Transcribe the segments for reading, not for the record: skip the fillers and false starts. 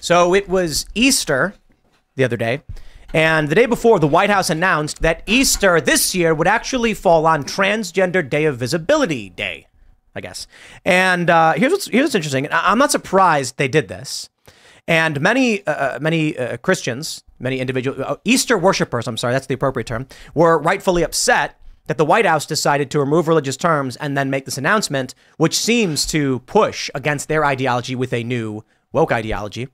So it was Easter the other day, and the day before, the White House announced that Easter this year would actually fall on Transgender Day of Visibility Day, I guess. And here's what's interesting. I'm not surprised they did this. And many Christians, many individual Easter worshipers, I'm sorry, that's the appropriate term, were rightfully upset that the White House decided to remove religious terms and then make this announcement, which seems to push against their ideology with a new woke ideology.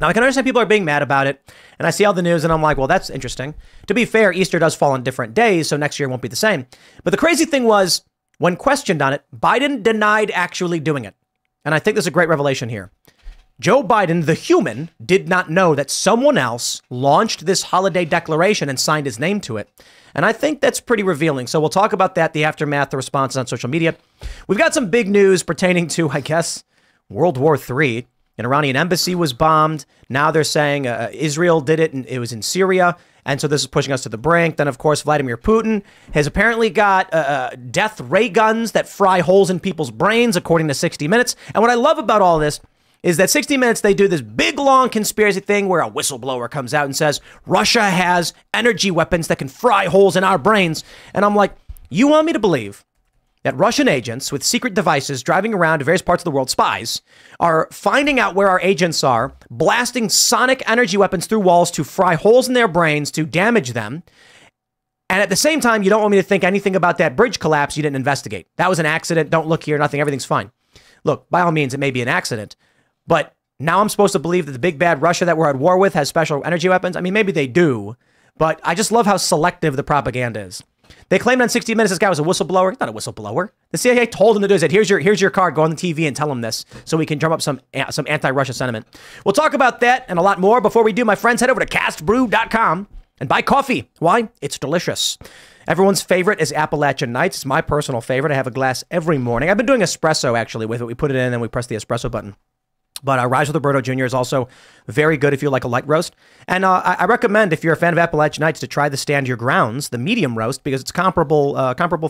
Now, I can understand people are being mad about it, and I see all the news, and I'm like, well, that's interesting. To be fair, Easter does fall on different days, so next year won't be the same. But the crazy thing was, when questioned on it, Biden denied actually doing it. And I think there's a great revelation here. Joe Biden, the human, did not know that someone else launched this holiday declaration and signed his name to it. And I think that's pretty revealing. So we'll talk about that, the aftermath, the responses on social media. We've got some big news pertaining to, I guess, World War III. An Iranian embassy was bombed. Now they're saying Israel did it, and it was in Syria. And so this is pushing us to the brink. Then, of course, Vladimir Putin has apparently got death ray guns that fry holes in people's brains, according to 60 Minutes. And what I love about all this is that 60 Minutes, they do this big, long conspiracy thing where a whistleblower comes out and says, Russia has energy weapons that can fry holes in our brains. And I'm like, you want me to believe that Russian agents with secret devices driving around to various parts of the world, spies, are finding out where our agents are, blasting sonic energy weapons through walls to fry holes in their brains to damage them. And at the same time, you don't want me to think anything about that bridge collapse you didn't investigate. That was an accident. Don't look here. Nothing. Everything's fine. Look, by all means, it may be an accident. But now I'm supposed to believe that the big bad Russia that we're at war with has special energy weapons. I mean, maybe they do, but I just love how selective the propaganda is. They claimed on 60 Minutes this guy was a whistleblower. He's not a whistleblower. The CIA told him to do this. Here's your card. Go on the TV and tell him this so we can drum up some anti-Russia sentiment. We'll talk about that and a lot more. Before we do, my friends, head over to castbrew.com and buy coffee. Why? It's delicious. Everyone's favorite is Appalachian Nights. It's my personal favorite. I have a glass every morning. I've been doing espresso, actually, with it. We put it in and we press the espresso button. But Rise with Roberto Jr. is also very good if you like a light roast. And I recommend, if you're a fan of Appalachian Nights, to try the Stand Your Grounds, the medium roast, because it's comparable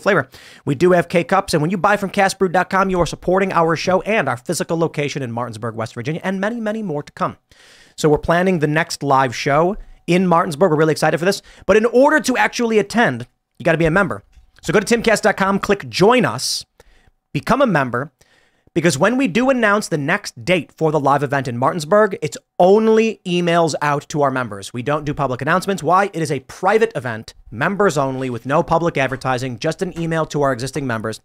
flavor. We do have K-Cups, and when you buy from castbrew.com, you are supporting our show and our physical location in Martinsburg, West Virginia, and many, many more to come. So we're planning the next live show in Martinsburg. We're really excited for this. But in order to actually attend, you got to be a member. So go to timcast.com, click Join Us, become a member. Because when we do announce the next date for the live event in Martinsburg, it's only emails out to our members. We don't do public announcements. Why? It is a private event, members only, with no public advertising, just an email to our existing members.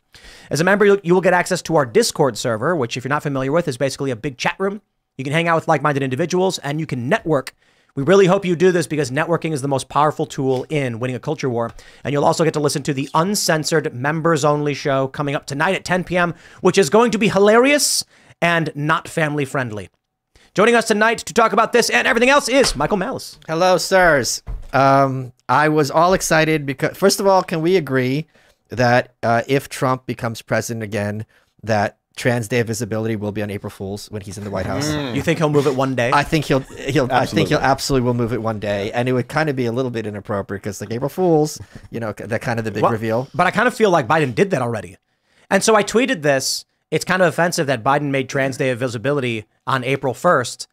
As a member, you will get access to our Discord server, which if you're not familiar with, is basically a big chat room. You can hang out with like-minded individuals and you can network. We really hope you do this because networking is the most powerful tool in winning a culture war. And you'll also get to listen to the uncensored members-only show coming up tonight at 10 p.m., which is going to be hilarious and not family-friendly. Joining us tonight to talk about this and everything else is Michael Malice. Hello, sirs. I was all excited because, first of all, can we agree that if Trump becomes president again, that Trans Day of Visibility will be on April Fool's when he's in the White House. You think he'll move it one day? I think he'll I think he'll absolutely will move it one day, and it would kind of be a little bit inappropriate because like April Fool's, you know, that kind of the big reveal. But I kind of feel like Biden did that already, and so I tweeted this. It's kind of offensive that Biden made Trans Day of Visibility on April 1st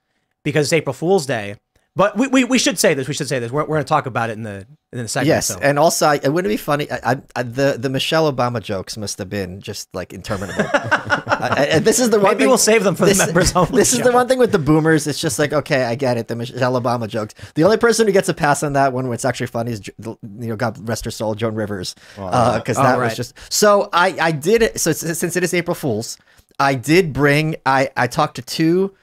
because it's April Fool's Day. But we should say this. We should say this. We're going to talk about it in the segment. Yes, so. And also, it wouldn't be funny. The Michelle Obama jokes must have been just like interminable. And this is the one. Maybe thing, we'll save them for the members only. This is the one thing with the boomers. It's just like, okay, I get it. The Michelle Obama jokes. The only person who gets a pass on that one, what's actually funny, is God rest her soul, Joan Rivers, because that was just. So I did it. So since it is April Fool's, I did bring. I talked to two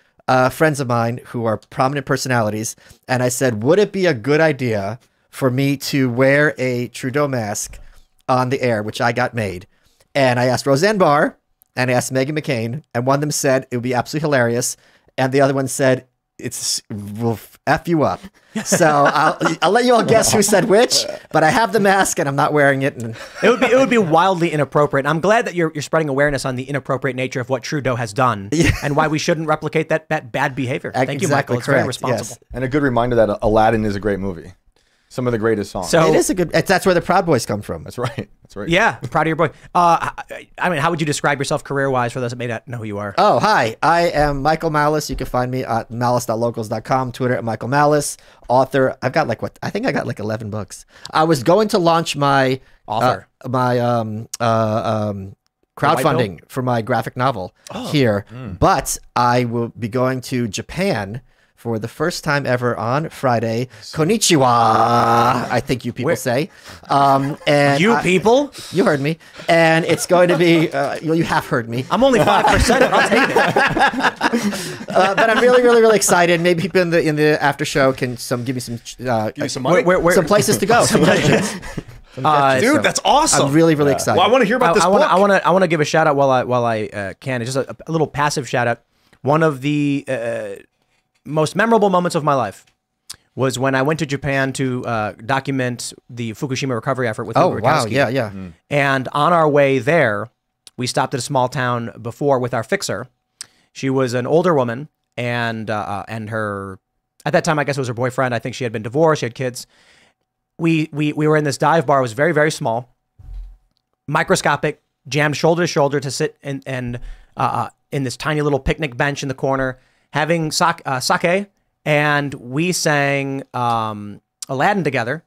friends of mine who are prominent personalities, and I said, would it be a good idea for me to wear a Trudeau mask on the air, which I got made? And I asked Roseanne Barr, and I asked Meghan McCain, and one of them said it would be absolutely hilarious, and the other one said we'll F you up. So I'll let you all guess who said which, but I have the mask and I'm not wearing it. And it would be wildly inappropriate. I'm glad that you're spreading awareness on the inappropriate nature of what Trudeau has done and why we shouldn't replicate that bad behavior. Thank you, Michael. It's very responsible. Yes. And a good reminder that Aladdin is a great movie. some of the greatest songs. So it is a good. That's where the Proud Boys come from. That's right. That's right. Yeah, proud of your boy. I mean, how would you describe yourself career-wise for those that may not know who you are? Oh, hi. I am Michael Malice. You can find me at malice.locals.com, Twitter at Michael Malice, author. I've got like what I think I got like 11 books. I was going to launch my author crowdfunding for my graphic novel here, but I will be going to Japan for the first time ever on Friday. Konnichiwa, I think you people say. And you heard me. And it's going to be, you have heard me. I'm only 5%, I'll take it. But I'm really, really, really excited. Maybe people in the after show can give me some places to go. Dude, that's awesome. I'm really, really excited. Well, I want to hear about this book. I want to give a shout out while I can. It's just a little passive shout out. One of the most memorable moments of my life was when I went to Japan to document the Fukushima recovery effort with Hillary Clinton. Yeah, yeah. And on our way there, we stopped at a small town before with our fixer. She was an older woman, and her, at that time, I guess it was her boyfriend. I think she had been divorced, she had kids. We were in this dive bar. It was very, very small, microscopic, jammed shoulder to shoulder to sit in this tiny little picnic bench in the corner, having sake, and we sang Aladdin together,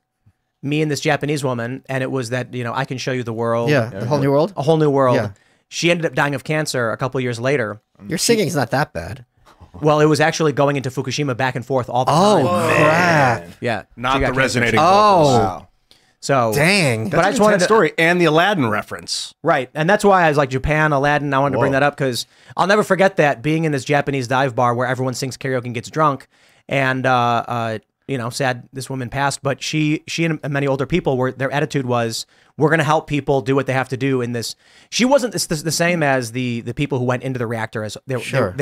me and this Japanese woman, and it was that, you know, I can show you the world. Yeah, the whole new world? A whole new world. Yeah. She ended up dying of cancer a couple years later. Your singing's not that bad. Well, it was actually going into Fukushima back and forth all the time. Oh, crap. Yeah. Not the resonating vocals. Oh, wow. So dang, but I just wanted the story and the Aladdin reference, right? And that's why I was like Japan, Aladdin. I wanted to bring that up because I'll never forget that being in this Japanese dive bar where everyone sings karaoke and gets drunk, and you know, sad this woman passed, but she and many older people were their attitude was we're going to help people do what they have to do in this. She wasn't the same as the people who went into the reactor as they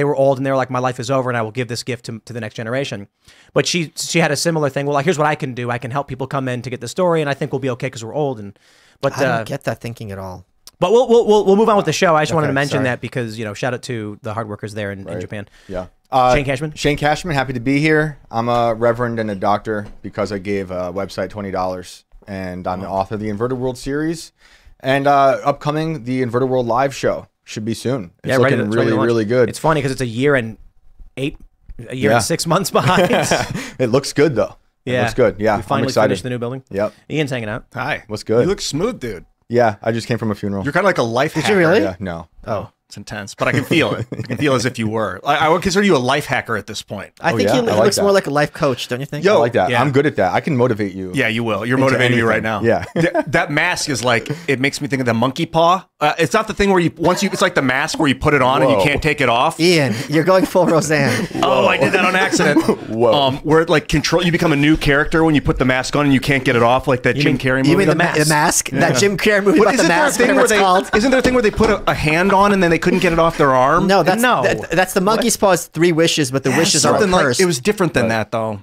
were old and they were like my life is over and I will give this gift to the next generation. But she had a similar thing. Well, like here's what I can do. I can help people come in to get the story and I think we'll be okay because we're old. And but I don't get that thinking at all. But we'll move on with the show. I just wanted to mention that because, you know, shout out to the hard workers there in Japan. Yeah. Shane Cashman. Shane Cashman, happy to be here. I'm a reverend and a doctor because I gave a website $20, and I'm the author of the Inverted World series, and upcoming the Inverted World live show should be soon. It's looking really, really good. It's funny because it's a year and 6 months behind. It looks good though. Yeah, it looks good. Yeah, we finally finished the new building. Yep. Ian's hanging out. Hi. What's good? You look smooth, dude. Yeah, I just came from a funeral. You're kind of like a life hacker. Did you really? Yeah, no. Oh, it's intense, but I can feel it. I can feel as if you were. I would consider you a life hacker at this point. I think he looks more like a life coach, don't you think? Yo, I like that. Yeah. I'm good at that. I can motivate you. Yeah, you will. You're motivating me right now. Yeah. That mask is like, it makes me think of the monkey paw. It's not the thing where you, it's like the mask where you put it on and you can't take it off. Ian, you're going full Roseanne. Oh, I did that on accident. Whoa. Where it like you become a new character when you put the mask on and you can't get it off, like that Jim Carrey movie. You mean the mask? That Jim Carrey movie about the mask, whatever it's called. Isn't there a thing where they put a hand on and then they couldn't get it off their arm? No, that's the monkey's paw's 3 wishes, but the wishes are cursed. It was different than that, though.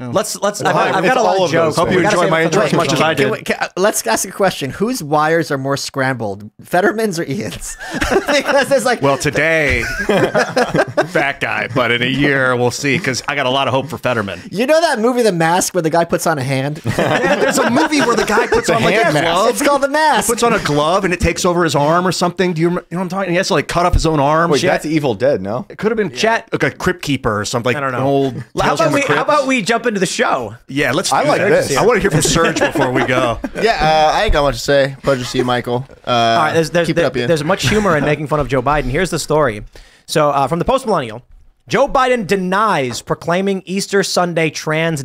Oh. Let's. Well, I've got a lot of jokes. Hope you enjoy my intro as much as I did. Let's ask a question: whose wires are more scrambled, Fetterman's or Ian's? Because like, well, today, fat guy, but in a year we'll see. Because I got a lot of hope for Fetterman. You know that movie, The Mask, where the guy puts on a hand? Yeah, there's a movie where the guy puts on like a glove. It's called The Mask. He puts on a glove and it takes over his arm or something. Do you know what I'm talking? And he has to like cut off his own arm. Wait, that's Evil Dead, no? It could have been like a Crypt Keeper or something. Like I don't know. How about we jump into the show? Yeah, let's do I like this. I want to hear from Serge before we go. Yeah, I ain't got much to say. Pleasure to see you, Michael. All right, there's much humor in making fun of Joe Biden. Here's the story. So from the Post Millennial, Joe Biden denies proclaiming Easter Sunday Trans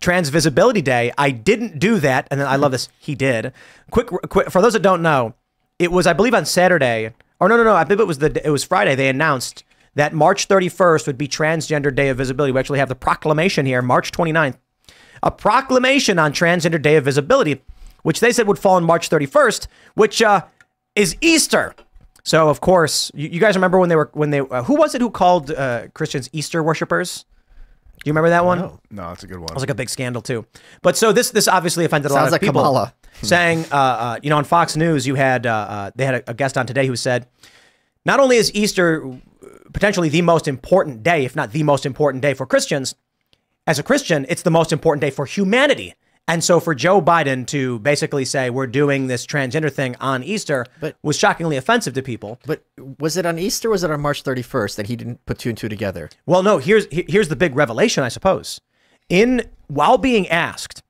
Visibility Day. I didn't do that. And then I love this. He did. Quick. For those that don't know, it was, I believe, on Saturday. Or no. I believe it was Friday. They announced that March 31st would be Transgender Day of Visibility. We actually have the proclamation here, March 29th. A proclamation on Transgender Day of Visibility, which they said would fall on March 31st, which is Easter. So, of course, you guys remember when they who was it who called Christians Easter worshipers? Do you remember that one? No, that's a good one. It was like a big scandal too. But so this obviously offended a lot of people. Sounds like Kamala saying, you know, on Fox News, you had they had a guest on today who said, not only is Easter potentially the most important day, if not the most important day for Christians, as a Christian, it's the most important day for humanity. And so for Joe Biden to basically say we're doing this transgender thing on Easter was shockingly offensive to people. But was it on Easter? Or was it on March 31st that he didn't put two and two together? Well, no, here's the big revelation, I suppose. While being asked,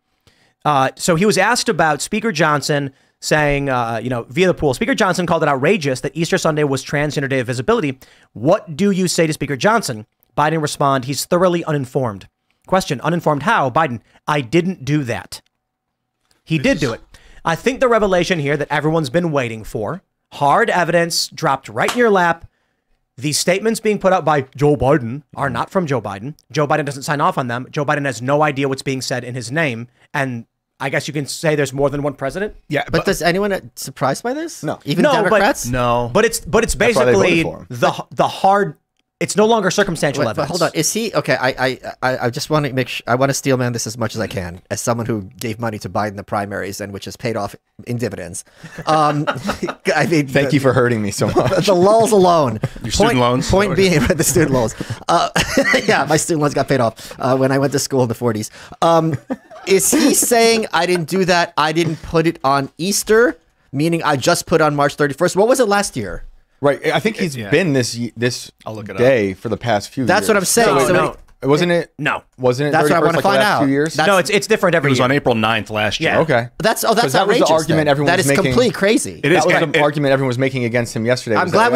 so he was asked about Speaker Johnson saying, you know, via the poll, Speaker Johnson called it outrageous that Easter Sunday was Transgender Day of Visibility. What do you say to Speaker Johnson? Biden responded, he's thoroughly uninformed. Question, uninformed how? Biden, I didn't do that. He did do it. I think the revelation here that everyone's been waiting for, hard evidence dropped right in your lap. The statements being put out by Joe Biden are not from Joe Biden. Joe Biden doesn't sign off on them. Joe Biden has no idea what's being said in his name. And I guess you can say there's more than one president. Yeah, but does anyone surprised by this? No, even Democrats. No, but it's basically the hard. It's no longer circumstantial evidence. But hold on, is he okay? I just want to make sure, I want to steel man this as much as I can, as someone who gave money to Biden in the primaries and which has paid off in dividends. I mean, thank you for hurting me so much. The lulls alone. Your student loans. Point being, the student loans. Yeah, my student loans got paid off when I went to school in the 40s. Is he saying I didn't do that? I didn't put it on Easter, meaning I just put on March 31st. What was it last year? Right. I think he's been this day for the past few years. That's what I'm saying. No, so wasn't it? That's what I want to find out. No, it's different every year. It was on April 9th last year. Yeah. Okay. That's outrageous. That was the argument everyone was making. That is completely crazy. It is. That was the argument everyone was making against him yesterday. I'm glad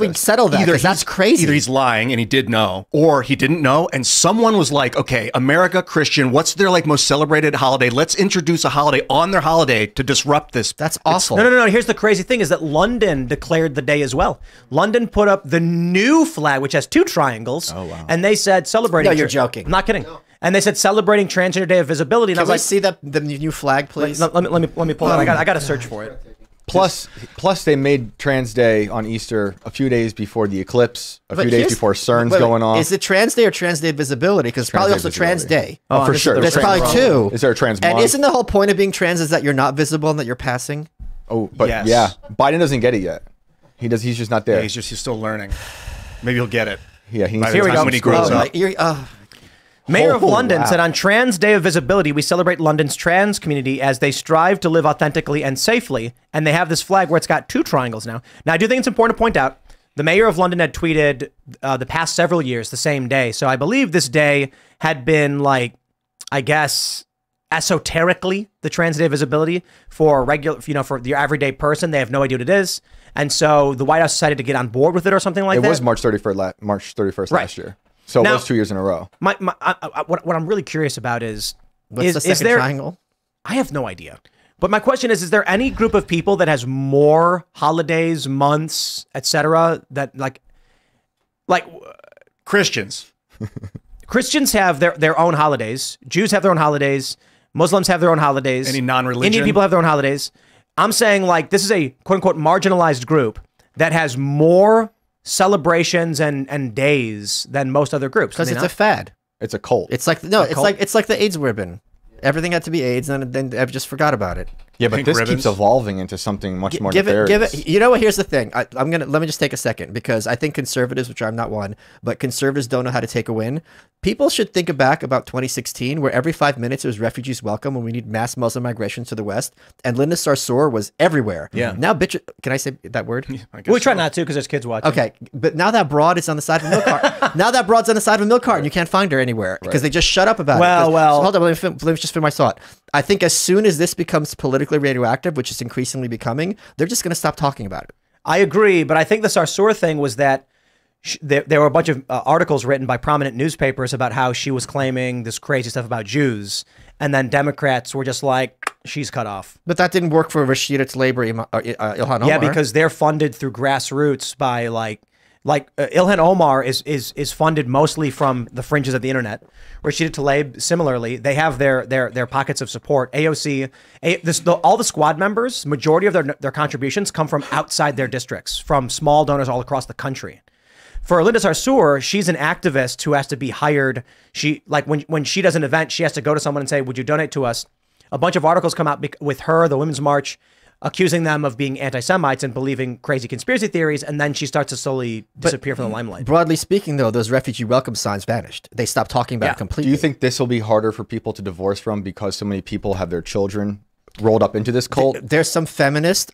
we settled that, because that's crazy. Either he's lying and he did know, or he didn't know, and someone was like, okay, America, Christian, what's their like most celebrated holiday? Let's introduce a holiday on their holiday to disrupt this. That's awful. No. Here's the crazy thing is that London declared the day as well. London put up the new flag, which has two triangles. Oh, wow. And they said celebrating. No, you're joking. I'm not kidding. No. And they said celebrating Transgender Day of Visibility. And I was like, see the new flag, please? Let me pull it. I got to search for it. Plus they made Trans Day on Easter a few days before the eclipse, a few days before CERN's going on. Is it Trans Day or Trans Day Visibility? Because it's probably also Trans Day. Oh, for sure. There's probably two. Is there a trans month? And isn't the whole point of being trans is that you're not visible and that you're passing? Oh, but yes. Yeah. Biden doesn't get it yet. He does. He's just not there. Yeah, he's still learning. Maybe he'll get it. Yeah, he needs to when he grows up. Mayor of London said on Trans Day of Visibility, we celebrate London's trans community as they strive to live authentically and safely. And they have this flag where it's got two triangles now. Now, I do think it's important to point out the mayor of London had tweeted the past several years the same day. So I believe this day had been like, I guess, esoterically the Trans Day of Visibility for regular, you know, for your everyday person. They have no idea what it is. And so the White House decided to get on board with it or something like that. It was March 31st last year. So it was 2 years in a row. What I'm really curious about is... What's the second triangle? I have no idea. But my question is there any group of people that has more holidays, months, etc. that like Christians. Christians have their own holidays. Jews have their own holidays. Muslims have their own holidays. Any non-religion. Indian people have their own holidays. I'm saying, like, this is a quote-unquote marginalized group that has more celebrations and days than most other groups. Because it's a fad. It's a cult. It's like, no, it's like the AIDS ribbon. Everything had to be AIDS, and then I just forgot about it. Yeah, but this keeps evolving into something much more nefarious. You know what? Here's the thing. Let me just take a second, because I think conservatives, which I'm not one, but conservatives don't know how to take a win. People should think back about 2016, where every 5 minutes it was refugees welcome when we need mass Muslim migration to the West, and Linda Sarsour was everywhere. Yeah. Now, bitch, can I say that word? Yeah, we try not to, because there's kids watching. Okay, but now that broad is on the side of a milk cart. Now that broad's on the side of a milk cart, and you can't find her anywhere because they just shut up about it. So hold on, let me just finish my thought. I think as soon as this becomes politically radioactive, which it's increasingly becoming, they're just going to stop talking about it. I agree, but I think the Sarsour thing was that there were a bunch of articles written by prominent newspapers about how she was claiming this crazy stuff about Jews, and then Democrats were just like, she's cut off. But that didn't work for Rashida Tlaib or Ilhan Omar. Yeah, because they're funded through grassroots by like Ilhan Omar is funded mostly from the fringes of the internet. Rashida Tlaib, similarly, they have their pockets of support. AOC, all the squad members, majority of their contributions come from outside their districts, from small donors all across the country. For Linda Sarsour, she's an activist who has to be hired. She, like, when she does an event, she has to go to someone and say, "Would you donate to us?" A bunch of articles come out with her, the Women's March. accusing them of being anti-Semites and believing crazy conspiracy theories, and then she starts to slowly disappear from the limelight. Broadly speaking, though, those refugee welcome signs vanished. They stopped talking about it completely. Do you think this will be harder for people to divorce from because so many people have their children rolled up into this cult? There's some feminist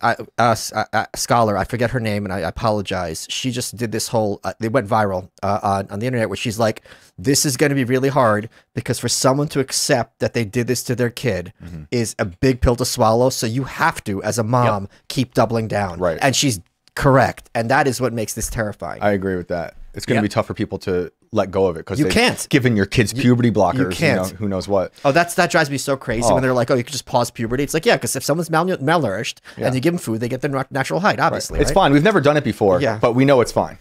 scholar, I forget her name, and I apologize. She just did this whole, they went viral on the internet, where she's like, this is going to be really hard because for someone to accept that they did this to their kid is a big pill to swallow. So you have to, as a mom, keep doubling down. Right. And she's correct. And that is what makes this terrifying. I agree with that. It's going to be tough for people to let go of it because you can't. Given your kids puberty blockers, you can't. You know, who knows what? Oh, that drives me so crazy when they're like, "Oh, you can just pause puberty." It's like, yeah, because if someone's malnourished and you give them food, they get their natural height. Obviously, it's fine. We've never done it before, but we know it's fine.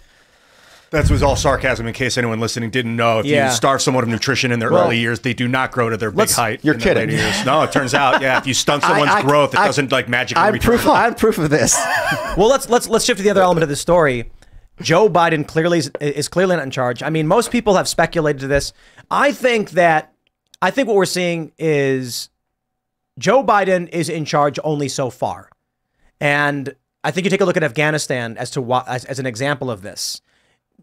That was all sarcasm in case anyone listening didn't know. If you starve someone of nutrition in their early years, they do not grow to their big height. You're kidding. No, it turns out, if you stunt someone's growth, it doesn't like magically. I'm proof of this. Well, let's shift to the other element of the story. Joe Biden clearly is clearly not in charge. I mean, most people have speculated this. I think what we're seeing is Joe Biden is in charge only so far. And I think you take a look at Afghanistan as an example of this.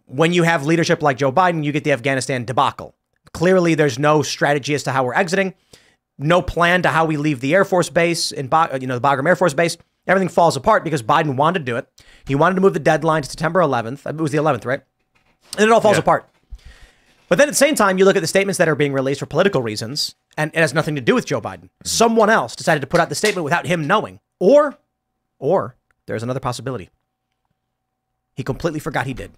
When you have leadership like Joe Biden, you get the Afghanistan debacle. Clearly, there's no strategy as to how we're exiting, no plan to how we leave the Air Force Base in the Bagram Air Force Base. Everything falls apart because Biden wanted to do it. He wanted to move the deadline to September 11th. It was the 11th, right? And it all falls apart. But then at the same time, you look at the statements that are being released for political reasons, and it has nothing to do with Joe Biden. Someone else decided to put out the statement without him knowing. Or there's another possibility. He completely forgot he did.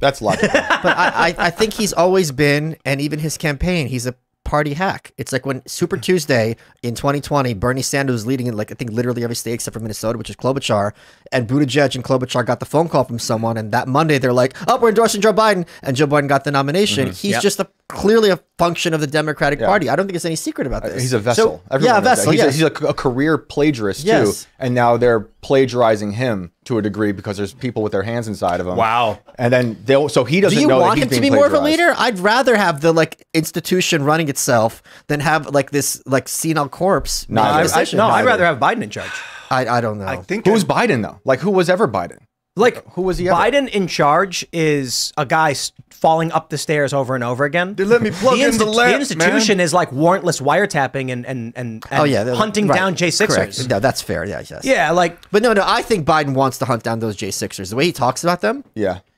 That's logical. But I think he's always been, and even his campaign, he's a party hack. It's like when Super Tuesday in 2020, Bernie Sanders was leading in, like, I think literally every state except for Minnesota, which is Klobuchar, and Buttigieg and Klobuchar got the phone call from someone, and that Monday they're like, "Oh, we're endorsing Joe Biden," and Joe Biden got the nomination. He's just clearly a function of the Democratic Party. I don't think there's any secret about this. He's a vessel. So, a vessel. He's a career plagiarist too, and now they're plagiarizing him to a degree because there's people with their hands inside of him. Wow. And then they'll, so he doesn't know. Do you want him to be more of a leader? I'd rather have the institution running itself than have this senile corpse. No, I'd rather have Biden in charge. I don't know. I think who's Biden though? Like, who was ever Biden? Like, who was he? Biden in charge is a guy falling up the stairs over and over again. They let me plug in the lamp. The institution is like warrantless wiretapping and hunting down J6ers. No, that's fair. Yeah, but no, I think Biden wants to hunt down those J6ers. The way he talks about them,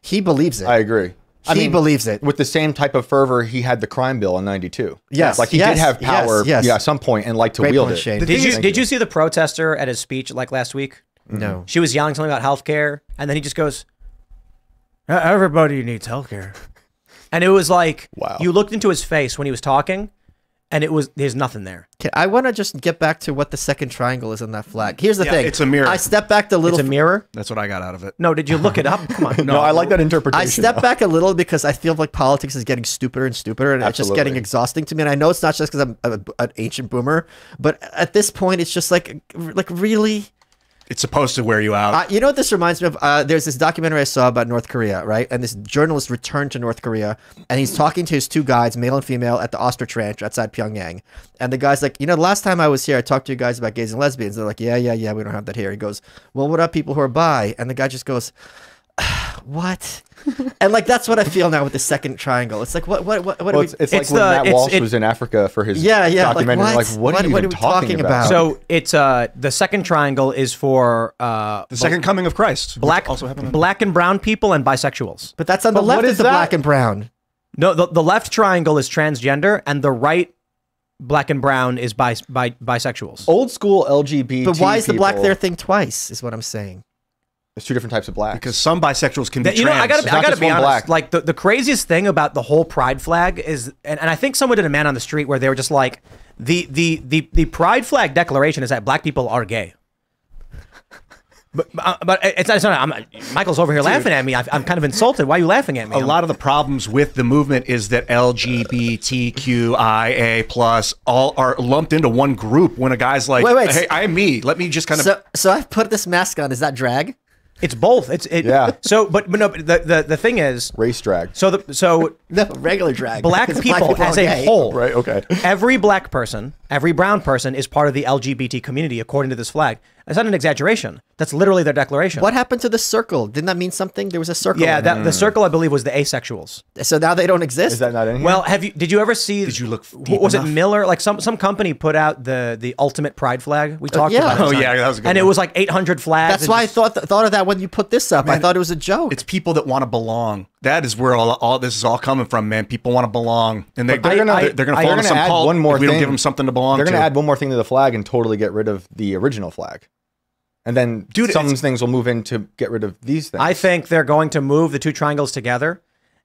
he believes it. I agree. He believes it with the same type of fervor he had the crime bill in '92. Yes, like he did have power. At some point and liked to wield it. Did you see the protester at his speech like last week? No. She was yelling something about healthcare, and then he just goes, "Everybody needs healthcare." And it was like, wow. You looked into his face when he was talking, and there's nothing there. Okay, I want to just get back to what the second triangle is on that flag. Here's the thing. It's a mirror. I stepped back the little. It's a mirror? That's what I got out of it. No, did you look it up? Come on. No, I like that interpretation. I stepped back a little because I feel like politics is getting stupider and stupider, and it's just getting exhausting to me. And I know it's not just because I'm an ancient boomer, but at this point, it's just like really. It's supposed to wear you out. You know what this reminds me of? There's this documentary I saw about North Korea, right? And this journalist returned to North Korea, and he's talking to his two guides, male and female, at the ostrich ranch outside Pyongyang. And the guy's like, the last time I was here, I talked to you guys about gays and lesbians. They're like, yeah, we don't have that here. He goes, well, what about people who are bi? And the guy just goes, what? And that's what I feel now with the second triangle. It's like, what are we? It's like when Matt Walsh was in Africa for his documentary. What are you talking about? So it's the second triangle is for the second coming of Christ. Black and brown people and bisexuals. But that's on the left is the black and brown. No, the left triangle is transgender, and the right black and brown is bisexuals. Old school LGBT. But why is the black there thing twice? Is what I'm saying. There's two different types of black. Because some bisexuals can be trans. You know, I gotta be honest. Black. Like the craziest thing about the whole pride flag is, and I think someone did a man on the street where they were just like, the pride flag declaration is that black people are gay. But Michael's over here laughing at me. I'm kind of insulted. Why are you laughing at me? A lot of the problems with the movement is that LGBTQIA plus all are lumped into one group. When a guy's like, hey, I'm me. Let me just kind of. So I put this mask on. Is that drag? It's both. So, but no. The thing is race drag. So regular drag. Black people as a whole. Right. Okay. Every black person. Every brown person is part of the LGBT community, according to this flag. It's not an exaggeration. That's literally their declaration. What happened to the circle? Didn't that mean something? There was a circle. Yeah, the circle, I believe, was the asexuals. So now they don't exist? Is that not in here? Well, did you ever see... Did you look deep Was enough? It Miller? Like some company put out the ultimate pride flag. We talked about it. Oh, yeah, that was a good one. It was like 800 flags. That's why just... I thought of that when you put this up. Man, I thought it was a joke. It's people that want to belong. That is where all this is all coming from, man. People want to belong. And they're going to fall into some cult. We don't give them something to belong to. They're going to add one more thing to the flag and totally get rid of the original flag. And then some things will move in to get rid of these things. I think they're going to move the two triangles together,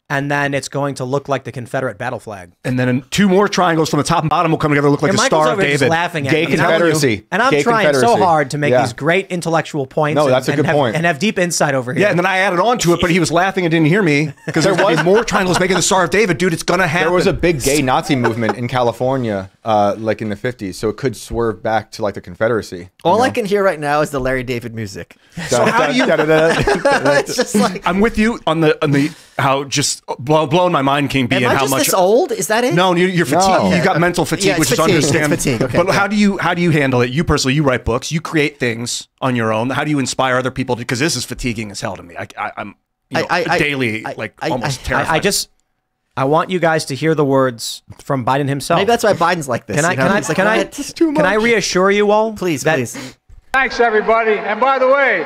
and then it's going to look like the Confederate battle flag. And then two more triangles from the top and bottom will come together, look like the Star of David. Laughing at Confederacy. And I'm trying so hard to make these great intellectual points. No, that's a good point. And have deep insight over here. Yeah, and then I added on to it, but he was laughing and didn't hear me because there was more triangles making the Star of David. Dude, it's gonna happen. There was a big gay Nazi movement in California. Like in the 50s, so it could swerve back to like the Confederacy. All I can hear right now is the Larry David music. So how do you? It's just like I'm with you on the how just blown my mind can be. Am and I how just much this old? Is that it? No, you're fatigued. No. You got mental fatigue, which is understandable. Okay. But how do you handle it? You personally, you write books, you create things on your own. How do you inspire other people? Because this is fatiguing as hell to me. I'm you know, daily like almost terrified. I want you guys to hear the words from Biden himself. Maybe that's why Biden's like this. Can I reassure you all? Please. Thanks, everybody. And by the way,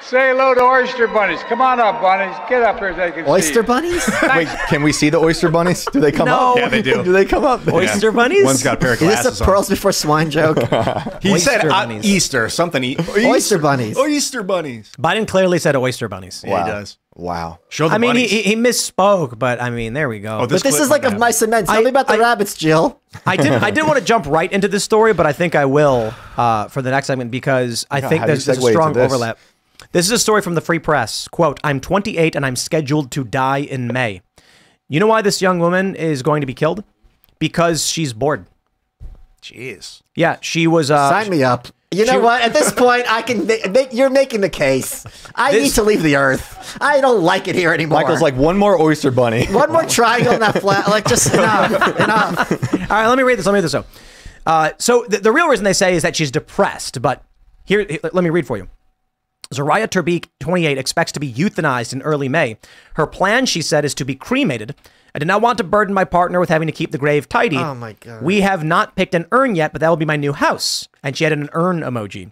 say hello to oyster bunnies. Come on up, bunnies. Get up here. They can oyster bunnies? Wait, can we see the oyster bunnies? Do they come up? Yeah, they do. Do they come up? Oyster bunnies? One's got a pair of glasses. Is this a pearls before swine joke? He said Easter, something. Oyster bunnies. Oyster bunnies. Biden clearly said oyster bunnies. Wow. Yeah, he does. Wow. Show the bunnies. He misspoke, but I mean, there we go. Oh, but this is like my cement. Tell me about the rabbits, Jill. I didn't want to jump right into this story, but I think I will for the next segment because I think there's a strong overlap. This is a story from the Free Press. Quote, I'm 28 and I'm scheduled to die in May. You know why this young woman is going to be killed? Because she's bored. Jeez. Yeah, she was... Sign me up. You know what? At this point, I can. You're making the case. I need to leave the Earth. I don't like it here anymore. Michael's like one more oyster bunny, one more triangle, in that flat. Like just enough. All right, let me read this out. So the real reason they say is that she's depressed. But here, let me read for you. Zoraya Terbeek, 28, expects to be euthanized in early May. Her plan, she said, is to be cremated. I did not want to burden my partner with having to keep the grave tidy. Oh, my God. We have not picked an urn yet, but that will be my new house. And she had an urn emoji.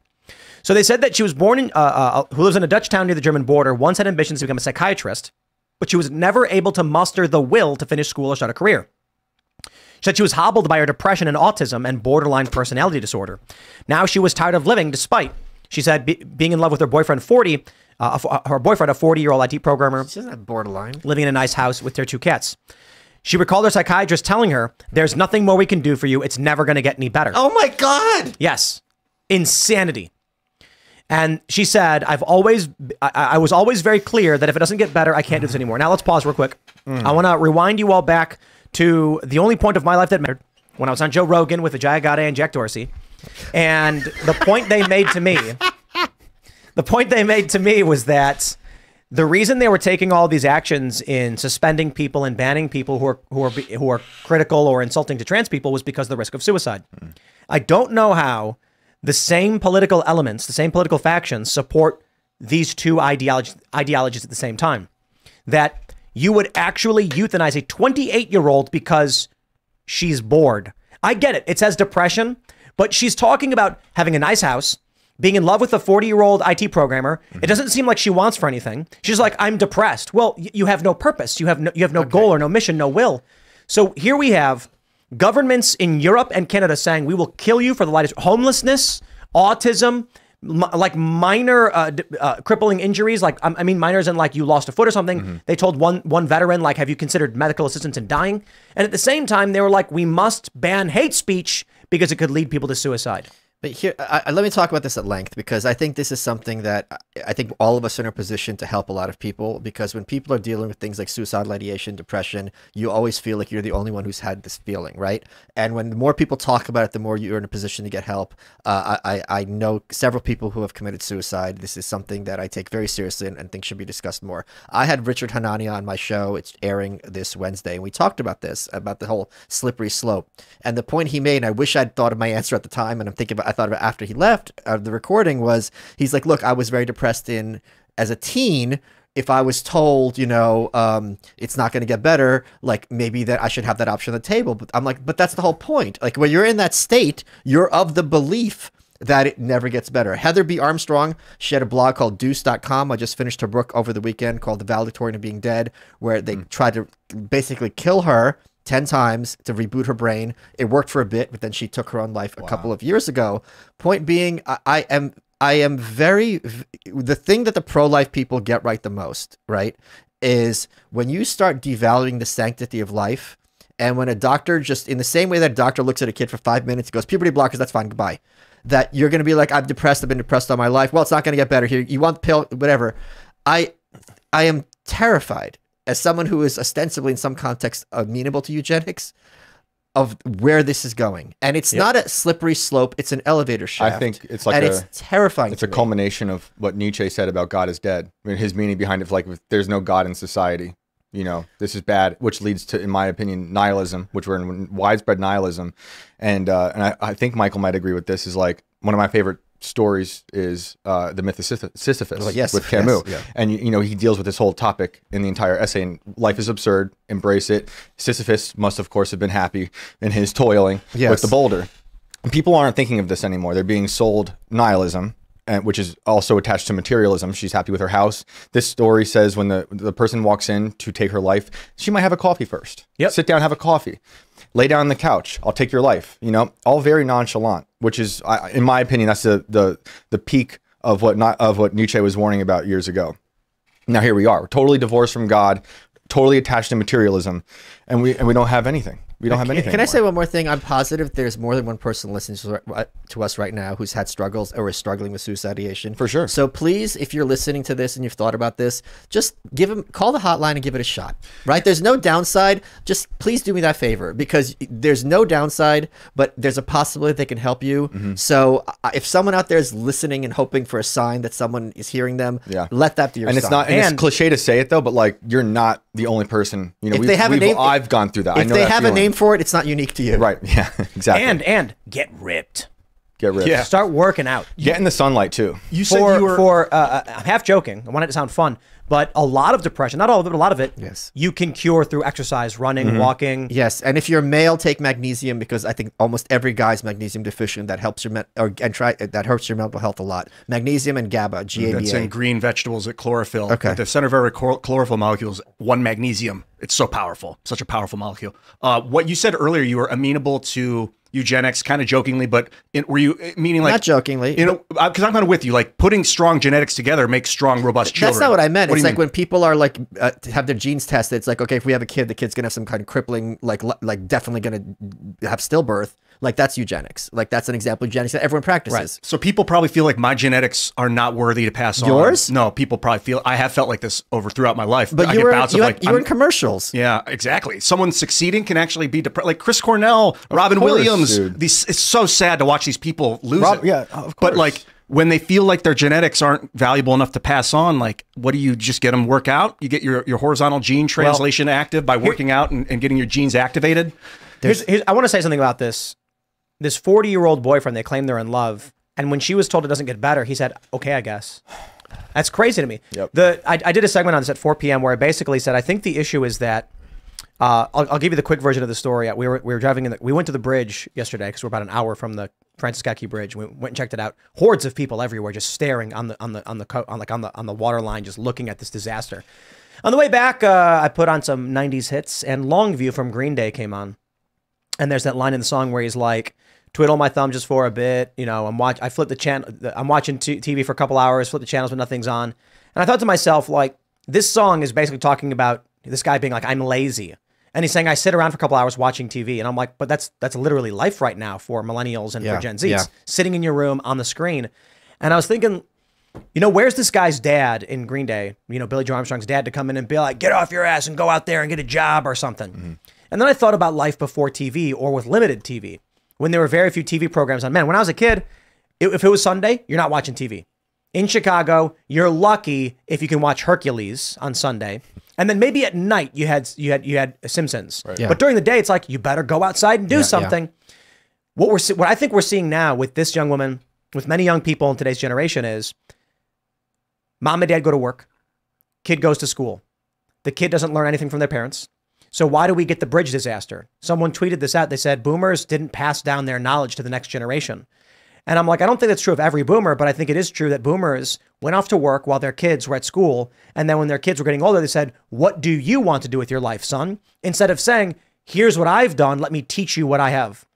So they said that she was born in, who lives in a Dutch town near the German border, once had ambitions to become a psychiatrist, but she was never able to muster the will to finish school or start a career. She said she was hobbled by her depression and autism and borderline personality disorder. Now she was tired of living despite... She said being in love with her boyfriend, a 40-year-old IT programmer. She doesn't have borderline. Living in a nice house with their two cats. She recalled her psychiatrist telling her, there's nothing more we can do for you. It's never going to get any better. Oh, my God. Yes. Insanity. And she said, I was always very clear that if it doesn't get better, I can't do this anymore. Now, let's pause real quick. I want to rewind you all back to the only point of my life that mattered when I was on Joe Rogan with Ajay Agade and Jack Dorsey. And the point they made to me, was that the reason they were taking all these actions in suspending people and banning people who are critical or insulting to trans people was because of the risk of suicide. I don't know how the same political elements, the same political factions support these two ideologies at the same time, that you would actually euthanize a 28-year-old because she's bored. I get it. It says depression. But she's talking about having a nice house, being in love with a 40-year-old IT programmer. It doesn't seem like she wants for anything. She's like, I'm depressed. Well, you have no purpose. You have no goal or no mission, no will. So here we have governments in Europe and Canada saying, we will kill you for the lightest. Homelessness, autism, like minor crippling injuries. Like, I mean, minors and like you lost a foot or something. They told one veteran, like, have you considered medical assistance in dying? And at the same time, they were like, we must ban hate speech because it could lead people to suicide. But here, let me talk about this at length, because I think this is something that I think all of us are in a position to help a lot of people, because when people are dealing with things like suicidal ideation, depression, you always feel like you're the only one who's had this feeling, right? And when the more people talk about it, the more you're in a position to get help. I know several people who have committed suicide. This is something that I take very seriously and think should be discussed more. I had Richard Hanania on my show. It's airing this Wednesday. And we talked about this, about the whole slippery slope. And the point he made, and I wish I'd thought of my answer at the time, and I'm thinking about I thought about after he left the recording, was he's like, look, I was very depressed as a teen. If I was told, you know, it's not going to get better, like maybe that I should have that option on the table. But I'm like, but that's the whole point. Like when you're in that state, you're of the belief that it never gets better. Heather B. Armstrong, she had a blog called Deuce.com. I just finished her book over the weekend called The Valedictorian of Being Dead, where they tried to basically kill her 10 times to reboot her brain. It worked for a bit, but then she took her own life a couple of years ago. Point being, I am very, the thing that the pro-life people get right the most, right, is when you start devaluing the sanctity of life, and when a doctor, just in the same way that a doctor looks at a kid for 5 minutes, goes, puberty blockers, that's fine, goodbye. That you're going to be like, I'm depressed, I've been depressed all my life. Well, it's not going to get better here. You want the pill, whatever. I am terrified, as someone who is ostensibly in some context amenable to eugenics, of where this is going. And it's not a slippery slope, it's an elevator shaft. I think it's like, and it's terrifying. It's a culmination of what Nietzsche said about God is dead. I mean, his meaning behind it, like, there's no God in society, you know, this is bad, which leads to, in my opinion, nihilism, which we're in widespread nihilism. And I think Michael might agree with this, is like one of my favorite stories is the myth of Sisyphus with Camus, and you know, he deals with this whole topic in the entire essay, and life is absurd, embrace it. Sisyphus must of course have been happy in his toiling with the boulder, and people aren't thinking of this anymore. They're being sold nihilism, and which is also attached to materialism. She's happy with her house. This story says when the person walks in to take her life, she might have a coffee first. Sit down, have a coffee, lay down on the couch, I'll take your life, you know, all very nonchalant, which is, in my opinion, that's the peak of what Nietzsche was warning about years ago. Now here we are, totally divorced from God, totally attached to materialism, and we don't have anything. We don't have anything. Can I say one more thing? I'm positive there's more than one person listening to us right now who's had struggles or is struggling with suicide ideation. For sure. So please, if you're listening to this and you've thought about this, just call the hotline and give it a shot, right? There's no downside. Just please do me that favor, because there's no downside, but there's a possibility they can help you. So if someone out there is listening and hoping for a sign that someone is hearing them, let that be your sign. And it's not, and it's cliche to say it though, but like, you're not the only person, you know, if they have a name, I've gone through that. If I know they have a name for it, it's not unique to you, right? Yeah, exactly. And get ripped, yeah, start working out, get in the sunlight too. You said you were, I'm half joking, I want it to sound fun, but a lot of depression, not all of it, but a lot of it, you can cure through exercise, running, walking. And if you're male, take magnesium, because I think almost every guy's magnesium deficient. That helps your that helps your mental health a lot. Magnesium and GABA, G-A-B-A. That's in green vegetables at chlorophyll. Okay. At the center of every chlorophyll molecule is one magnesium. It's so powerful, such a powerful molecule. What you said earlier, you were amenable to eugenics, kind of jokingly, but were you meaning like, not jokingly, you know, because I'm kind of with you, like putting strong genetics together makes strong, robust children. That's not what I meant. It's like when people are like have their genes tested, it's like, okay, if we have a kid, the kid's gonna have some kind of crippling, like definitely gonna have stillbirth. Like that's eugenics. Like that's an example of eugenics that everyone practices. Right. So people probably feel like my genetics are not worthy to pass on. Yours? No, people probably feel, I have felt like this over throughout my life. But you were in commercials. Yeah, exactly. Someone succeeding can actually be depressed. Like Chris Cornell, Robin Williams. Dude. It's so sad to watch these people lose it. Yeah, of course. But like, when they feel like their genetics aren't valuable enough to pass on, like, what do you just get them work out? You get your horizontal gene translation active by working out and getting your genes activated. I want to say something about this. This 40-year-old boyfriend, they claim they're in love, and when she was told it doesn't get better, he said, okay, I guess. That's crazy to me. I did a segment on this at 4 p.m. where I basically said, I think the issue is that, I'll give you the quick version of the story. We were driving in, we went to the bridge yesterday because we're about an hour from the Francis Scott Key Bridge. We went and checked it out. Hordes of people everywhere, just staring on the water line, just looking at this disaster. On the way back, I put on some 90s hits, and Longview from Green Day came on. And there's that line in the song where he's like, twiddle my thumb just for a bit. You know, I flip the channel. I'm watching TV for a couple hours, flip the channels, but nothing's on. And I thought to myself, like, this song is basically talking about this guy being like, I'm lazy. And he's saying, I sit around for a couple hours watching TV. And I'm like, but that's literally life right now for millennials and for Gen Zs, sitting in your room on the screen. And I was thinking, you know, where's this guy's dad in Green Day, you know, Billy Joe Armstrong's dad, to come in and be like, get off your ass and go out there and get a job or something. Mm-hmm. And then I thought about life before TV, or with limited TV, when there were very few TV programs on. Man, when I was a kid, if it was Sunday, you're not watching TV. In Chicago, you're lucky if you can watch Hercules on Sunday. And then maybe at night you had Simpsons. Right. Yeah. But during the day, it's like, you better go outside and do something. Yeah. What I think we're seeing now with this young woman, with many young people in today's generation, is mom and dad go to work, kid goes to school. The kid doesn't learn anything from their parents. So why do we get the bridge disaster? Someone tweeted this out. They said, boomers didn't pass down their knowledge to the next generation. And I'm like, I don't think that's true of every boomer, but I think it is true that boomers went off to work while their kids were at school. And then when their kids were getting older, they said, what do you want to do with your life, son? Instead of saying, here's what I've done, let me teach you what I have.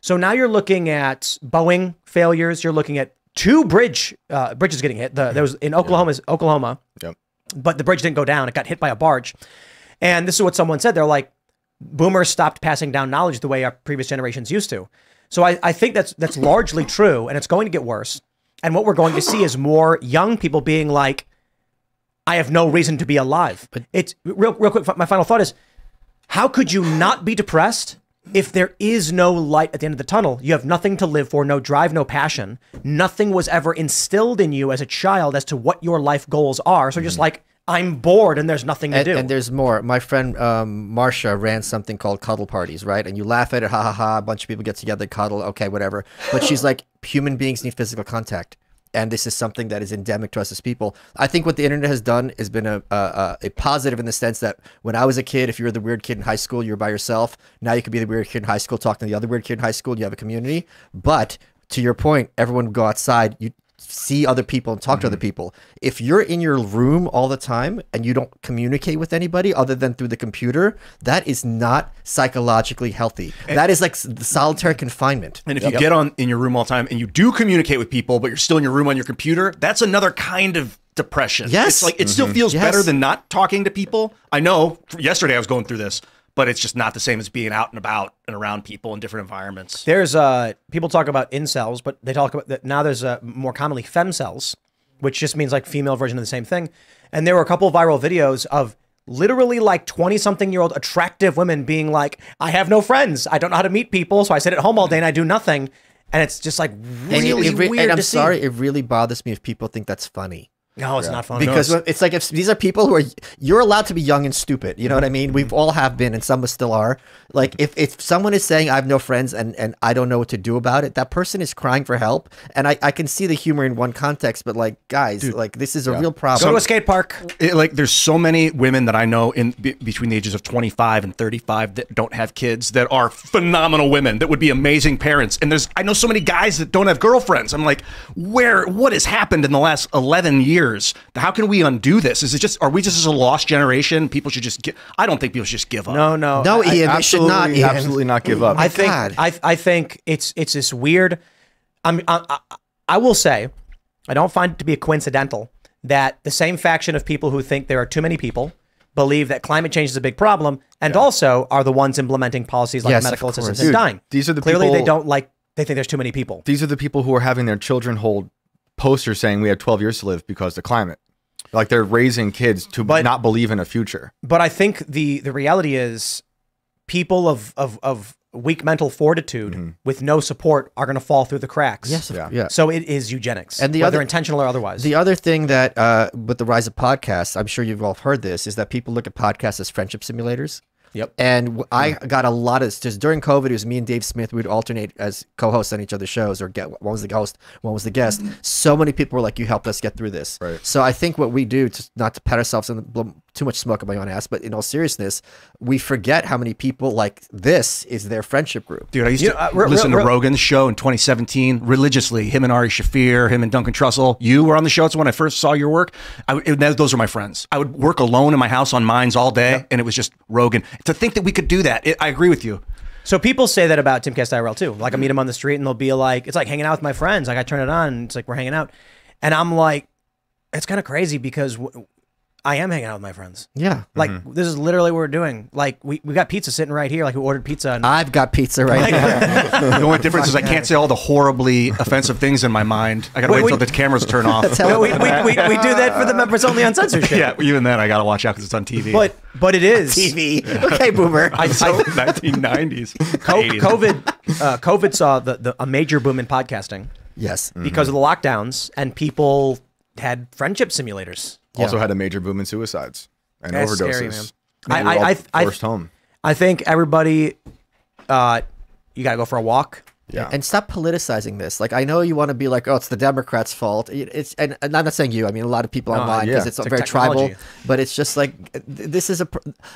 So now you're looking at Boeing failures. You're looking at two bridges getting hit. There was in Oklahoma, but the bridge didn't go down. It got hit by a barge. And this is what someone said. They're like, boomers stopped passing down knowledge the way our previous generations used to. So I think that's largely true, and it's going to get worse. And what we're going to see is more young people being like, I have no reason to be alive. But it's real quick. My final thought is, how could you not be depressed if there is no light at the end of the tunnel? You have nothing to live for, no drive, no passion. Nothing was ever instilled in you as a child as to what your life goals are. So you're just like, I'm bored and there's nothing to do. And there's more. My friend Marsha ran something called cuddle parties, right? And you laugh at it, ha ha ha, a bunch of people get together, cuddle, okay, whatever. But she's like, human beings need physical contact. And this is something that is endemic to us as people. I think what the internet has done has been a positive in the sense that when I was a kid, if you were the weird kid in high school, you were by yourself. Now you could be the weird kid in high school, talking to the other weird kid in high school, and you have a community. But to your point, everyone would go outside, you see other people and talk to other people. If you're in your room all the time and you don't communicate with anybody other than through the computer, that is not psychologically healthy. And that is like solitary confinement. And if you get on in your room all the time and you do communicate with people, but you're still in your room on your computer, that's another kind of depression. Yes. It's like, it still feels better than not talking to people. I know yesterday I was going through this, but it's just not the same as being out and about and around people in different environments. There's people talk about incels, but they talk about that now. There's more commonly femcells, which just means like female version of the same thing. And there were a couple of viral videos of literally like 20-something-year-old attractive women being like, I have no friends. I don't know how to meet people. So I sit at home all day and I do nothing. And it's just like really weird. And I'm sorry, it really bothers me if people think that's funny. No, it's not fun. Because it's like, if these are people who are, you're allowed to be young and stupid. You know what I mean? We've all have been, and some still are. Like if someone is saying I have no friends and I don't know what to do about it, that person is crying for help. And I can see the humor in one context, but like, guys, dude, like this is a real problem. Go to a skate park. Like there's so many women that I know in between the ages of 25 and 35 that don't have kids that are phenomenal women that would be amazing parents. And I know so many guys that don't have girlfriends. I'm like, what has happened in the last 11 years? How can we undo this? Is it just, are we just as a lost generation? People should just give. I don't think people should just give up. No, Ian, I should not. Ian. Absolutely not give up. I think it's this weird. I will say, I don't find it to be coincidental that the same faction of people who think there are too many people believe that climate change is a big problem, and also are the ones implementing policies like medical assistance and dying. These are the clearly people, they think there's too many people. These are the people who are having their children hold posters saying we have 12 years to live because of the climate. Like they're raising kids to not believe in a future. But I think the reality is people of weak mental fortitude with no support are going to fall through the cracks. So it is eugenics, and whether intentional or otherwise. The other thing that with the rise of podcasts, I'm sure you've all heard this, is that people look at podcasts as friendship simulators. And I got a lot of just during COVID. It was me and Dave Smith. We'd alternate as co-hosts on each other's shows, or one was the host, one was the guest. So many people were like, "You helped us get through this." Right. So I think what we do, not to pat ourselves in too much smoke up my own ass, but in all seriousness, we forget how many people like this is their friendship group. Dude, I used to listen to Rogan's show in 2017 religiously. Him and Ari Shaffir, him and Duncan Trussell. You were on the show. That's when I first saw your work. Those are my friends. I would work alone in my house on mines all day, and it was just Rogan. To think that we could do that, I agree with you. So people say that about Timcast IRL too. Like I meet them on the street and they'll be like, it's like hanging out with my friends. Like I turn it on and it's like we're hanging out. And I'm like, it's kind of crazy because I am hanging out with my friends. Yeah. Like, this is literally what we're doing. Like, we got pizza sitting right here. Like, we ordered pizza. And I've got pizza right here. The only difference is I can't say all the horribly offensive things in my mind. I got to wait until the cameras turn off. we do that for the members only on censorship. Yeah, even then I got to watch out because it's on TV. But it is. TV. Yeah. Okay, boomer. So 1990s. COVID saw a major boom in podcasting. Yes. Because of the lockdowns, and people had friendship simulators. Also had a major boom in suicides and overdoses. Scary, man. I think everybody, you gotta go for a walk. Yeah. And stop politicizing this. Like, I know you want to be like, oh, it's the Democrats' fault. It's, and I'm not saying you, I mean, a lot of people online, because it's very tribal, but it's just like, this is a,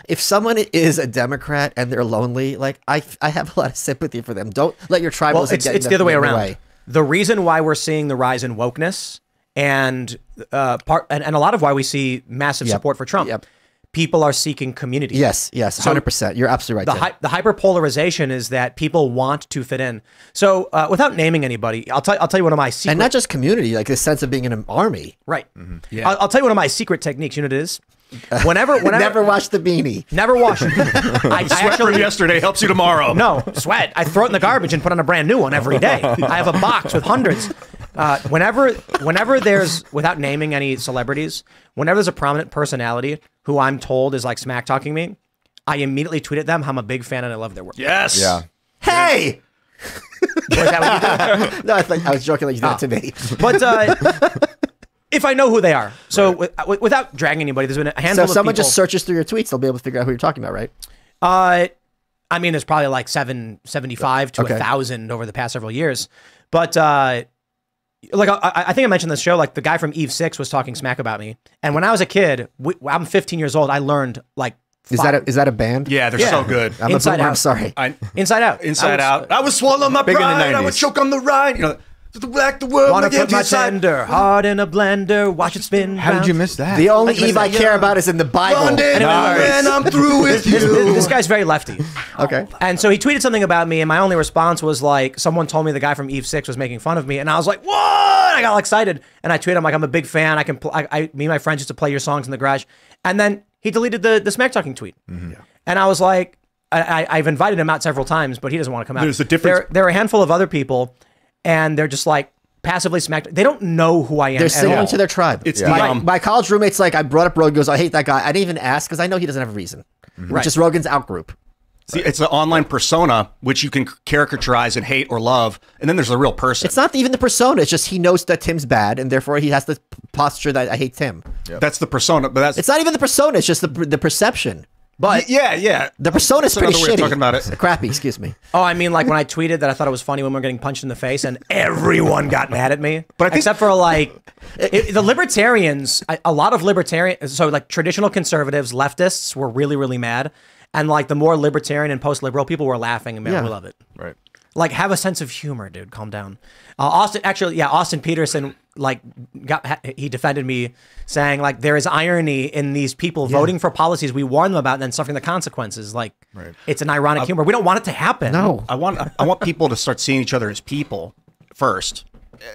if someone is a Democrat and they're lonely, like, I have a lot of sympathy for them. Don't let your tribalism get in the other way around. The reason why we're seeing the rise in wokeness and a lot of why we see massive support for Trump. People are seeking community. Yes, 100%. So you're absolutely right. The hyperpolarization is that people want to fit in. So without naming anybody, I'll tell you one of my secret, and not just community, like the sense of being in an army. Right. Yeah. I'll tell you one of my secret techniques. You know what it is? Whenever never wash the beanie. Never wash it. Sweat from yesterday helps you tomorrow. No, sweat. I throw it in the garbage and put on a brand new one every day. I have a box with hundreds. Whenever there's, without naming any celebrities, whenever there's a prominent personality who I'm told is like smack talking me, I immediately tweet at them how I'm a big fan and I love their work. Yes. Yeah. Hey. Was that what you did? No, I was joking. Like you did that to me. But. If I know who they are. So without dragging anybody, there's been a handful of people. So if someone just searches through your tweets, they'll be able to figure out who you're talking about, right? I mean, there's probably like 775 to 1,000 over the past several years. But like I think I mentioned this show, like the guy from Eve 6 was talking smack about me. And when I was a kid, I'm 15 years old, I learned like Is that a band? Yeah, they're so good. I'm Inside Out. I'm sorry. Inside Out. Inside Out. I would swallow my pride. I would choke on the ride. You know. The black, the world. Wanna put my tender heart in a blender, watch it spin. How did you miss that? The only Eve I care about is in the Bible. Nice. And I'm through with you. This guy's very lefty. Okay. And so he tweeted something about me, and my only response was like, someone told me the guy from Eve 6 was making fun of me, and I was like, what? I got all excited, and I tweeted, I'm like, I'm a big fan. Me and my friends used to play your songs in the garage, and then he deleted the smack talking tweet, and I was like, I've invited him out several times, but he doesn't want to come out. There's a difference. There are a handful of other people. And they're just like passively smacked. They don't know who I am. They're singing to their tribe. It's my college roommate's like, I brought up Rogan, goes, I hate that guy. I didn't even ask because I know he doesn't have a reason. It's just Rogan's outgroup. See, it's an online persona, which you can caricaturize and hate or love. And then there's the real person. It's not even the persona. It's just he knows that Tim's bad, and therefore he has the posture that I hate Tim. Yep. That's the persona. But that's, it's not even the persona. It's just the perception. But the persona is pretty shitty. Talking about it. Crappy, excuse me. Oh, I mean, like when I tweeted that I thought it was funny when we were getting punched in the face, and everyone got mad at me. But I think, except for like the libertarians, a lot of libertarians, so like traditional conservatives, leftists were really, really mad, and like the more libertarian and post-liberal people were laughing, and man, we love it. Right. Like, have a sense of humor, dude. Calm down. Austin Peterson, like, he defended me, saying like there is irony in these people voting for policies we warn them about and then suffering the consequences. Like, it's an ironic humor. We don't want it to happen. No, I want people to start seeing each other as people first.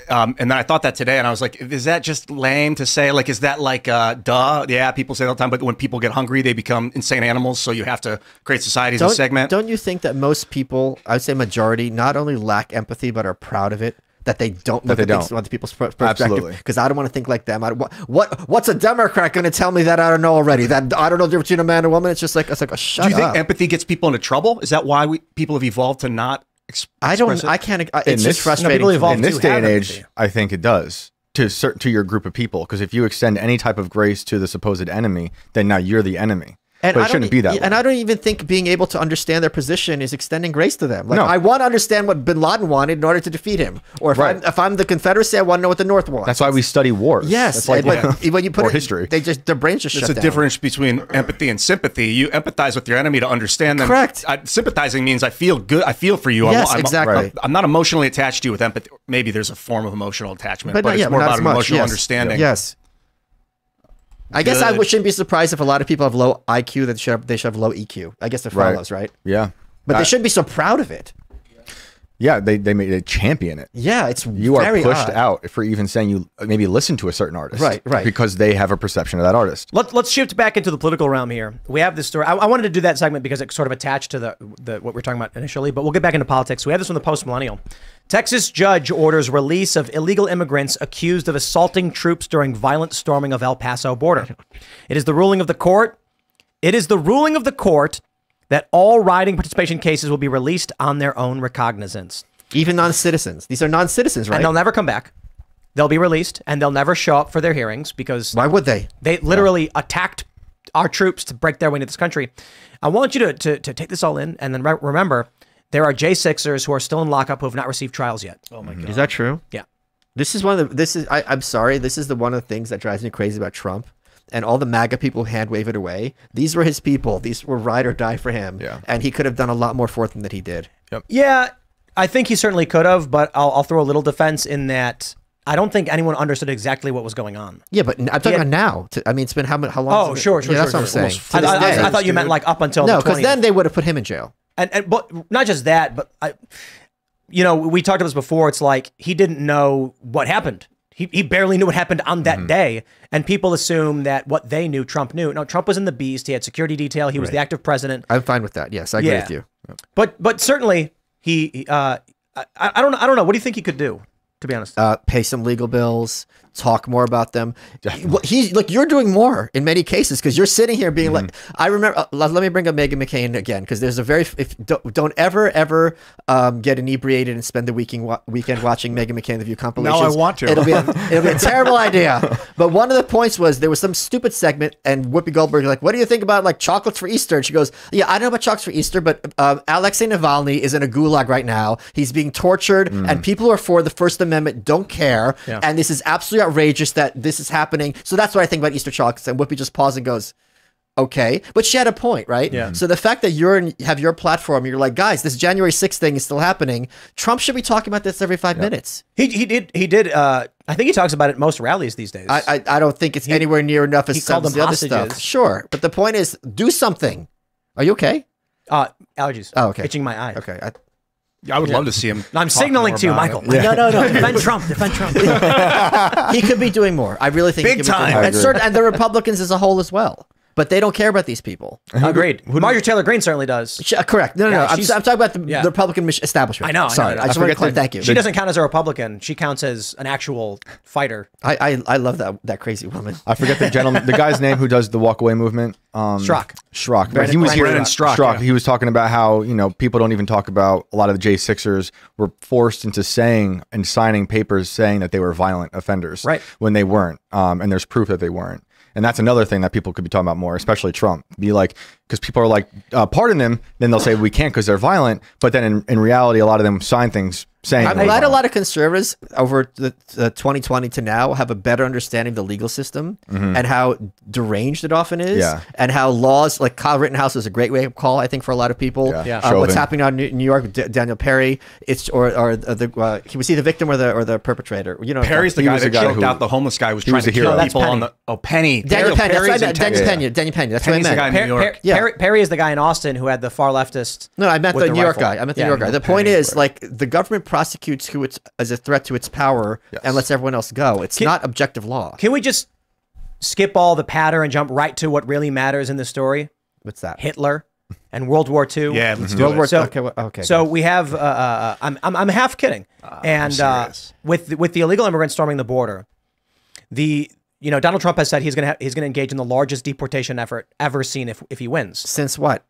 And then I thought that today, and I was like, is that just lame to say? Like, is that like, duh? Yeah, people say that all the time, but when people get hungry, they become insane animals, so you have to create societies and segment. Don't you think that most people, I would say majority, not only lack empathy, but are proud of it? That they don't look at other people's perspective. Absolutely. Because I don't want to think like them. What's a Democrat going to tell me that I don't know already? That I don't know the difference between a man and a woman? It's just like, oh, shut up. Do you think empathy gets people into trouble? Is that why people have evolved to not... It's just frustrating in this day and age. I think it does to your group of people, because if you extend any type of grace to the supposed enemy, then now you're the enemy. And but it shouldn't be that way. And I don't even think being able to understand their position is extending grace to them. Like, I want to understand what bin Laden wanted in order to defeat him. Or if I'm the Confederacy, I want to know what the North wants. That's why we study wars. Yes. That's like, when you put it, history. They just, their brains just shut down. There's a difference between empathy and sympathy. You empathize with your enemy to understand them. Correct. Sympathizing means I feel good. I feel for you. Yes, exactly. I'm not emotionally attached to you with empathy. Maybe there's a form of emotional attachment, but it's more about emotional understanding. Yes. I guess I shouldn't be surprised if a lot of people have low IQ that they should have low EQ. I guess it follows, right? Yeah. But they should be so proud of it. Yeah, they champion it. Yeah, it's you are pushed out for even saying you maybe listen to a certain artist, right? Right, because they have a perception of that artist. Let's shift back into the political realm here. We have this story. I wanted to do that segment because it's sort of attached to the what we're talking about initially, but we'll get back into politics. We have this from the Post Millennial. Texas judge orders release of illegal immigrants accused of assaulting troops during violent storming of El Paso border. It is the ruling of the court. It is the ruling of the court that all rioting participation cases will be released on their own recognizance. Even non-citizens. These are non-citizens, right? And they'll never come back. They'll be released, and they'll never show up for their hearings because... Why would they? They literally attacked our troops to break their way into this country. I want you to take this all in, and then remember, there are J6ers who are still in lockup who have not received trials yet. Oh my God. Is that true? Yeah. This is one of the... I'm sorry, this is one of the things that drives me crazy about Trump. And all the MAGA people who hand wave it away, these were his people. These were ride or die for him. Yeah. And he could have done a lot more for them than he did. Yep. Yeah, I think he certainly could have, but I'll throw a little defense in that I don't think anyone understood exactly what was going on. Yeah, but I'm talking about now. I mean, it's been how long? Oh, sure, sure, yeah, sure. That's what I'm saying. I thought you meant like up until the 20th. No, because then they would have put him in jail. And but not just that, but you know, we talked about this before. It's like he didn't know what happened. He barely knew what happened on that day. And people assume that what they knew, Trump knew. No, Trump was in the beast. He had security detail. He was the active president. I'm fine with that. Yes, I agree with you. Yep. But certainly he, I don't know. What do you think he could do, to be honest? Pay some legal bills, talk more about them. He, look, you're doing more in many cases because you're sitting here being like, I remember, let me bring up Meghan McCain again, because there's a very, don't ever get inebriated and spend the weekend watching Meghan McCain The View compilations. No, I want to. It'll be a terrible idea. But one of the points was there was some stupid segment and Whoopi Goldberg, like, what do you think about like chocolates for Easter? And she goes, yeah, I don't know about chocolates for Easter, but Alexei Navalny is in a gulag right now. He's being tortured and people who are for the First Amendment don't care. Yeah. And this is absolutely outrageous that this is happening. So that's what I think about Easter chocolates. And Whoopi just pauses and goes, okay. But she had a point, right? Yeah. So the fact that you have your platform, you're like, guys, this January 6th thing is still happening. Trump should be talking about this every 5 minutes. He did. I think he talks about it most rallies these days. I don't think it's anywhere near enough as some of the other stuff. Sure. But the point is, do something. Are you okay? Allergies. Oh, okay. Itching my eyes. Okay. I would love to see him. I'm signaling to you, Michael. Yeah. No. Defend Trump. Defend Trump. He could be doing more. I really think. Big he could time. Be doing more. And the Republicans as a whole as well. But they don't care about these people. Agreed. Marjorie Taylor Greene certainly does. Correct. No. I'm talking about the Republican establishment. I know. Sorry. I just want to clear. Thank you. She doesn't count as a Republican. She counts as an actual fighter. I love that crazy woman. I forget the gentleman, the guy's name who does the walk away movement. Strzok. Brandon, he was here. Strzok. Yeah. He was talking about how people don't even talk about a lot of the J6ers were forced into saying and signing papers saying that they were violent offenders, right? When they weren't, and there's proof that they weren't. And that's another thing that people could be talking about more, especially Trump. Be like, because people are like, pardon them. Then they'll say we can't because they're violent. But then in reality, a lot of them sign things saying. I'm glad a lot of conservatives over the 2020 to now have a better understanding of the legal system and how deranged it often is, and how laws like Kyle Rittenhouse is a great wake-up call, I think, for a lot of people. Yeah. What's happening on New York, Daniel Perry, he was either the victim or the perpetrator. Perry's the guy that choked out the homeless guy who was trying to kill people on the Penny. Daniel Penny. Daniel Penny. That's what I meant. Perry is the guy in Austin who had the far leftist. No, I meant the New York guy. I meant the New York guy. The point is, like, the government prosecutes who it's as a threat to its power and lets everyone else go. It's not objective law. Can we just skip all the patter and jump right to what really matters in the story? What's that? Hitler and World War II. Yeah, let's do it. So we have. I'm half kidding. And with the illegal immigrants storming the border, Donald Trump has said he's gonna engage in the largest deportation effort ever seen if he wins. Since what?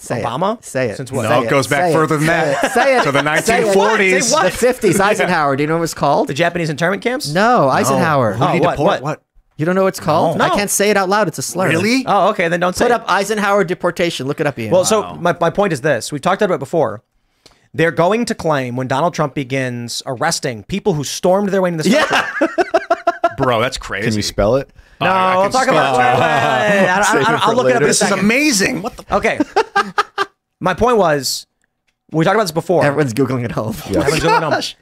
Say Obama? It. Say it. Since what? No, it goes back further than that. Say it. So the 1940s. The 50s. Eisenhower. Do you know what it's called? The Japanese internment camps? No, Eisenhower. No. What? You don't know what it's called? No. I can't say it out loud. It's a slur. Really? Oh, okay. Then don't say it. Put up Eisenhower deportation. Look it up, Ian. Well, so my point is this. We've talked about it before. They're going to claim when Donald Trump begins arresting people who stormed their way into this country. Bro, that's crazy. Can you spell it? No, I'll talk about it. I'll look it up in a second. This is amazing. What the? Okay. My point was, we talked about this before. Everyone's Googling it home.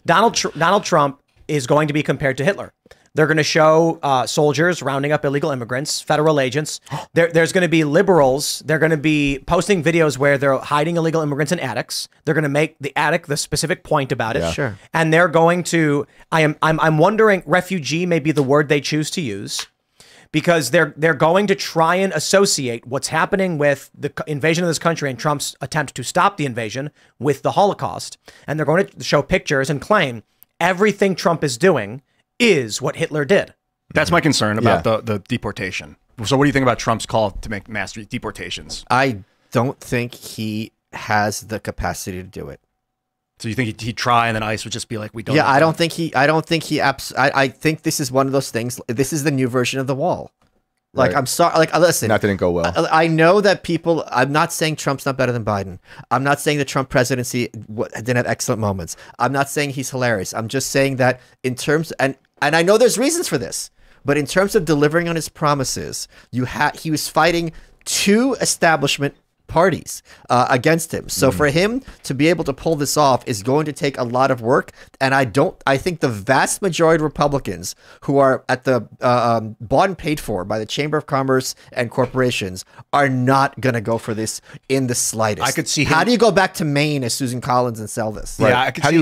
Donald Trump is going to be compared to Hitler. They're going to show soldiers rounding up illegal immigrants, federal agents. There's going to be liberals. They're going to be posting videos where they're hiding illegal immigrants in attics. They're going to make the attic the specific point about it. Yeah. Sure. And they're going to, I'm wondering, refugee may be the word they choose to use, because they're going to try and associate what's happening with the invasion of this country and Trump's attempt to stop the invasion with the Holocaust. And they're going to show pictures and claim everything Trump is doing is what Hitler did. That's my concern about the deportation. So what do you think about Trump's call to make mass deportations? I don't think he has the capacity to do it. So you think he'd try, and then ICE would just be like, we don't. Yeah, I think this is one of those things. This is the new version of the wall. Like, right. I'm sorry. Like, listen, that didn't go well. I know that people, I'm not saying Trump's not better than Biden. I'm not saying the Trump presidency didn't have excellent moments. I'm not saying he's hilarious. I'm just saying that in terms, and I know there's reasons for this, but in terms of delivering on his promises, he was fighting two establishment parties against him. So for him to be able to pull this off is going to take a lot of work. And I think the vast majority of Republicans who are at the bought and paid for by the Chamber of Commerce and corporations are not going to go for this in the slightest. I could see him. How do you go back to Maine as Susan Collins and sell this? Right. Yeah, I could how do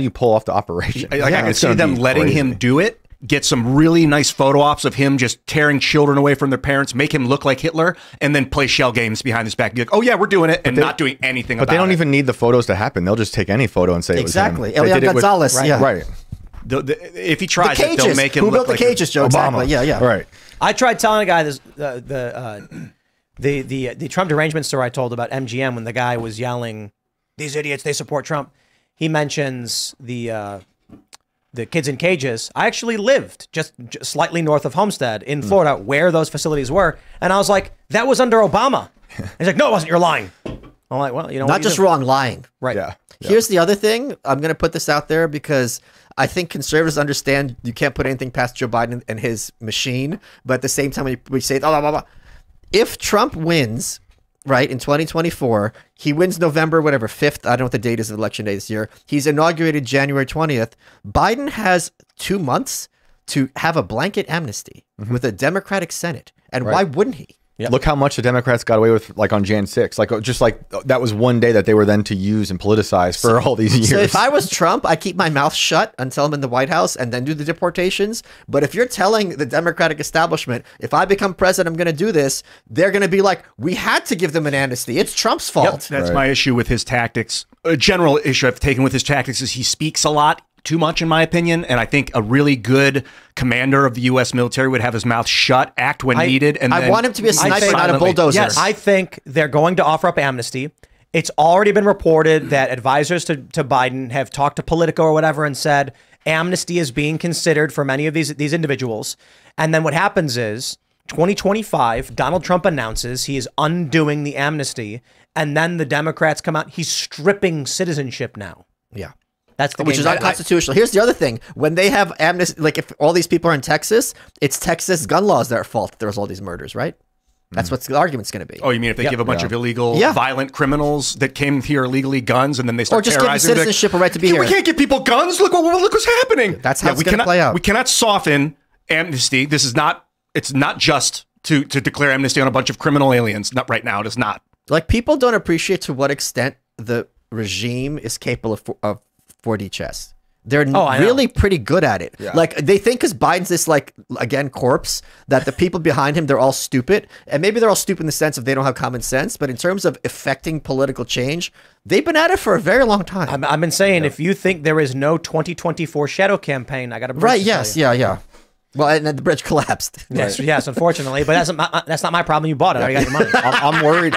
you pull off the operation? I could see them letting him do it. Get some really nice photo ops of him just tearing children away from their parents, make him look like Hitler, and then play shell games behind his back. Be like, oh yeah, we're doing it, and not doing anything about it. But they don't even need the photos to happen. They'll just take any photo and say exactly. It was him. Elian Gonzalez. Right. Yeah. Right. If he tries it, they'll make him look like Obama. Who built the cages, Joe? Exactly. Yeah, yeah. Right. I tried telling a guy this, the Trump derangement story I told about MGM when the guy was yelling, these idiots, they support Trump. He mentions the kids in cages. I actually lived just slightly north of Homestead in Florida where those facilities were. And I was like, that was under Obama. And he's like, no, it wasn't. You're lying. I'm like, well, you know, not just wrong, lying. Right. Yeah. Here's the other thing. I'm going to put this out there because I think conservatives understand you can't put anything past Joe Biden and his machine. But at the same time, we say, blah, blah, blah, blah. If Trump wins, right, in 2024, he wins November, whatever, 5th. I don't know what the date is of election day this year. He's inaugurated January 20th. Biden has 2 months to have a blanket amnesty with a Democratic Senate. And why wouldn't he? Yep. Look how much the Democrats got away with, like on Jan 6. Like, just like that was one day that they were then to use and politicize for all these years. So if I was Trump, I keep my mouth shut until I'm in the White House and then do the deportations. But if you're telling the Democratic establishment, if I become president, I'm going to do this, they're going to be like, we had to give them an amnesty. It's Trump's fault. Yep, that's my issue with his tactics. A general issue I've taken with his tactics is he speaks a lot. Too much, in my opinion, and I think a really good commander of the U.S. military would have his mouth shut, act when needed, and I want him to be a sniper, not a bulldozer. Yes, I think they're going to offer up amnesty. It's already been reported that advisors to Biden have talked to Politico or whatever and said amnesty is being considered for many of these individuals. And then what happens is 2025, Donald Trump announces he is undoing the amnesty, and then the Democrats come out. He's stripping citizenship now. Yeah. That's the game is unconstitutional. Here's the other thing. When they have amnesty, like if all these people are in Texas, it's Texas gun laws that are at fault that there's all these murders, right? That's what the argument's going to be. Oh, you mean if they give a bunch of illegal, violent criminals that came here illegally guns, and then they start terrorizing them? Or just give them citizenship, a right to be here. We can't give people guns. Look what's happening. That's how it's going to play out. We cannot soften amnesty. This is not, it's not just to declare amnesty on a bunch of criminal aliens. Not right now. It is not. Like, people don't appreciate to what extent the regime is capable of 4D chess. They're really pretty good at it. Yeah. Like, they think because Biden's this, like, again, corpse, that the people behind him, they're all stupid. And maybe they're all stupid in the sense of they don't have common sense. But in terms of affecting political change, they've been at it for a very long time. I've been saying, if you think there is no 2024 shadow campaign, I got to bridge. Right, yes, yeah. Well, and then the bridge collapsed. Yes, yes, unfortunately, but that's not my problem. You bought it. I got your money. I'm worried.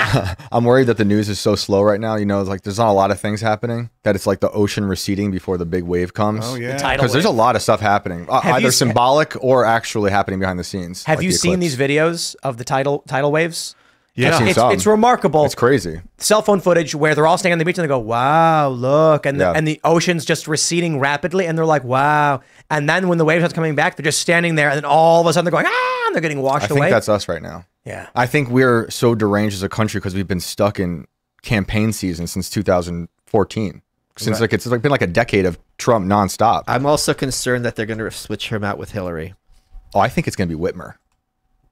I'm worried that the news is so slow right now. You know, it's like there's not a lot of things happening. That it's like the ocean receding before the big wave comes. Oh yeah, because there's a lot of stuff happening, either symbolic or actually happening behind the scenes. Have you seen these videos of the tidal waves? Yeah, it's remarkable. It's crazy. Cell phone footage where they're all standing on the beach and they go, wow, look. And the ocean's just receding rapidly. And they're like, wow. And then when the waves are coming back, they're just standing there. And then all of a sudden they're going, ah, and they're getting washed away. I think that's us right now. Yeah. I think we're so deranged as a country because we've been stuck in campaign season since 2014. Since like, it's been like a decade of Trump nonstop. I'm also concerned that they're going to switch him out with Hillary. Oh, I think it's going to be Whitmer.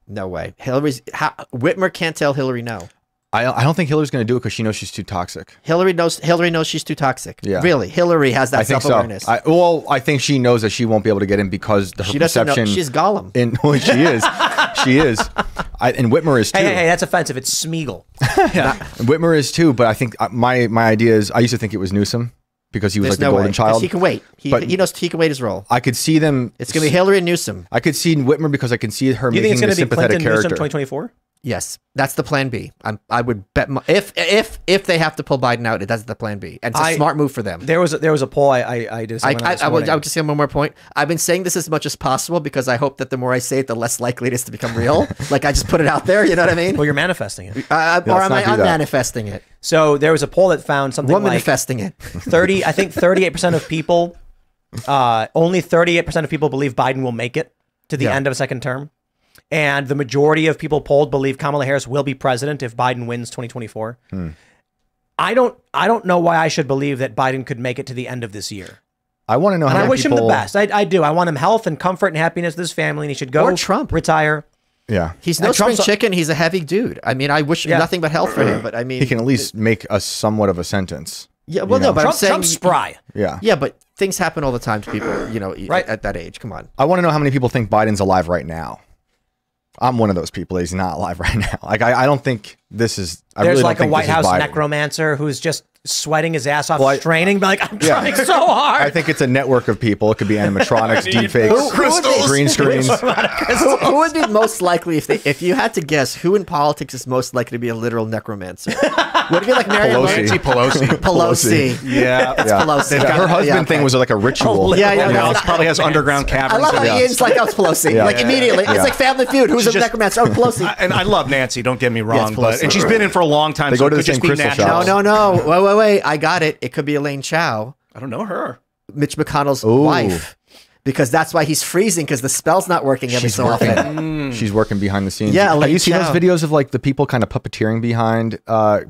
No way. Whitmer can't tell Hillary no. I don't think Hillary's going to do it because she knows she's too toxic. Hillary knows she's too toxic. Yeah. Really? Hillary has that self-awareness. So. Well, I think she knows that she won't be able to get in because her perception. She's Gollum. She is. She is. And Whitmer is too. Hey, that's offensive. It's Smeagol. Yeah. Whitmer is too, but I think my idea is I used to think it was Newsom because he was like the golden child. He can wait. He knows he can wait his role. I could see them. It's going to be Hillary and Newsom. I could see Whitmer because I can see her making a sympathetic character. Do you think it's going to be Clinton, Newsom, 2024? Yes, that's the plan B. I would bet if they have to pull Biden out, that's the plan B. And it's a smart move for them. There was a poll I did. I would just say one more point. I've been saying this as much as possible because I hope that the more I say it, the less likely it is to become real. Like I just put it out there. You know what I mean? Well, you're manifesting it. Or am I unmanifesting it? So there was a poll that found something like manifesting it. 38% of people. Only 38% of people believe Biden will make it to the end of a second term. And the majority of people polled believe Kamala Harris will be president if Biden wins 2024. Hmm. I don't know why I should believe that Biden could make it to the end of this year. I want to know. And I wish him the best. I do. I want him health and comfort and happiness to his family, and he should go. Or Trump retire. Yeah, he's no spring chicken. He's a heavy dude. I mean, I wish nothing but health for him. But I mean, he can at least make a somewhat of a sentence. Yeah, well, no, but I'm saying Trump's spry. Yeah, yeah, but things happen all the time to people. You know, right at that age. Come on. I want to know how many people think Biden's alive right now. I'm one of those people. He's not alive right now. Like I don't think this is. I really don't think a White House necromancer who's just sweating his ass off, straining. Like I'm trying so hard. I think it's a network of people. It could be animatronics, deepfakes, crystals, green screens. Who would be most likely if you had to guess who in politics is most likely to be a literal necromancer? Would it be like Pelosi? Yeah, it's Pelosi. Her husband thing was like a ritual. Oh, yeah, yeah. No, probably has underground caverns. I love how Ian's like, oh, it's Pelosi. Like immediately, it's like Family Feud. Who's a necromancer? Oh, Pelosi. And I love Nancy. Don't get me wrong, but and she's been in for a long time. They go to the same crystal shop. No. Wait. I got it. It could be Elaine Chao. I don't know her. Mitch McConnell's wife. Because that's why he's freezing, because the spell's not working every so often. She's working behind the scenes. Yeah, like you see those videos of like the people kind of puppeteering behind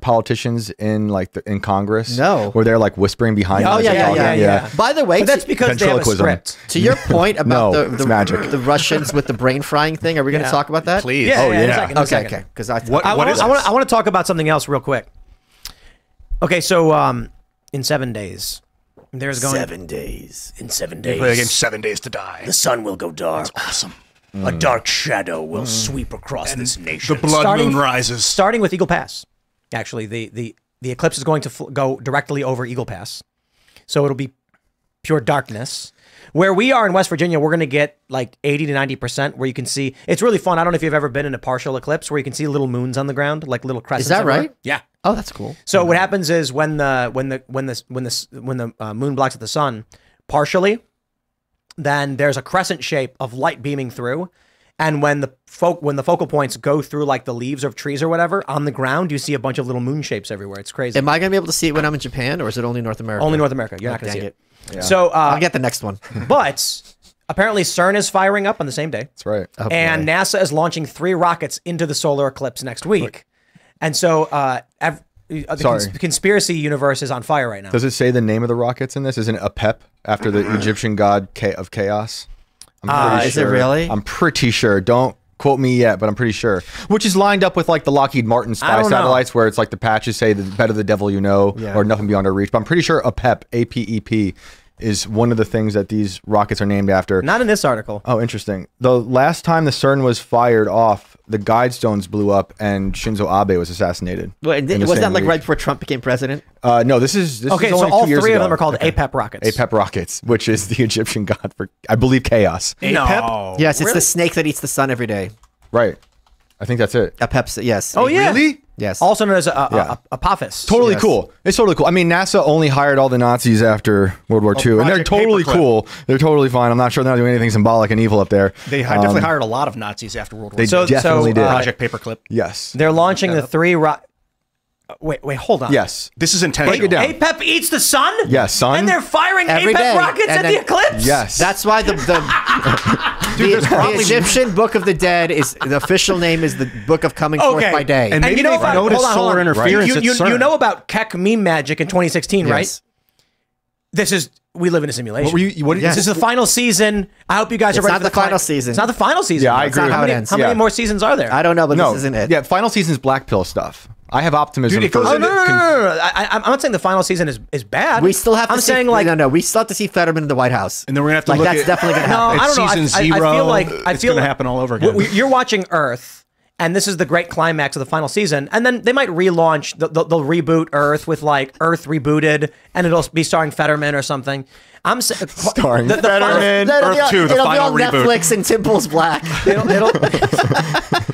politicians in like in Congress. No, where they're like whispering behind. Oh yeah. By the way, but that's because they have a script. To your point about the Russians with the brain frying thing, are we going to talk about that? Please. Yeah, okay. Because I want to talk about something else real quick. Okay, so in 7 days. In 7 days. Play again, 7 days to die. The sun will go dark. That's awesome. A dark shadow will sweep across this nation. The blood moon rises. Starting with Eagle Pass. Actually, the eclipse is going to go directly over Eagle Pass. So it'll be pure darkness. Where we are in West Virginia, we're going to get like 80 to 90% where you can see. It's really fun. I don't know if you've ever been in a partial eclipse where you can see little moons on the ground, like little crescents. Is that right? Yeah. Oh, that's cool. So what happens is when the moon blocks at the sun partially, then there's a crescent shape of light beaming through, and when the focal points go through like the leaves of trees or whatever on the ground, you see a bunch of little moon shapes everywhere. It's crazy. Am I going to be able to see it when I'm in Japan, or is it only North America? Only North America. You're not going to see it. Yeah. So I'll get the next one. But apparently CERN is firing up on the same day. That's right. Okay. And NASA is launching 3 rockets into the solar eclipse next week. And so the conspiracy universe is on fire right now. Does it say the name of the rockets in this? Isn't it Apep after the Egyptian god of chaos? Is it really? I'm pretty sure. Don't quote me yet, but I'm pretty sure. Which is lined up with like the Lockheed Martin spy satellites where it's like the patches say the better the devil you know or nothing beyond our reach. But I'm pretty sure Apep, A-P-E-P, is one of the things that these rockets are named after. Not in this article. Oh, interesting. The last time the CERN was fired off, the guide stones blew up and Shinzo Abe was assassinated. Wait, was that like right before Trump became president? No, this is only so all 3 of them are called APEP rockets. APEP rockets, which is the Egyptian god for, I believe, chaos. APEP? Yes, it's the snake that eats the sun every day. Right. I think that's it. APEP, yes. Oh, yeah. Really? Yes. Also known as Apophis. Totally cool. It's totally cool. I mean, NASA only hired all the Nazis after World War II, and they're totally cool. They're totally fine. I'm not sure they're not doing anything symbolic and evil up there. They definitely hired a lot of Nazis after World War II. They definitely did. Project Paperclip. Yes. They're launching the 3 rockets. Wait, hold on. Yes. This is intentional. Break it down. APEP eats the sun? Yes, sun. And they're firing APEP rockets at the eclipse? Yes. That's why the Egyptian Book of the Dead is, the official name is the Book of Coming Forth by Day. And you know about solar interference. You know about Keck meme magic in 2016, right? This is We live in a simulation. What were you, yes. This is the final season. I hope you guys are ready for the final season. It's not the final season. Yeah, I agree. How many more seasons are there? I don't know, but this isn't it. Yeah, final season's black pill stuff. I have optimism. Dude, no. I'm not saying the final season is bad. We still have to see, like, no, we still have to see Fetterman in the White House. And then we're going to have to look at... That's definitely going to happen. No, I don't know. Season 0. I feel like... It's going to happen all over again. You're watching Earth, and this is the great climax of the final season. And then they might relaunch, they'll reboot Earth with like Earth Rebooted, and it'll be starring Fetterman or something. I'm starring the Fetterman. Final, Earth 2, the final reboot. Netflix and Temple's black.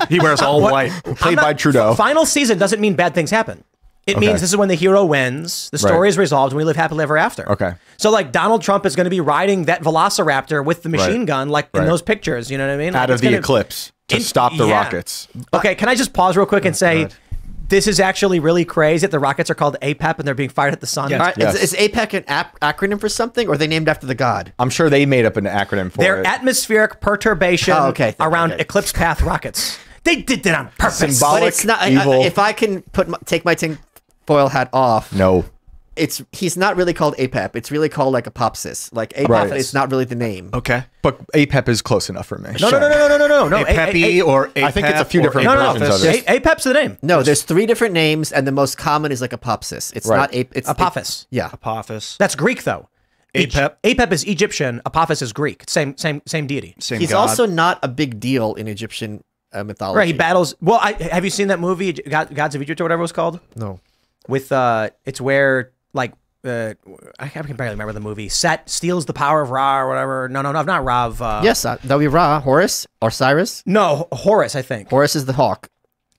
He wears all white. Played by Trudeau. Final season doesn't mean bad things happen. It means this is when the hero wins, the story is resolved, and we live happily ever after. Okay. So like Donald Trump is going to be riding that Velociraptor with the machine gun, like in those pictures. You know what I mean? Out of the eclipse to stop the rockets. Okay. Can I just pause real quick and say, this is actually really crazy that the rockets are called APEP and they're being fired at the sun. Yes. All right, yes. Is APEC an acronym for something, or are they named after the god? I'm sure they made up an acronym for it. They're atmospheric perturbation around eclipse path rockets. They did that on purpose. Symbolic, but it's not, evil. If I can take my tinfoil hat off. No. He's not really called APEP. It's really called like Apopsis. Like APEP is not really the name. Okay. But APEP is close enough for me. No, no. APEP or APEP. I think it's a few different versions of it. APEP's the name. No, there's three different names, and the most common is like Apopsis. It's not APEP. It's Apophis. Yeah. Apophis. That's Greek, though. APEP. APEP is Egyptian. Apophis is Greek. Same deity. Same god. He's also not a big deal in Egyptian mythology. Right. He battles. Well, have you seen that movie, Gods of Egypt or whatever it was called? No. With, it's where... Like, I can barely remember the movie. Set steals the power of Ra or whatever. No, not Ra. Yes, that would be Ra. Horus or Cyrus? No, Horus, I think. Horus is the hawk.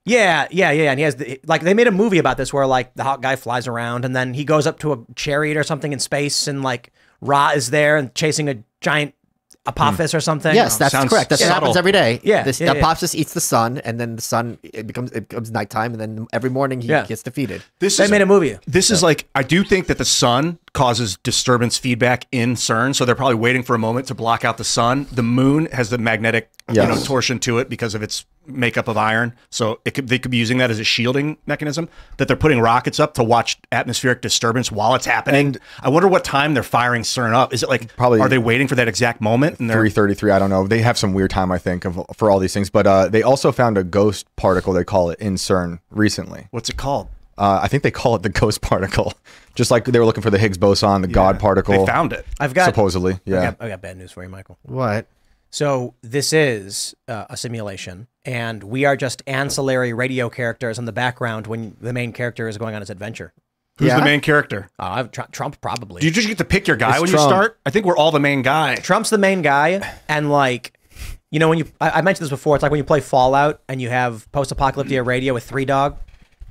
Yeah. And he has, like, they made a movie about this where, like, the hawk guy flies around and then he goes up to a chariot or something in space and, like, Ra is there and chasing a giant Apophis or something. Yes, that's correct. That's what happens every day. Yeah, Apophis eats the sun, and then the sun it becomes nighttime, and then every morning he gets defeated. They made a movie. This is like, I do think that the sun causes disturbance feedback in CERN, so they're probably waiting for a moment to block out the sun. The moon has the magnetic torsion to it because of its makeup of iron, so they could be using that as a shielding mechanism, that they're putting rockets up to watch atmospheric disturbance while it's happening. And I wonder what time they're firing CERN up. Is it like, probably, are they waiting for that exact moment? 3:33, I don't know. They have some weird time, I think, for all these things, but they also found a ghost particle, they call it, in CERN recently. What's it called? I think they call it the ghost particle, just like they were looking for the Higgs boson, the God particle. They found it. Supposedly, yeah. I got bad news for you, Michael. What? So this is a simulation, and we are just ancillary radio characters in the background when the main character is going on his adventure. Who's the main character? Trump, probably. Do you just get to pick your guy when you start? I think we're all the main guy. Trump's the main guy, and like... You know, when you... I mentioned this before, it's like when you play Fallout, and you have post-apocalyptic radio with 3Dog,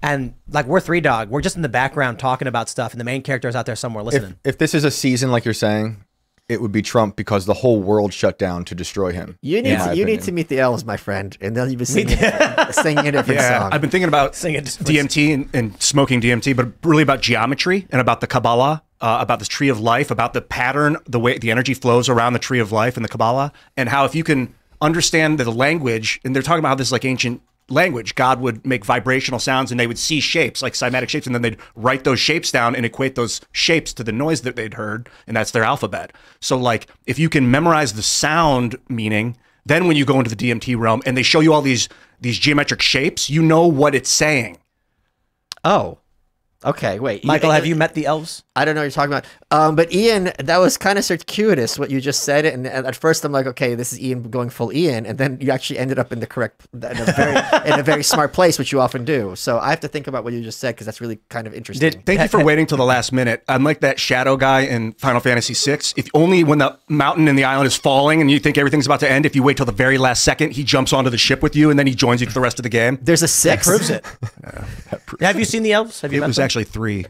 and like we're 3Dog. We're just in the background talking about stuff, and the main character is out there somewhere listening. If this is a season, like you're saying... It would be Trump, because the whole world shut down to destroy him. You need to meet the elves, my friend, and they'll be singing a different song. I've been thinking about DMT and smoking DMT, but really about geometry and about the Kabbalah, about the tree of life, about the pattern, the way the energy flows around the tree of life and the Kabbalah, and how if you can understand the language, and they're talking about how this like ancient language, God would make vibrational sounds and they would see shapes, like cymatic shapes, and then they'd write those shapes down and equate those shapes to the noise that they'd heard, and that's their alphabet. So like, if you can memorize the sound meaning, then when you go into the DMT realm and they show you all these geometric shapes, you know what it's saying. Oh, okay, wait. Michael, have you met the elves? I don't know what you're talking about. But Ian, that was kind of circuitous, what you just said. And at first I'm like, okay, this is Ian going full Ian. And then you actually ended up in the correct, in a very smart place, which you often do. So I have to think about what you just said, because that's really kind of interesting. Thank you for waiting till the last minute. I'm like that shadow guy in Final Fantasy VI. If only when the mountain and the island is falling and you think everything's about to end, if you wait till the very last second, he jumps onto the ship with you and then he joins you for the rest of the game. There's a 6. That proves it. That proves have you seen the elves? Have you met them? Actually 3.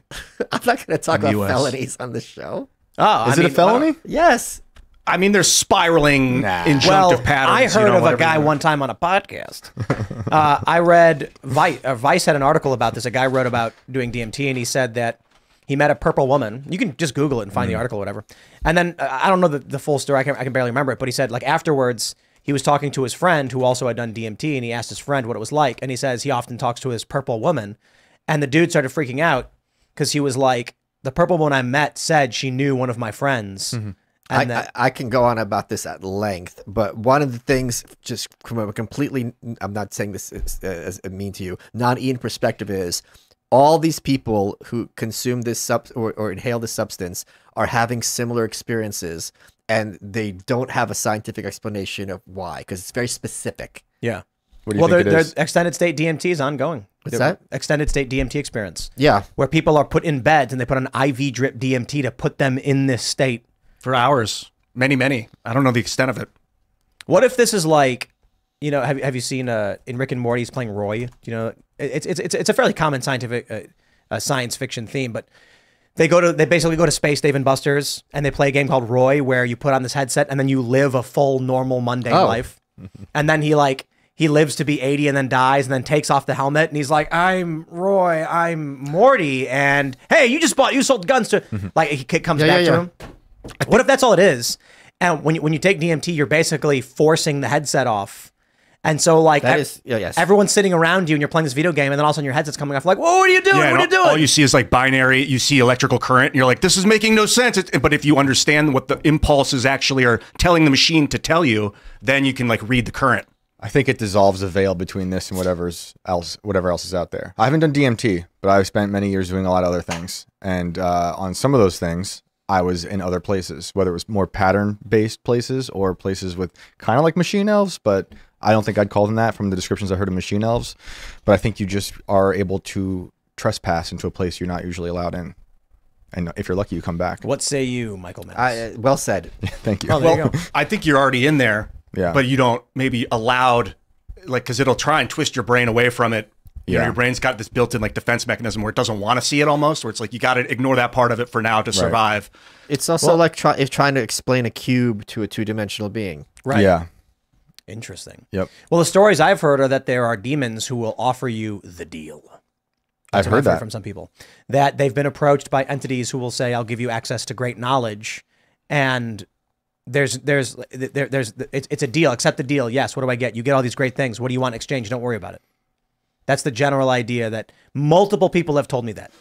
I'm not going to talk about felonies on this show. Oh, is it a felony? Yes. I mean, they're spiraling injunctive patterns. I heard of a guy one time on a podcast. I read Vice had an article about this. A guy wrote about doing DMT, and he said that he met a purple woman. You can just Google it and find the article, or whatever. And then I don't know the full story. I can barely remember it. But he said, like, afterwards, he was talking to his friend who also had done DMT, and he asked his friend what it was like. And he says he often talks to his purple woman. And the dude started freaking out because he was like, the purple one I met said she knew one of my friends. Mm-hmm. And I can go on about this at length, but one of the things, just from a completely, I'm not saying this as mean to you, non-Ian perspective, is all these people who consume this or inhale this substance are having similar experiences, and they don't have a scientific explanation of why, because it's very specific. Yeah. What do you think it is? Extended state DMT is ongoing. What's that? Extended state DMT experience. Yeah. Where people are put in beds and they put an IV drip DMT to put them in this state. For hours. Many, many. I don't know the extent of it. What if this is like, you know, have you seen in Rick and Morty, he's playing Roy? You know, it's a fairly common scientific science fiction theme, but they basically go to Space Dave and Buster's and they play a game called Roy, where you put on this headset and then you live a full normal mundane life. And then he lives to be 80 and then dies and then takes off the helmet and he's like, I'm Roy, I'm Morty, and hey, you sold guns to, like, it comes back to him. What if that's all it is? And when you take DMT, you're basically forcing the headset off. And so, like, everyone's sitting around you and you're playing this video game, and then all of a sudden your headset's coming off, like, whoa, what are you doing? Yeah, what are you doing? All you see is, like, binary. You see electrical current, and you're like, this is making no sense. But if you understand what the impulses actually are telling the machine to tell you, then you can, like, read the current. I think it dissolves the veil between this and whatever else is out there. I haven't done DMT, but I've spent many years doing a lot of other things. And on some of those things, I was in other places, whether it was more pattern-based places or places with kind of like machine elves, but I don't think I'd call them that from the descriptions I heard of machine elves. But I think you just are able to trespass into a place you're not usually allowed in. And if you're lucky, you come back. What say you, Michael Malice? Well said. Thank you. Oh, well, you go. I think you're already in there, but you don't maybe allowed, like, because it'll try and twist your brain away from it. You know, your brain's got this built-in, like, defense mechanism where it doesn't want to see it almost, where it's like you got to ignore that part of it for now to survive. It's also like trying to explain a cube to a two-dimensional being. Right. Yeah. Interesting. Yep. Well, the stories I've heard are that there are demons who will offer you the deal. I've heard that from some people. That they've been approached by entities who will say, I'll give you access to great knowledge. And it's a deal. Accept the deal. Yes. What do I get? You get all these great things. What do you want in exchange? Don't worry about it. That's the general idea that multiple people have told me that,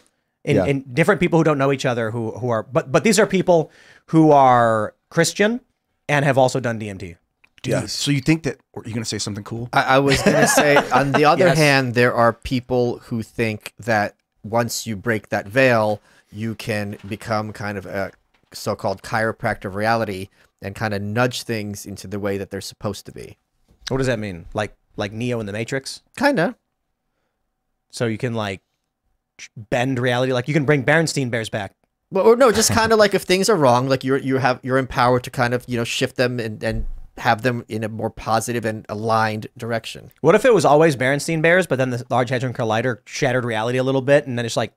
and different people who don't know each other who are, but these are people who are Christian and have also done DMT. Dude, so you think that, or are you going to say something cool? I was going to say, on the other hand, there are people who think that once you break that veil, you can become kind of a so-called chiropractor of reality and kind of nudge things into the way that they're supposed to be. What does that mean? Like Neo in the Matrix? Kind of. So you can, like, bend reality, like you can bring Berenstain Bears back. Well, or no, just kind of like if things are wrong, like you're empowered to kind of, you know, shift them and have them in a more positive and aligned direction. What if it was always Berenstain Bears, but then the Large Hadron Collider shattered reality a little bit, and then it's like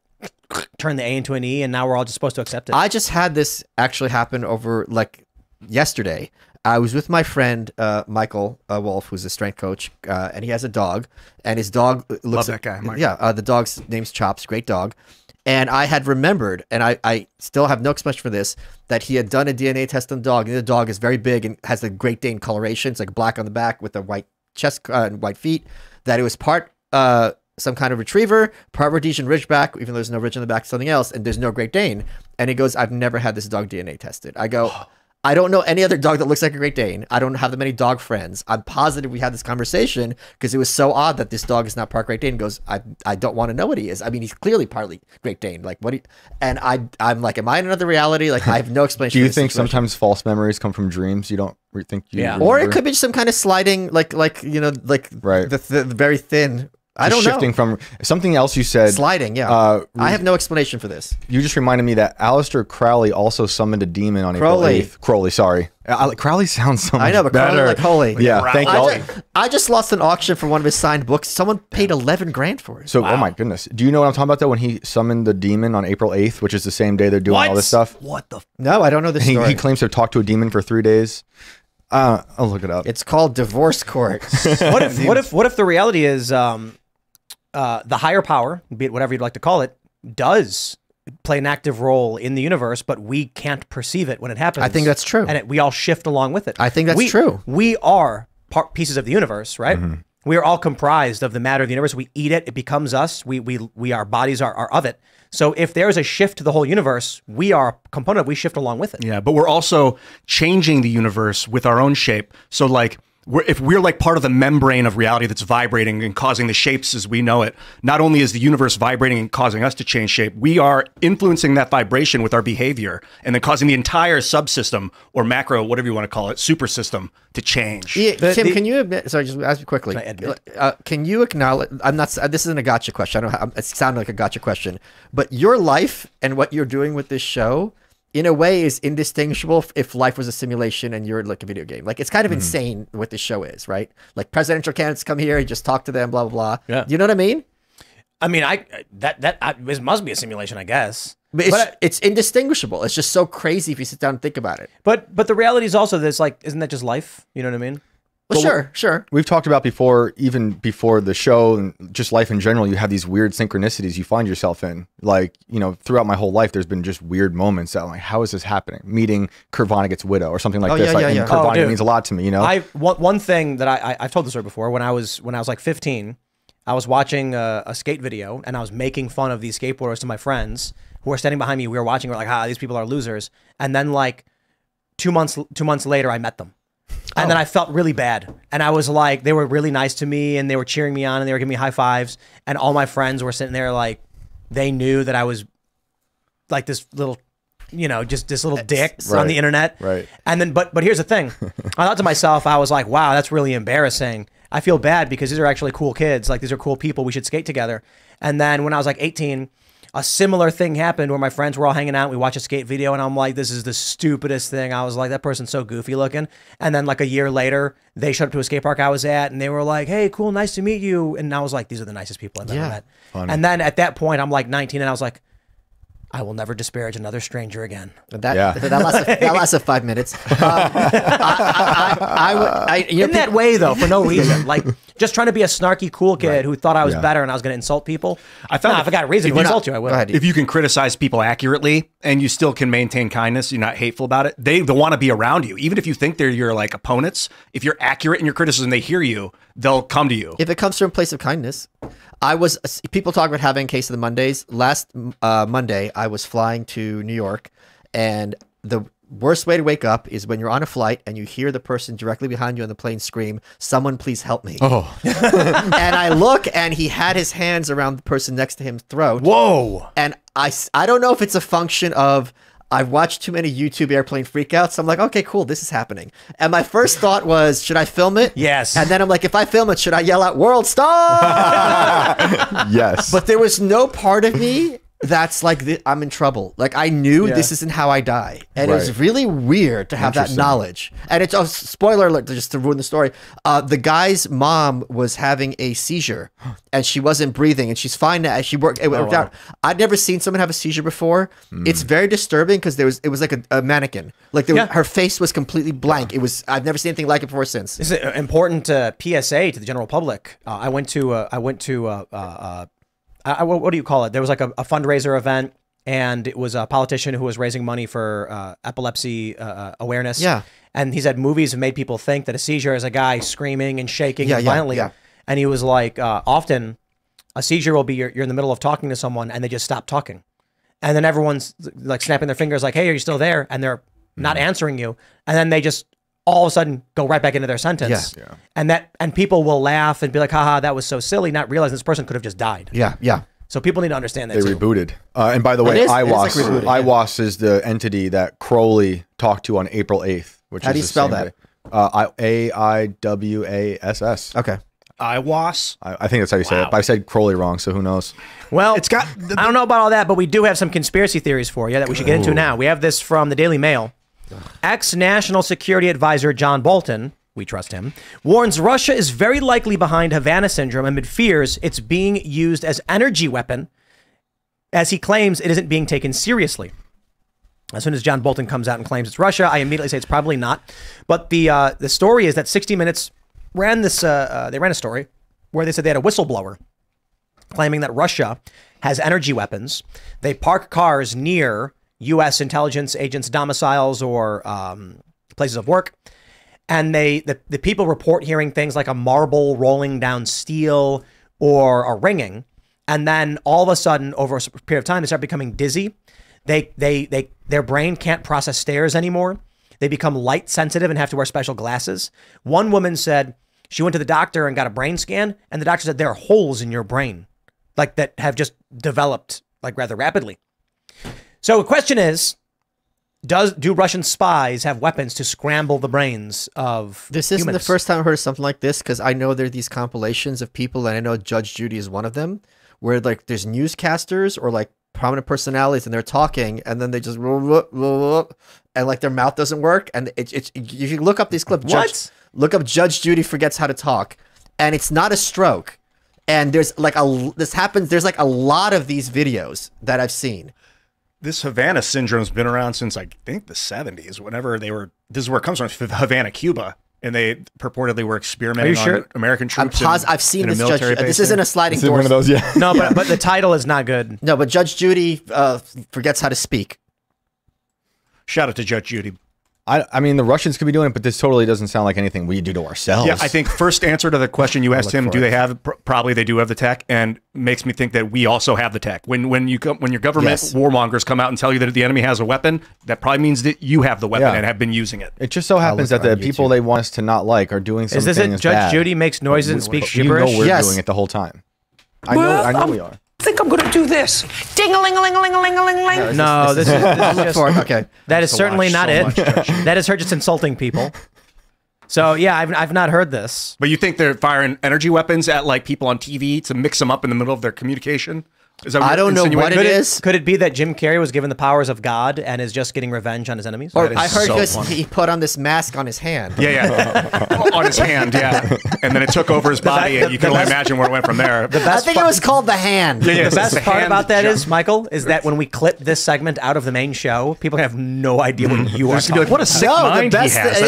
turn the A into an E, and now we're all just supposed to accept it. I just had this actually happen over, like, yesterday. I was with my friend, Michael Wolf, who's a strength coach, and he has a dog, and his dog looks... Love that guy, Mike. Yeah, the dog's name's Chops, great dog. And I had remembered, and I still have no explanation for this, that he had done a DNA test on the dog, and the dog is very big and has a Great Dane coloration. It's like black on the back with a white chest and white feet, that it was part... some kind of retriever, part Rhodesian Ridgeback, even though there's no ridge on the back, something else, and there's no Great Dane. And he goes, I've never had this dog DNA tested. I go... I don't know any other dog that looks like a Great Dane. I don't have that many dog friends. I'm positive we had this conversation because it was so odd that this dog is not part Great Dane. He goes, I don't want to know what he is. I mean, he's clearly partly Great Dane. Like, what? And I'm like, am I in another reality? Like, I have no explanation. Do you think sometimes false memories come from dreams? You don't think? You remember? Or it could be some kind of sliding, like you know, like the very thin. I don't know. Shifting from something else you said. Sliding, yeah. I have no explanation for this. You just reminded me that Aleister Crowley also summoned a demon on April 8th. Crowley, sorry. Crowley sounds so much better. I know, but Crowley, like, holy. Yeah, thank you. I just lost an auction for one of his signed books. Someone paid 11 grand for it. So, wow. Oh my goodness. Do you know what I'm talking about, though, when he summoned the demon on April 8th, which is the same day they're doing all this stuff? What the? No, I don't know this story. He claims to have talked to a demon for 3 days. I'll look it up. It's called divorce court. what if the reality is... the higher power, be it whatever you'd like to call it, does play an active role in the universe, but we can't perceive it when it happens. I think that's true. And we all shift along with it. I think that's true. We are pieces of the universe, right? Mm-hmm. We are all comprised of the matter of the universe. We eat it. It becomes us. Our bodies are of it. So if there is a shift to the whole universe, we are a component of it. We shift along with it. Yeah, but we're also changing the universe with our own shape. So like, if we're like part of the membrane of reality that's vibrating and causing the shapes as we know it, not only is the universe vibrating and causing us to change shape, we are influencing that vibration with our behavior and then causing the entire subsystem or macro, whatever you want to call it, super system to change. Yeah, Tim, can you admit, sorry, just ask me quickly. Can you acknowledge, I'm not, this isn't a gotcha question. I don't, it sounded like a gotcha question, but your life and what you're doing with this show in a way is indistinguishable if life was a simulation and you're like a video game. Like, it's kind of insane what this show is, right? Like, presidential candidates come here, you just talk to them, blah, blah, blah. Yeah. You know what I mean? I mean, it must be a simulation, I guess. But it's indistinguishable. It's just so crazy if you sit down and think about it. But the reality is also that it's like, isn't that just life? You know what I mean? Well, sure. We've talked about before, even before the show and just life in general, you have these weird synchronicities you find yourself in. Like, you know, throughout my whole life, there's been just weird moments that I'm like, how is this happening? Meeting Kurt Vonnegut's widow or something like this. Yeah. Kurt Vonnegut means a lot to me, you know? One thing that I've told this story before, when I was like 15, I was watching a skate video and I was making fun of these skateboarders to my friends who were standing behind me. We were watching, we're like, ah, these people are losers. And then like two months later, I met them. And then I felt really bad. And I was like, they were really nice to me and they were cheering me on and they were giving me high fives. And all my friends were sitting there like, they knew that I was like this little, you know, just this little dick on the internet. Right. And then, but here's the thing. I thought to myself, I was like, wow, that's really embarrassing. I feel bad because these are actually cool kids. Like, these are cool people. We should skate together. And then when I was like 18, a similar thing happened where my friends were all hanging out. We watched a skate video and I'm like, this is the stupidest thing. I was like, that person's so goofy looking. And then like a year later, they showed up to a skate park I was at and they were like, hey, cool, nice to meet you. And I was like, these are the nicest people I've ever met. Funny. And then at that point, I'm like 19 and I was like, I will never disparage another stranger again. That lasted 5 minutes. In that way though, for no reason, like just trying to be a snarky cool kid who thought I was better and I was going to insult people. I thought if I got a reason to insult you, I will. If you can criticize people accurately and you still can maintain kindness, you're not hateful about it, they want to be around you. Even if you think they're your like opponents, if you're accurate in your criticism, they hear you, they'll come to you. If it comes from a place of kindness. People talk about having a case of the Mondays. Last Monday, I was flying to New York, and the worst way to wake up is when you're on a flight and you hear the person directly behind you on the plane scream, someone please help me. Oh. And I look and he had his hands around the person next to him's throat. Whoa. And I don't know if it's a function of I've watched too many YouTube airplane freakouts. I'm like, okay, cool, this is happening. And my first thought was, should I film it? Yes. And then I'm like, if I film it, should I yell out world star? Yes. But there was no part of me that's like, I'm in trouble. Like, I knew this isn't how I die. And it was really weird to have that knowledge. And it's, oh, spoiler alert, just to ruin the story. The guy's mom was having a seizure and she wasn't breathing and she's fine now. It worked out. I'd never seen someone have a seizure before. It's very disturbing because it was like a mannequin. Like, her face was completely blank. I've never seen anything like it before since. This is an important PSA to the general public. What do you call it? There was like a fundraiser event, and it was a politician who was raising money for epilepsy awareness. Yeah. And he said movies have made people think that a seizure is a guy screaming and shaking violently. Yeah. And he was like, often a seizure will be you're in the middle of talking to someone and they just stop talking. And then everyone's like snapping their fingers like, hey, are you still there? And they're not answering you. And then they just all of a sudden go right back into their sentence. Yeah. And people will laugh and be like, haha, that was so silly, not realizing this person could have just died. Yeah, yeah. So people need to understand that too. Rebooted. And by the way, IWAS, like IWAS is the entity that Crowley talked to on April 8th. Which How do you spell that? A-I-W-A-S-S. Okay. IWAS? I think that's how you say it. But I said Crowley wrong, so who knows? Well, it's got I don't know about all that, but we do have some conspiracy theories for you that we should get into now. We have this from the Daily Mail. Ex-National Security Advisor John Bolton, we trust him, warns Russia is very likely behind Havana Syndrome amid fears it's being used as energy weapon, as he claims it isn't being taken seriously. As soon as John Bolton comes out and claims it's Russia, I immediately say it's probably not. But the story is that 60 Minutes ran this. They ran a story where they said they had a whistleblower claiming that Russia has energy weapons. They park cars near U.S. intelligence agents' domiciles or places of work, And the people report hearing things like a marble rolling down steel or a ringing. And then all of a sudden, over a period of time, they start becoming dizzy. Their brain can't process stairs anymore. They become light sensitive and have to wear special glasses. One woman said she went to the doctor and got a brain scan, and the doctor said there are holes in your brain, like that have just developed like rather rapidly. So the question is, do Russian spies have weapons to scramble the brains of humans? This isn't the first time I heard something like this, because I know there are these compilations of people, and I know Judge Judy is one of them, where like there's newscasters or like prominent personalities, and they're talking, and then they just and like their mouth doesn't work, and if you look up these clips, look up Judge Judy forgets how to talk, and it's not a stroke. And there's like there's like a lot of these videos that I've seen. This Havana syndrome's been around since I think the 70s. Whenever they were, this is where it comes from, Havana, Cuba, and they purportedly were experimenting on American troops. I've seen this. This isn't a sliding door. One of those, yeah. No, but the title is not good. No, but Judge Judy forgets how to speak. Shout out to Judge Judy. I mean, the Russians could be doing it, but this totally doesn't sound like anything we do to ourselves. Yeah, I think first answer to the question you asked him, do they have? Probably they do have the tech, and makes me think that we also have the tech. When your government warmongers come out and tell you that the enemy has a weapon, that probably means that you have the weapon and have been using it. It just so happens that the people they want us to not like are doing something as bad. Judge Judy makes noises and speaks gibberish? You know we're doing it the whole time. I know we are. I think I'm going to do this. Ding-a-ling-a-ling-a-ling-a-ling-a-ling. No, this is okay. That is certainly not it. That is her just insulting people. So yeah, I've not heard this. But you think they're firing energy weapons at like people on TV to mix them up in the middle of their communication? I don't know what it is. Could it be that Jim Carrey was given the powers of God and is just getting revenge on his enemies? Or I heard he put on this mask on his hand. Yeah, yeah. On his hand, yeah. And then it took over his body, and you can only imagine where it went from there. I think it was called The Hand. Yeah, yeah, the best part about that is, Michael, is that when we clip this segment out of the main show, people have no idea what you are talking about. What a sick mind he has. The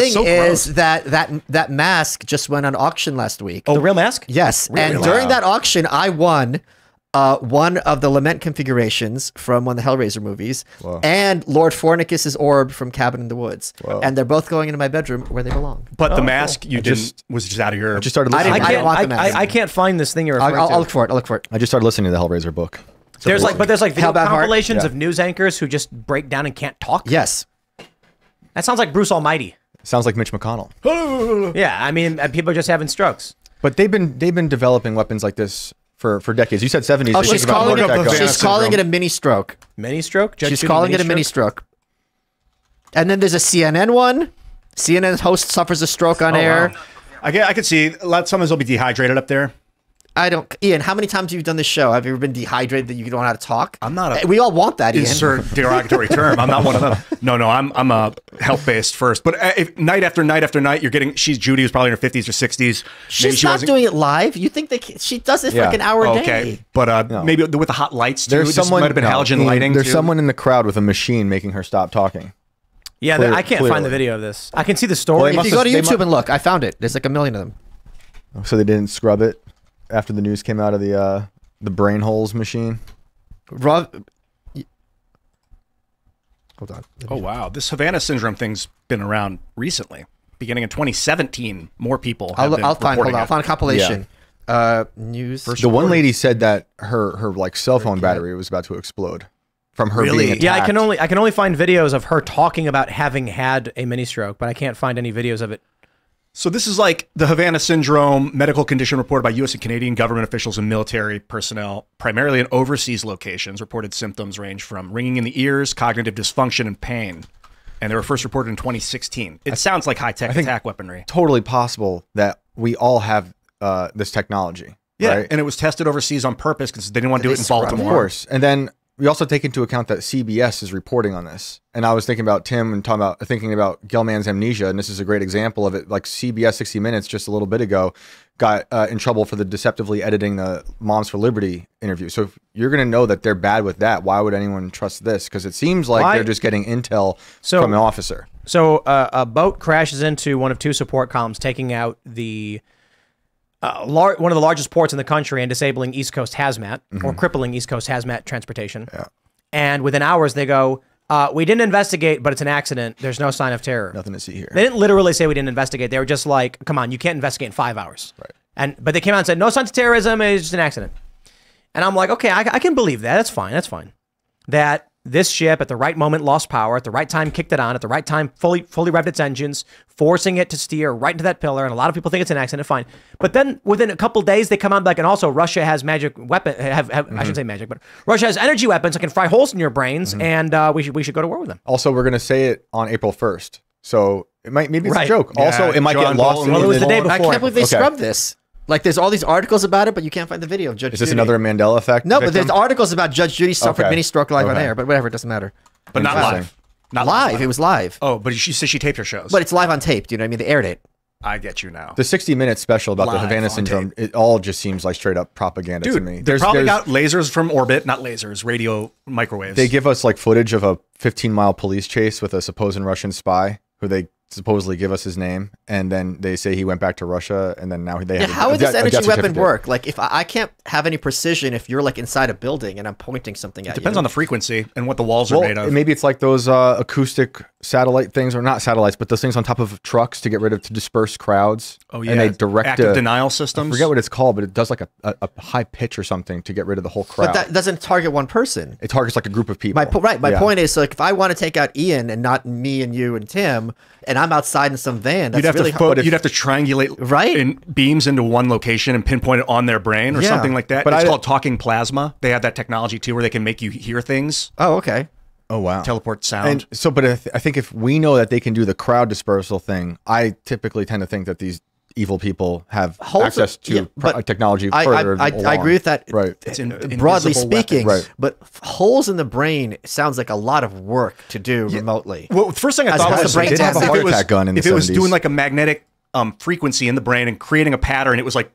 best thing is that mask just went on auction last week. Oh, the real mask? Yes. And during that auction, I won one of the Lament configurations from one of the Hellraiser movies, and Lord Fornicus's orb from Cabin in the Woods. Whoa. And they're both going into my bedroom where they belong. But the mask was just out of your... I can't find this thing you're referring to. I'll look for it. I'll look for it. I just started listening to the Hellraiser book. So there's like video compilations of news anchors who just break down and can't talk. Yes. That sounds like Bruce Almighty. Sounds like Mitch McConnell. Yeah, I mean, people are just having strokes. But they've been developing weapons like this for decades. You said 70s. Oh, she's calling it a mini stroke. Mini stroke? She's calling it a mini stroke. And then there's a CNN one. CNN host suffers a stroke on air. Wow. I can see sometimes will be dehydrated up there. I don't. Ian, how many times have you done this show? Have you ever been dehydrated that you don't know how to talk? I'm not. We all want that, Ian. Insert derogatory term. I'm not one of them. No. I'm a health based first. But if night after night after night, you're getting. Judy was probably in her 50s or 60s. She's not doing it live. You think she does it for like an hour a day? Okay, but maybe with the hot lights too. There's someone might have been halogen lighting. There's someone in the crowd with a machine making her stop talking. Yeah, I can't find the video of this. I can see the story. Well, if you go to YouTube and look, I found it. There's like a million of them. So they didn't scrub it after the news came out of the brain holes machine. Hold on. Oh, wow. This Havana syndrome thing's been around recently. Beginning in 2017, more people have I'll find a compilation. Yeah. News. The one lady said that her like cell phone battery was about to explode from her being attacked. Yeah, I can only find videos of her talking about having had a mini stroke, but I can't find any videos of it. So this is like the Havana Syndrome medical condition reported by U.S. and Canadian government officials and military personnel, primarily in overseas locations. Reported symptoms range from ringing in the ears, cognitive dysfunction, and pain. And they were first reported in 2016. It sounds like high-tech attack weaponry. Totally possible that we all have this technology. Yeah, right? And it was tested overseas on purpose because they didn't want to do it in Baltimore. Of course. And then we also take into account that CBS is reporting on this. And I was thinking about Tim and thinking about Gelman's amnesia, and this is a great example of it. Like CBS 60 Minutes just a little bit ago got in trouble for the deceptively editing the Moms for Liberty interview. So if you're going to know that they're bad with that, why would anyone trust this? Because it seems like they're just getting intel from an officer. So a boat crashes into one of two support columns, taking out the one of the largest ports in the country and disabling East Coast hazmat, or crippling East Coast hazmat transportation. Yeah. And within hours, they go, We didn't investigate, but it's an accident. There's no sign of terror. Nothing to see here. They didn't literally say we didn't investigate. They were just like, come on, you can't investigate in 5 hours. Right. But they came out and said, no signs of terrorism. It's just an accident. And I'm like, okay, I can believe that. That's fine. That's fine. That this ship at the right moment lost power, at the right time kicked it on, at the right time fully revved its engines, forcing it to steer right into that pillar. And a lot of people think it's an accident. Fine. But then within a couple days, they come on like, and also Russia has magic weapon. I shouldn't say magic, but Russia has energy weapons that can fry holes in your brains. And we should go to war with them. Also, we're going to say it on April 1st. So it might maybe it's a joke. Yeah, also, it might get lost. Well, it was the day before. I can't believe they scrubbed this. Like, there's all these articles about it, but you can't find the video of Judge Judy. Is this another Mandela effect? No, victim? But there's articles about Judge Judy suffered mini stroke live on air, but whatever, it doesn't matter. But not live. Not live. It was live. Oh, but she said she taped her shows. But it's live on tape. Do you know what I mean? They aired it. I get you now. The 60 Minutes special about the Havana syndrome, it all just seems like straight up propaganda to me. They probably got lasers from orbit, not lasers, radio microwaves. They give us like footage of a 15-mile police chase with a supposed Russian spy who they supposedly give us his name, and then they say he went back to Russia, and then now they have how would this energy weapon work? Like, if I can't have any precision if you're like inside a building and I'm pointing something at you. It depends on the frequency and what the walls are made of. Maybe it's like those acoustic satellite things, or not satellites, but those things on top of trucks to get rid of, to disperse crowds. Oh yeah, and they direct active denial systems. I forget what it's called, but it does like a high pitch or something to get rid of the whole crowd. But that doesn't target one person. It targets like a group of people. My point is, like, if I want to take out Ian and not me and you and Tim, and I'm outside in some van, that's you'd have to triangulate beams into one location and pinpoint it on their brain or something like that. But it's called talking plasma. They have that technology too, where they can make you hear things. Oh, okay. Oh, wow. Teleport sound. And so, but I think if we know that they can do the crowd dispersal thing, I typically tend to think that these evil people have access to technology further. I agree with that. Right. It's broadly speaking, but holes in the brain sounds like a lot of work to do remotely. Well, first thing I thought was they did have a heart attack gun in the 70s. If it was doing like a magnetic frequency in the brain and creating a pattern, it was like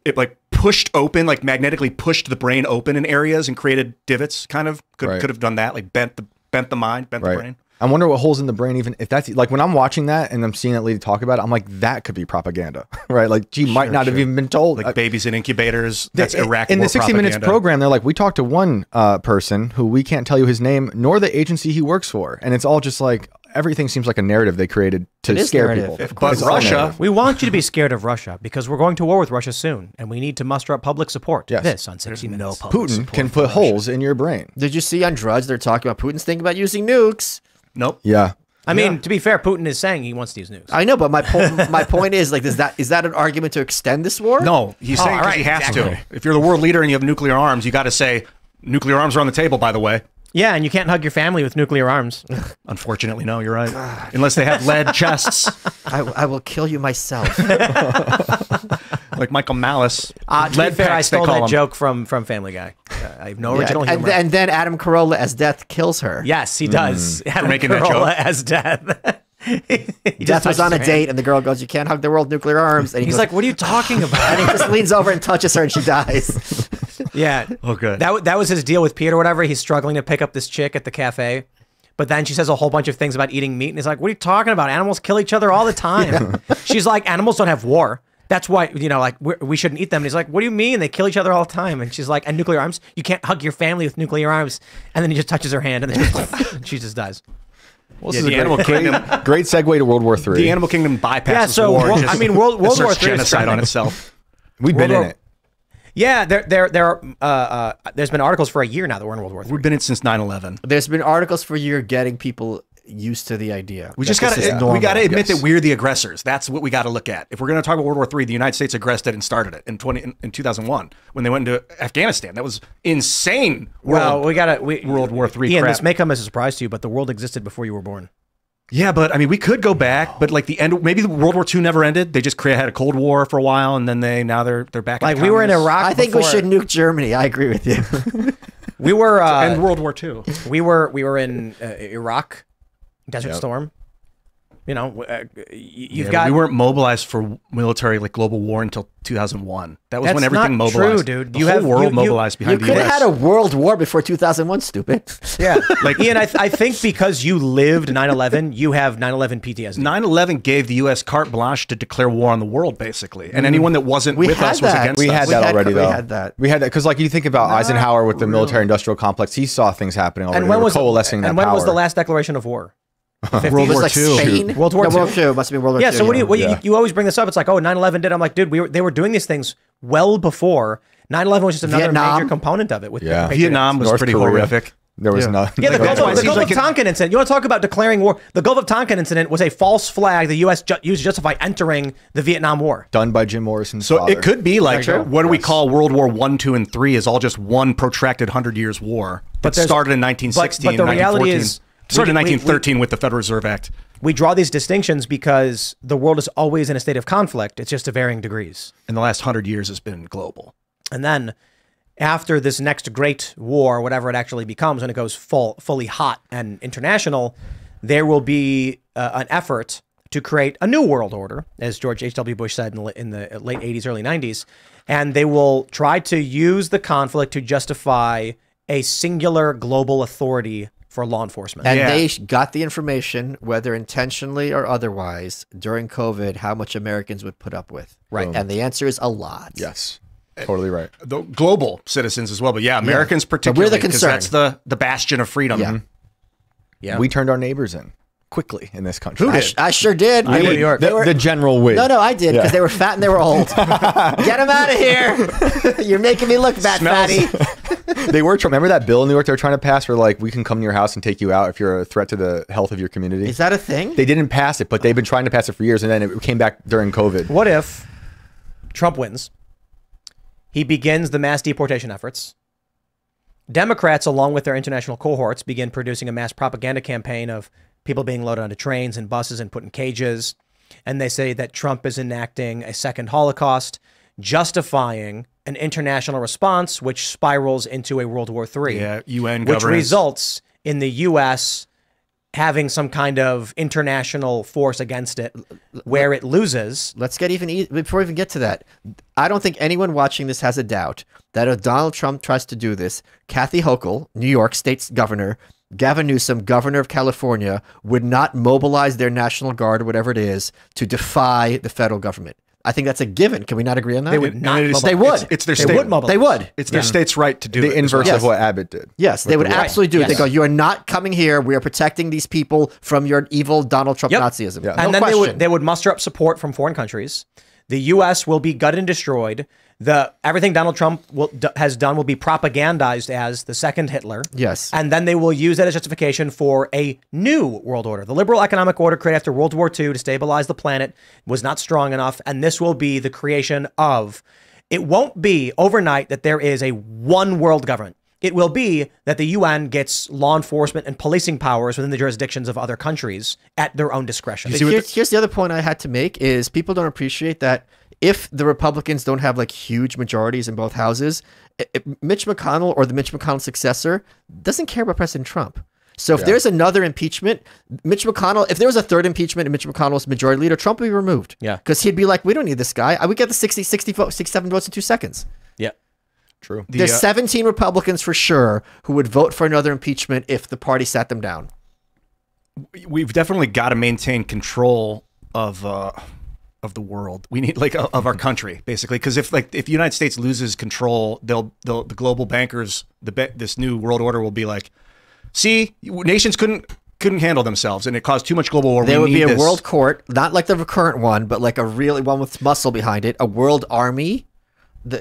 pushed open, like magnetically pushed the brain open in areas and created divots. Kind of could have done that, like bent the mind, bent the brain. I wonder what holes in the brain, even if that's like, when I'm watching that and I'm seeing that lady talk about it, I'm like, that could be propaganda, right? Like, she might not have even been told. Like babies in incubators, that's Iraq. In the 60 Minutes program, they're like, we talked to one person who we can't tell you his name nor the agency he works for. And it's all just like, everything seems like a narrative they created to scare people. But Russia, we want you to be scared of Russia because we're going to war with Russia soon, and we need to muster up public support. Yes. This on 60 Minutes. Putin can put holes in your brain. Did you see on Drudge, they're talking about Putin's thinking about using nukes? Nope. Yeah. I mean, to be fair, Putin is saying he wants these nukes. I know, but my point is, like, is that an argument to extend this war? No, he's saying he has to. If you're the world leader and you have nuclear arms, you got to say nuclear arms are on the table, by the way. Yeah, and you can't hug your family with nuclear arms. Unfortunately, no, you're right. God. Unless they have lead chests. I will kill you myself. Like Michael Malice. To be fair, I stole that joke from Family Guy. I have no original humor. And then Adam Carolla as Death kills her. Yes, he does. Adam Carolla as Death. Death was on a date, and the girl goes, "You can't hug the world with nuclear arms." And he's like, "What are you talking about?" And he just leans over and touches her, and she dies. Yeah. Oh, good. That was his deal with Pete or whatever. He's struggling to pick up this chick at the cafe, but then she says a whole bunch of things about eating meat, and he's like, "What are you talking about? Animals kill each other all the time." She's like, "Animals don't have war. That's why, you know, like, we shouldn't eat them." And he's like, "What do you mean? They kill each other all the time." And she's like, "And nuclear arms? You can't hug your family with nuclear arms." And then he just touches her hand, and then she just dies. Well, this is a great segue to World War III. The Animal Kingdom bypasses war. I mean, World War III genocide on itself. We've been in it. Yeah, there's been articles for a year now that we're in World War III. We've been in it since 9/11. There's been articles for a year getting people used to the idea. We just gotta admit that we're the aggressors. That's what we gotta look at. If we're gonna talk about World War III, the United States aggressed it and started it in 2001 when they went into Afghanistan. That was insane. World War III. Ian, this may come as a surprise to you, but the world existed before you were born. Yeah, but I mean, we could go back, but like the end, maybe World War II never ended. They just had a Cold War for a while, and then now they're back. Like we were in Iraq. I think we should nuke Germany. I agree with you. We were end World War II. We were in Iraq, Desert Storm. You know, you've got. We weren't mobilized for military, like, global war until 2001. That was when everything mobilized. That's not true, dude. The whole world mobilized behind the U.S. You could have had a world war before 2001, stupid. Yeah. Like, Ian, I think because you lived 9/11, you have 9/11 PTSD. 9/11 gave the U.S. carte blanche to declare war on the world, basically. And anyone that wasn't with us was against us. We had that already, though. Because, like, you think about Eisenhower with the military-industrial complex. He saw things happening already. And when was coalescing that power. And when was the last declaration of war? World War II. Must have been World War II. Yeah, so you always bring this up. It's like, oh, 9/11 did. I'm like, dude, they were doing these things well before. 9/11 was just another major component of it. Vietnam was pretty horrific. There was nothing. Yeah, the Gulf of Tonkin incident. You want to talk about declaring war? The Gulf of Tonkin incident was a false flag the U.S. used to justify entering the Vietnam War. Done by Jim Morrison's father. So it could be like what do we call World War I, II, and III is all just one protracted 100 years war that started in 1916. But the reality is, started in 1913 with the Federal Reserve Act. We draw these distinctions because the world is always in a state of conflict. It's just to varying degrees. And the last 100 years has been global. And then after this next great war, whatever it actually becomes, when it goes fully hot and international, there will be an effort to create a new world order, as George H.W. Bush said in the late 80s, early 90s. And they will try to use the conflict to justify a singular global authority for law enforcement. And they got the information, whether intentionally or otherwise, during COVID, how much Americans would put up with. Right. And the answer is a lot. Yes. Totally right. The global citizens as well. But yeah, Americans particularly. But we're the concern. Because that's the bastion of freedom. Yeah. We turned our neighbors in quickly in this country. I sure did. I mean, New York. The general wig. No, I did, because they were fat and they were old. Get them out of here. You're making me look bad, fatty. They were. Remember that bill in New York they were trying to pass where, like, we can come to your house and take you out if you're a threat to the health of your community? Is that a thing? They didn't pass it, but they've been trying to pass it for years, and then it came back during COVID. What if Trump wins? He begins the mass deportation efforts. Democrats, along with their international cohorts, begin producing a mass propaganda campaign of people being loaded onto trains and buses and put in cages. And they say that Trump is enacting a second Holocaust, justifying an international response, which spirals into a World War III, UN governance, which results in the U.S. having some kind of international force against it, where it loses. Let's get even before we even get to that. I don't think anyone watching this has a doubt that if Donald Trump tries to do this, Kathy Hochul, New York State's governor, Gavin Newsom, governor of California, would not mobilize their National Guard or whatever it is to defy the federal government. I think that's a given. Can we not agree on that? They would not. They would. It's their state. They would. It's their state's right to do the inverse of what Abbott did. Yes, they would absolutely do it. They go, "You are not coming here. We are protecting these people from your evil Donald Trump Nazism." And then they would muster up support from foreign countries. The U.S. will be gutted and destroyed. Everything Donald Trump has done will be propagandized as the second Hitler. Yes. And then they will use that as justification for a new world order. The liberal economic order created after World War II to stabilize the planet was not strong enough. And this will be the creation of, it won't be overnight that there is a one world government. It will be that the UN gets law enforcement and policing powers within the jurisdictions of other countries at their own discretion. Here's the other point I had to make is people don't appreciate that if the Republicans don't have like huge majorities in both houses, Mitch McConnell or the Mitch McConnell successor doesn't care about President Trump. So if there's another impeachment, Mitch Mcconnell, if there was a third impeachment and Mitch McConnell's majority leader, Trump would be removed. Yeah. Because he'd be like, we don't need this guy. I would get the 67 votes in 2 seconds. Yeah. True. There's 17 Republicans for sure who would vote for another impeachment if the party sat them down. We've definitely got to maintain control of the world. We need like of our country basically, because if the United States loses control, the global bankers, this new world order will be like, see, nations couldn't handle themselves and it caused too much global war. There would be a world court, not like the current one, but like a really one with muscle behind it, a world army.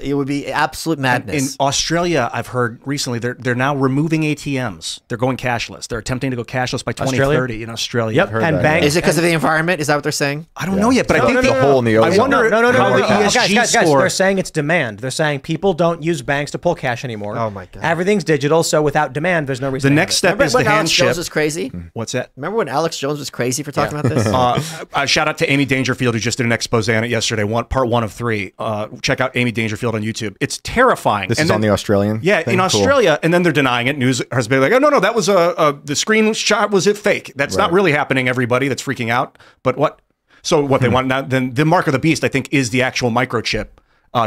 It would be absolute madness. In Australia, I've heard recently they're now removing ATMs. They're going cashless. They're attempting to go cashless by 2030 in Australia. Yep. And banks. Is it because of the environment? Is that what they're saying? I don't know yet, but I think the hole in the ozone. I wonder. No. The ESG guys, they're saying it's demand. They're saying people don't use banks to pull cash anymore. Oh my god. Everything's digital, so without demand, there's no reason. The next step is the handshake. Remember when Alex Jones was crazy? What's that? Remember when Alex Jones was crazy for talking about this? Shout out to Amy Dangerfield who just did an expose on it yesterday. Part 1 of 3. Check out Amy Dangerfield. Dangerfield on YouTube. It's terrifying. This is on the Australian? Yeah, in Australia. And then they're denying it. News has been like, oh, no, that was the screenshot was fake. That's not really happening, everybody. That's freaking out. But what? So what they want now, then the mark of the beast, I think, is the actual microchip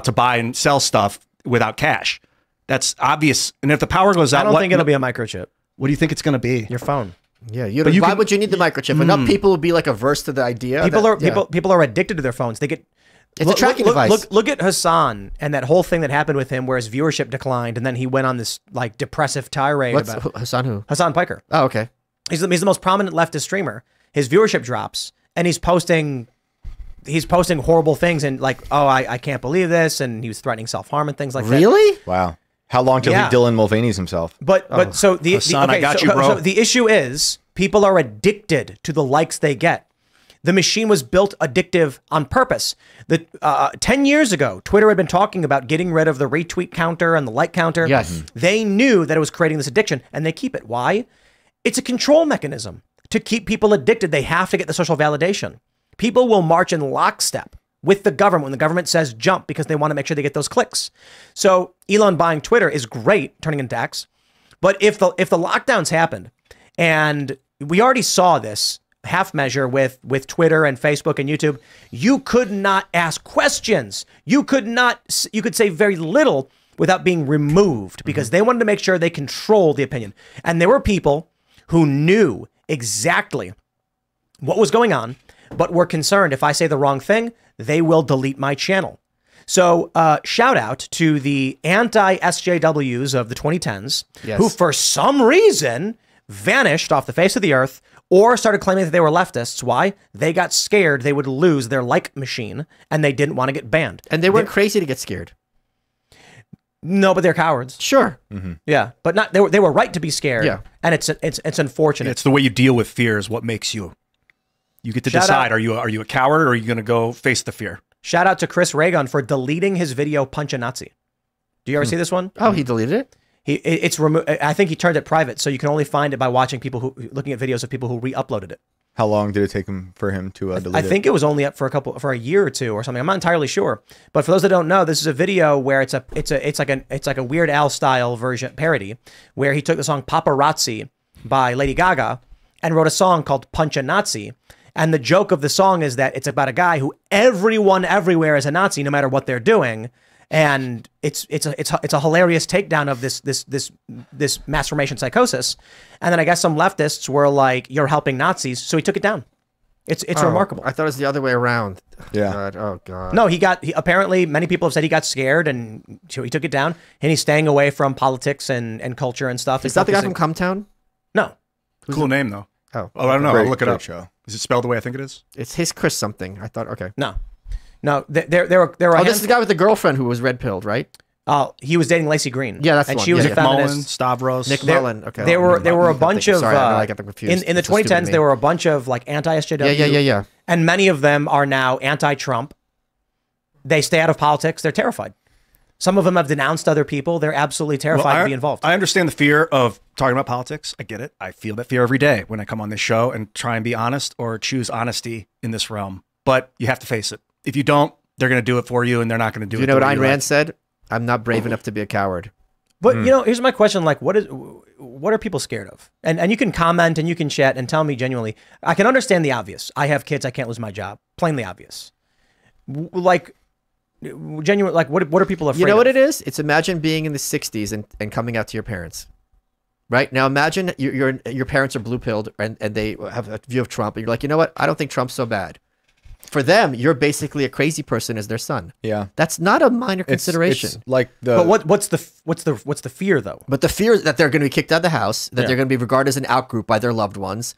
to buy and sell stuff without cash. That's obvious. And if the power goes out, I don't think it'll be a microchip. What do you think it's going to be? Your phone. Yeah, why would you need the microchip? Enough people would be like averse to the idea. People are addicted to their phones. They get it's a tracking device. Look at Hassan and that whole thing that happened with him, where his viewership declined, and then he went on this like depressive tirade about Hassan who? Hassan Piker. Oh, okay. He's the most prominent leftist streamer. His viewership drops, and he's posting horrible things, and like, oh, I can't believe this, and he was threatening self-harm and things like that. Really? Wow. How long till he Dylan Mulvaney's himself? But so so the issue is people are addicted to the likes they get. The machine was built addictive on purpose. 10 years ago, Twitter had been talking about getting rid of the retweet counter and the like counter. Yes. They knew that it was creating this addiction, and they keep it. Why? It's a control mechanism to keep people addicted. They have to get the social validation. People will march in lockstep with the government when the government says jump, because they want to make sure they get those clicks. So Elon buying Twitter is great, turning in tax. But if the lockdowns happened, and we already saw this half measure with Twitter and Facebook and YouTube, you could not ask questions. You could say very little without being removed, because they wanted to make sure they control the opinion. And there were people who knew exactly what was going on, but were concerned, if I say the wrong thing, they will delete my channel. So shout out to the anti-SJWs of the 2010s, who for some reason vanished off the face of the earth, or started claiming that they were leftists. Why? They got scared they would lose their like machine, and they didn't want to get banned. And they weren't crazy to get scared. No, but they're cowards. Sure. Yeah, but not they were right to be scared. Yeah. And it's unfortunate. It's the way you deal with fear is what makes you. You get to decide, are you a coward, or are you going to go face the fear? Shout out to Chris Reagan for deleting his video Punch a Nazi. Do you ever see this one? Oh, he deleted it? It's removed. I think he turned it private, so you can only find it by watching people looking at videos of people who re-uploaded it. How long did it take him for him to delete it? I think it was only up for a year or two or something. I'm not entirely sure. But for those that don't know, this is a video where it's like a Weird Al style version parody, where he took the song Paparazzi by Lady Gaga and wrote a song called Punch a Nazi. And the joke of the song is that it's about a guy who everyone everywhere is a Nazi, no matter what they're doing, and it's a hilarious takedown of this mass formation psychosis. And then I guess some leftists were like, "You're helping Nazis," so he took it down. It's remarkable. I thought it was the other way around. Yeah. God, oh God. No, apparently many people have said he got scared, and so he took it down, and he's staying away from politics and culture and stuff. Is that the guy from Cumtown? No. Cool name though. Oh, I don't know. I'll look it up. Show. Is it spelled the way I think it is? It's his Chris something. I thought, okay. No, there are. Oh, this is the guy with the girlfriend who was red-pilled, right? He was dating Lacey Green. Yeah, that's the one. And she was a feminist. Mullen, Stavros. Nick Mullen. Okay. There were a bunch of, sorry, I got them confused. In the 2010s, there were a bunch of like anti-SJW. Yeah. And many of them are now anti-Trump. They stay out of politics. They're terrified. Some of them have denounced other people. They're absolutely terrified to be involved. I understand the fear of talking about politics. I get it. I feel that fear every day when I come on this show and try and be honest or choose honesty in this realm. But you have to face it. If you don't, they're going to do it for you, and they're not going to do it. You know what Ayn Rand said? I'm not brave enough to be a coward. But you know, here's my question: like, what are people scared of? And you can comment and you can chat and tell me genuinely. I can understand the obvious. I have kids. I can't lose my job. Plainly obvious. Like. Genuine, like what are people afraid of? You know what it is? It's imagine being in the 60s and coming out to your parents. Right? Now imagine your parents are blue-pilled and they have a view of Trump, and you're like, you know what? I don't think Trump's so bad. For them, you're basically a crazy person as their son. Yeah. That's not a minor consideration. It's like the But what's the fear though? But the fear that they're gonna be kicked out of the house, that they're gonna be regarded as an outgroup by their loved ones.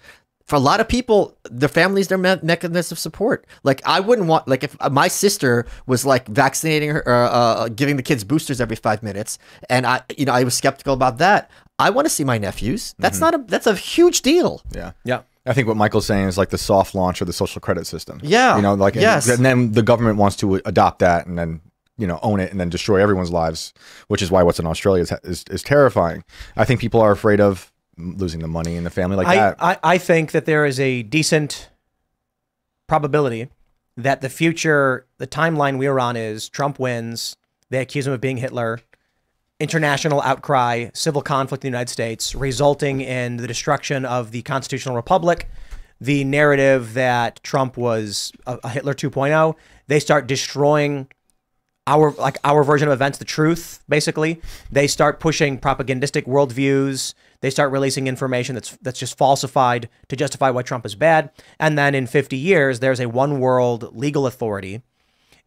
For a lot of people, their family's their mechanism of support. Like, I wouldn't want, like, if my sister was like vaccinating her, giving the kids boosters every 5 minutes, and I was skeptical about that. I want to see my nephews. That's that's a huge deal. Yeah, yeah. I think what Michael's saying is like the soft launch of the social credit system. Yeah, you know, like and then the government wants to adopt that, and then, you know, own it and then destroy everyone's lives, which is why what's in Australia is terrifying. I think people are afraid of losing the money in the family like that. I think that there is a decent probability that the timeline we're on is Trump wins, They accuse him of being Hitler. International outcry, civil conflict in the United States, resulting in the destruction of the Constitutional Republic. The narrative that Trump was a Hitler 2.0. They start destroying our version of events, the truth, basically. They start pushing propagandistic worldviews. They start releasing information that's just falsified to justify why Trump is bad. And then in 50 years, there's a one world legal authority,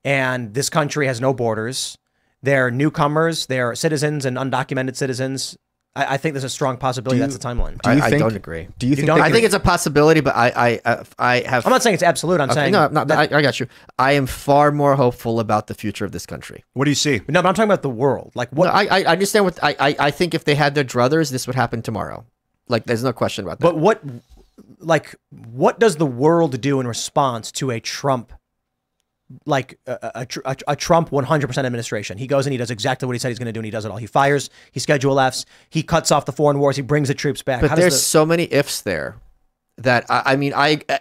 and this country has no borders. They're newcomers, they're citizens and undocumented citizens. I think there's a strong possibility that's the timeline. I don't agree. Do you think? I think it's a possibility, but I have. I'm not saying it's absolute. I'm saying no. I got you. I am far more hopeful about the future of this country. What do you see? No, but I'm talking about the world. Like what? No, I understand what I think. If they had their druthers, this would happen tomorrow. Like there's no question about that. But what, like, what does the world do in response to a Trump? Like a Trump 100% administration. He goes and he does exactly what he said he's going to do, and he does it all. He fires, he schedule F's, he cuts off the foreign wars, he brings the troops back. But there's so many ifs there that I mean,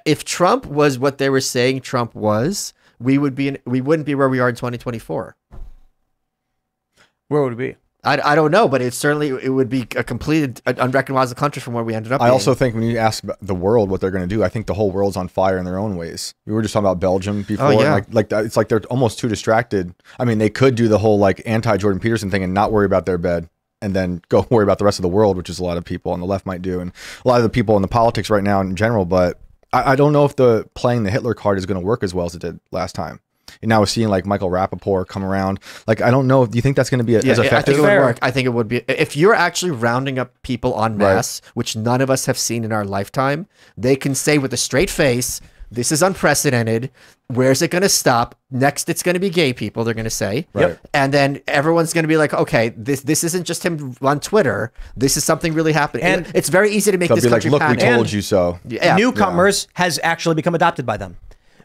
if Trump was what they were saying Trump was, we wouldn't be where we are in 2024. Where would we be? I don't know, but it certainly would be a completed, unrecognizable country from where we ended up. I also think when you ask the world what they're going to do, I think the whole world's on fire in their own ways. We were just talking about Belgium before. Oh, yeah. Like it's like they're almost too distracted. I mean, they could do the whole like anti-Jordan Peterson thing and not worry about their bed, and then go worry about the rest of the world, which is a lot of people on the left might do, and a lot of the people in the politics right now in general. But I don't know if the playing the Hitler card is going to work as well as it did last time. And now we're seeing like Michael Rapaport come around. Like, I don't know. Do you think that's going to be as effective? I think it would work. I think it would be. If you're actually rounding up people en masse, right, which none of us have seen in our lifetime, they can say with a straight face, this is unprecedented. Where's it going to stop? Next, it's going to be gay people, they're going to say. Right. And then everyone's going to be like, okay, this isn't just him on Twitter. This is something really happening. And it's very easy to make this country like, look, panic. We told you so. Yeah. Newcomers has actually become adopted by them.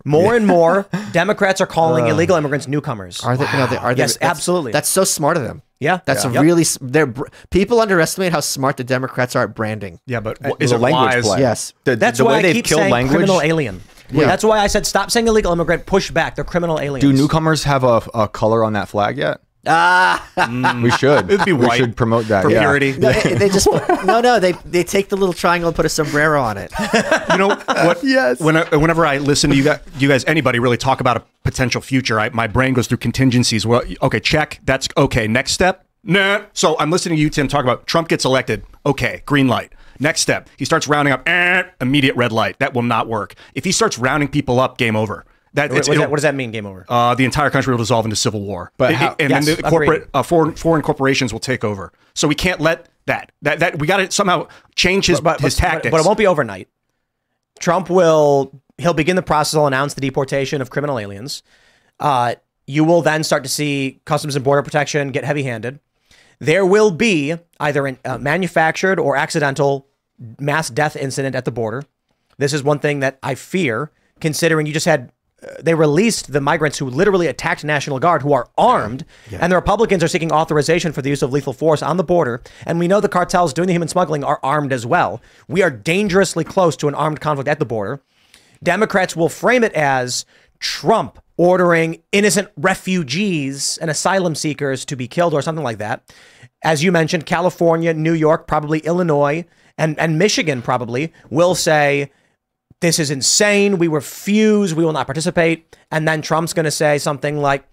More and more, Democrats are calling illegal immigrants newcomers. Are they? Wow. No, they are. Yes, absolutely. That's so smart of them. Yeah, that's really. They're people underestimate how smart the Democrats are at branding. Yeah, but is it language play? Yes, that's the why they keep saying language? Criminal alien. Yeah. That's why I said stop saying illegal immigrant. Push back. They're criminal aliens. Do newcomers have a color on that flag yet? We should. It'd be white. We should promote that for purity. No, they just they take the little triangle and put a sombrero on it. You know what? Yes. Whenever I listen to you guys, anybody really talk about a potential future, my brain goes through contingencies. Well, okay, check. That's okay. Next step. Nah. So I'm listening to you, Tim, talk about Trump gets elected. Okay, green light. Next step. He starts rounding up. Immediate red light. That will not work. If he starts rounding people up, game over. What does that mean, game over? The entire country will dissolve into civil war. But then the corporate, foreign corporations will take over. So we can't let that we got to somehow change his tactics. But it won't be overnight. Trump he'll begin the process. He'll announce the deportation of criminal aliens. You will then start to see Customs and Border Protection get heavy-handed. There will be either a manufactured or accidental mass death incident at the border. This is one thing that I fear, considering you just had... They released the migrants who literally attacked National Guard, who are armed, and the Republicans are seeking authorization for the use of lethal force on the border. And we know the cartels doing the human smuggling are armed as well. We are dangerously close to an armed conflict at the border. Democrats will frame it as Trump ordering innocent refugees and asylum seekers to be killed or something like that. As you mentioned, California, New York, probably Illinois, and Michigan probably will say, this is insane. We refuse. We will not participate. And then Trump's going to say something like,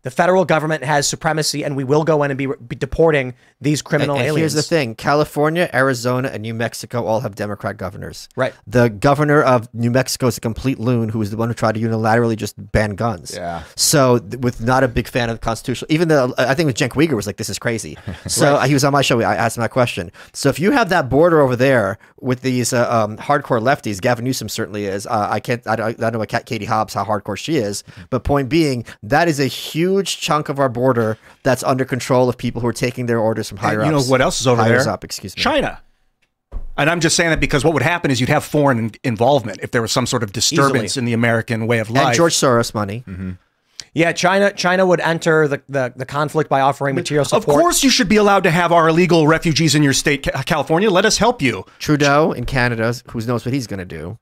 the federal government has supremacy and we will go in and be deporting these criminal aliens. Here's the thing. California, Arizona, and New Mexico all have Democrat governors. Right. The governor of New Mexico is a complete loon who is the one who tried to unilaterally just ban guns. Yeah. So with not a big fan of the Constitution, even though I think with Cenk Uygur was like, this is crazy. So right. He was on my show. I asked him that question. So if you have that border over there with these hardcore lefties, Gavin Newsom certainly is. I don't know about Katie Hobbs, how hardcore she is. But point being, that is a huge chunk of our border that's under control of people who are taking their orders from higher ups. You know what else is over there? Excuse me. China. And I'm just saying that because what would happen is you'd have foreign involvement if there was some sort of disturbance in the American way of life. And George Soros money. Mm-hmm. Yeah, China would enter the conflict by offering material support. Of course you should be allowed to have our illegal refugees in your state, California. Let us help you. Trudeau in Canada, who knows what he's going to do.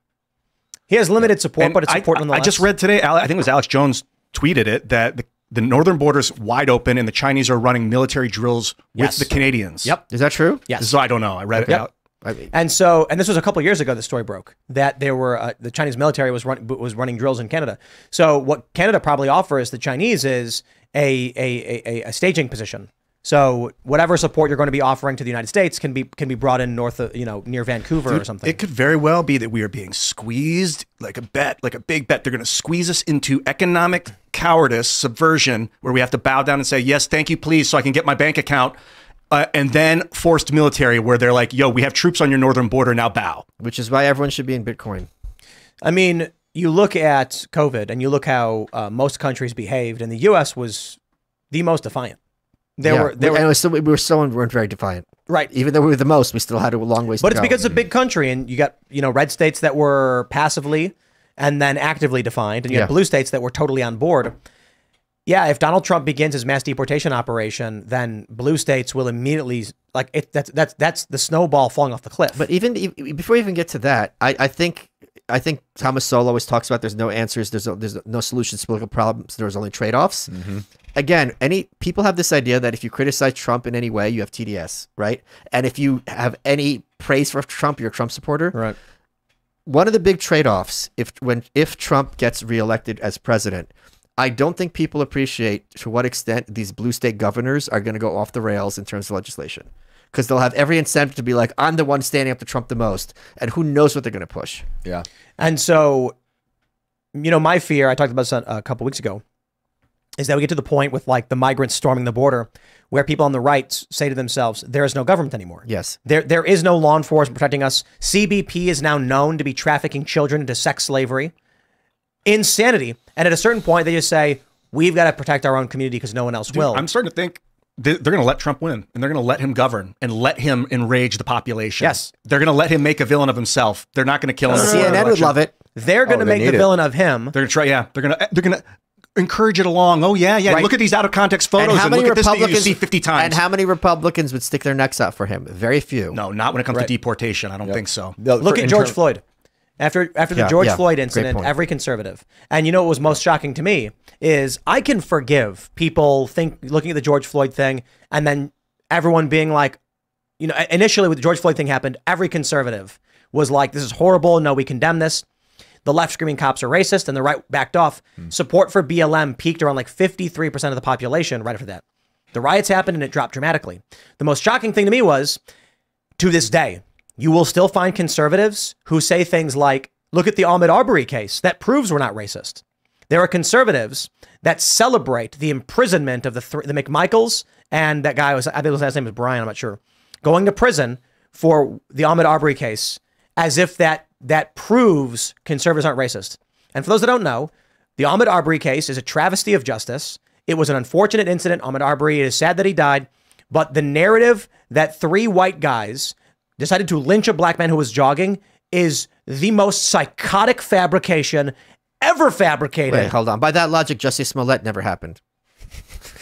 He has limited support, but it's support nonetheless. I just read today, I think it was Alex Jones tweeted it, that the the northern border's wide open, and the Chinese are running military drills with the Canadians. Yep. Is that true? Yes. So I don't know. I read it out. I mean, and so, and this was a couple of years ago. The story broke that there were the Chinese military was running drills in Canada. So what Canada probably offers the Chinese is a staging position. So whatever support you're going to be offering to the United States can be brought in north of, you know, near Vancouver or something. It could very well be that we are being squeezed like a big bet. They're going to squeeze us into economic cowardice, subversion, where we have to bow down and say, yes, thank you, please, so I can get my bank account. And then forced military, where they're like, yo, we have troops on your northern border, now bow. Which is why everyone should be in Bitcoin. I mean, you look at COVID and you look how most countries behaved, and the U.S. was the most defiant. We weren't very defiant. Right. Even though we were the most, we still had a long ways to go. But it's because it's a big country, and you got, you know, red states that were passively and then actively defined, and you had blue states that were totally on board. Yeah, if Donald Trump begins his mass deportation operation, then blue states will immediately, like, that's the snowball falling off the cliff. But even before we even get to that, I think Thomas Sowell always talks about there's no answers, there's no solutions to political problems, there's only trade-offs. Mm-hmm. Again, people have this idea that if you criticize Trump in any way, you have TDS, right? And if you have any praise for Trump, you're a Trump supporter. Right. One of the big trade-offs, if Trump gets reelected as president, I don't think people appreciate to what extent these blue state governors are going to go off the rails in terms of legislation, because they'll have every incentive to be like, I'm the one standing up to Trump the most, and who knows what they're going to push. Yeah. And so, you know, my fear, I talked about this a couple weeks ago, is that we get to the point with like the migrants storming the border where people on the right say to themselves, there is no government anymore. Yes. There is no law enforcement protecting us. CBP is now known to be trafficking children into sex slavery. Insanity. And at a certain point, they just say, we've got to protect our own community because no one else will. I'm starting to think they're going to let Trump win, and they're going to let him govern and let him enrage the population. Yes. They're going to let him make a villain of himself. They're not going to kill him. CNN would love it. They're going to make the villain of him. They're going to try. Yeah. They're going to encourage it along. Oh, yeah. Yeah. Right. Look at these out of context photos and look at this thing you see 50 times. And how many Republicans would stick their necks out for him? Very few. No, not when it comes to deportation. I don't think so. No, look at George Floyd. After the George Floyd incident, every conservative. And you know what was most shocking to me is I can forgive people looking at the George Floyd thing and then everyone being like, you know, initially when the George Floyd thing happened, every conservative was like, this is horrible. No, we condemn this. The left screaming cops are racist, and the right backed off. Support for BLM peaked around like 53% of the population right after that. The riots happened and it dropped dramatically. The most shocking thing to me was, to this day, you will still find conservatives who say things like, look at the Ahmaud Arbery case. That proves we're not racist. There are conservatives that celebrate the imprisonment of the McMichaels and that guy, I think his last name is Brian, I'm not sure, going to prison for the Ahmaud Arbery case as if that proves conservatives aren't racist. And for those that don't know, the Ahmaud Arbery case is a travesty of justice. It was an unfortunate incident. Ahmaud Arbery, it is sad that he died, but the narrative that three white guys decided to lynch a black man who was jogging is the most psychotic fabrication ever fabricated. Wait, hold on. By that logic, Jussie Smollett never happened.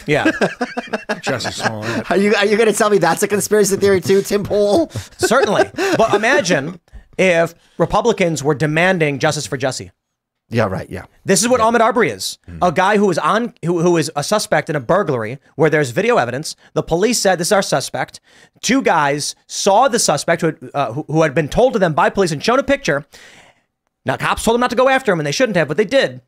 Yeah. Jussie Smollett. Are you going to tell me that's a conspiracy theory too, Tim Pool? Certainly. But imagine if Republicans were demanding justice for Jussie. Yeah, right. Yeah. This is what Ahmaud Arbery is. A guy who is who is a suspect in a burglary where there's video evidence. The police said, this is our suspect. Two guys saw the suspect who had been told to them by police and shown a picture. Now, cops told them not to go after him, and they shouldn't have, but they did.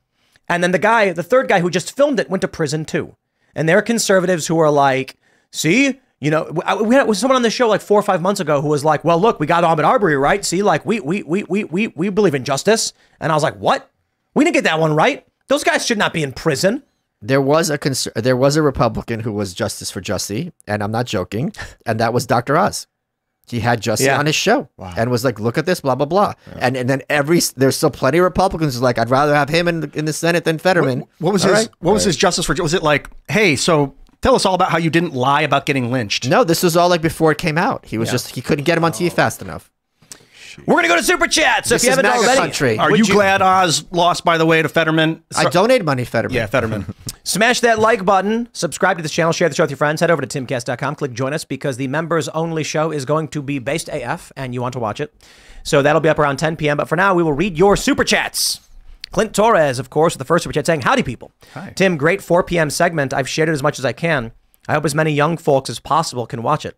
And then the third guy who just filmed it went to prison too. And there are conservatives who are like, see, you know, we had someone on the show like 4 or 5 months ago who was like, well, look, we got Ahmaud Arbery, right? See, like we believe in justice. And I was like, what? We didn't get that one right. Those guys should not be in prison. There was a Republican who was Justice for Jussie, and I'm not joking, and that was Dr. Oz. He had Jussie on his show and was like, look at this, blah, blah, blah. Yeah. And then there's still plenty of Republicans who's like, I'd rather have him in the Senate than Fetterman. What was his Justice for Jussie? Was it like, hey, so tell us all about how you didn't lie about getting lynched? No, this was all like before it came out. He was he couldn't get him on TV fast enough. We're going to go to Super Chat. So this, if you haven't already, are you glad Oz lost, by the way, to Fetterman? I donate money, Fetterman. Yeah, Fetterman. Smash that like button. Subscribe to this channel. Share the show with your friends. Head over to timcast.com. Click join us, because the members only show is going to be based AF and you want to watch it. So that'll be up around 10 p.m. But for now, we will read your Super Chats. Clint Torres, of course, with the first super chat saying, howdy people. Hi. Tim, great 4 p.m. segment. I've shared it as much as I can. I hope as many young folks as possible can watch it.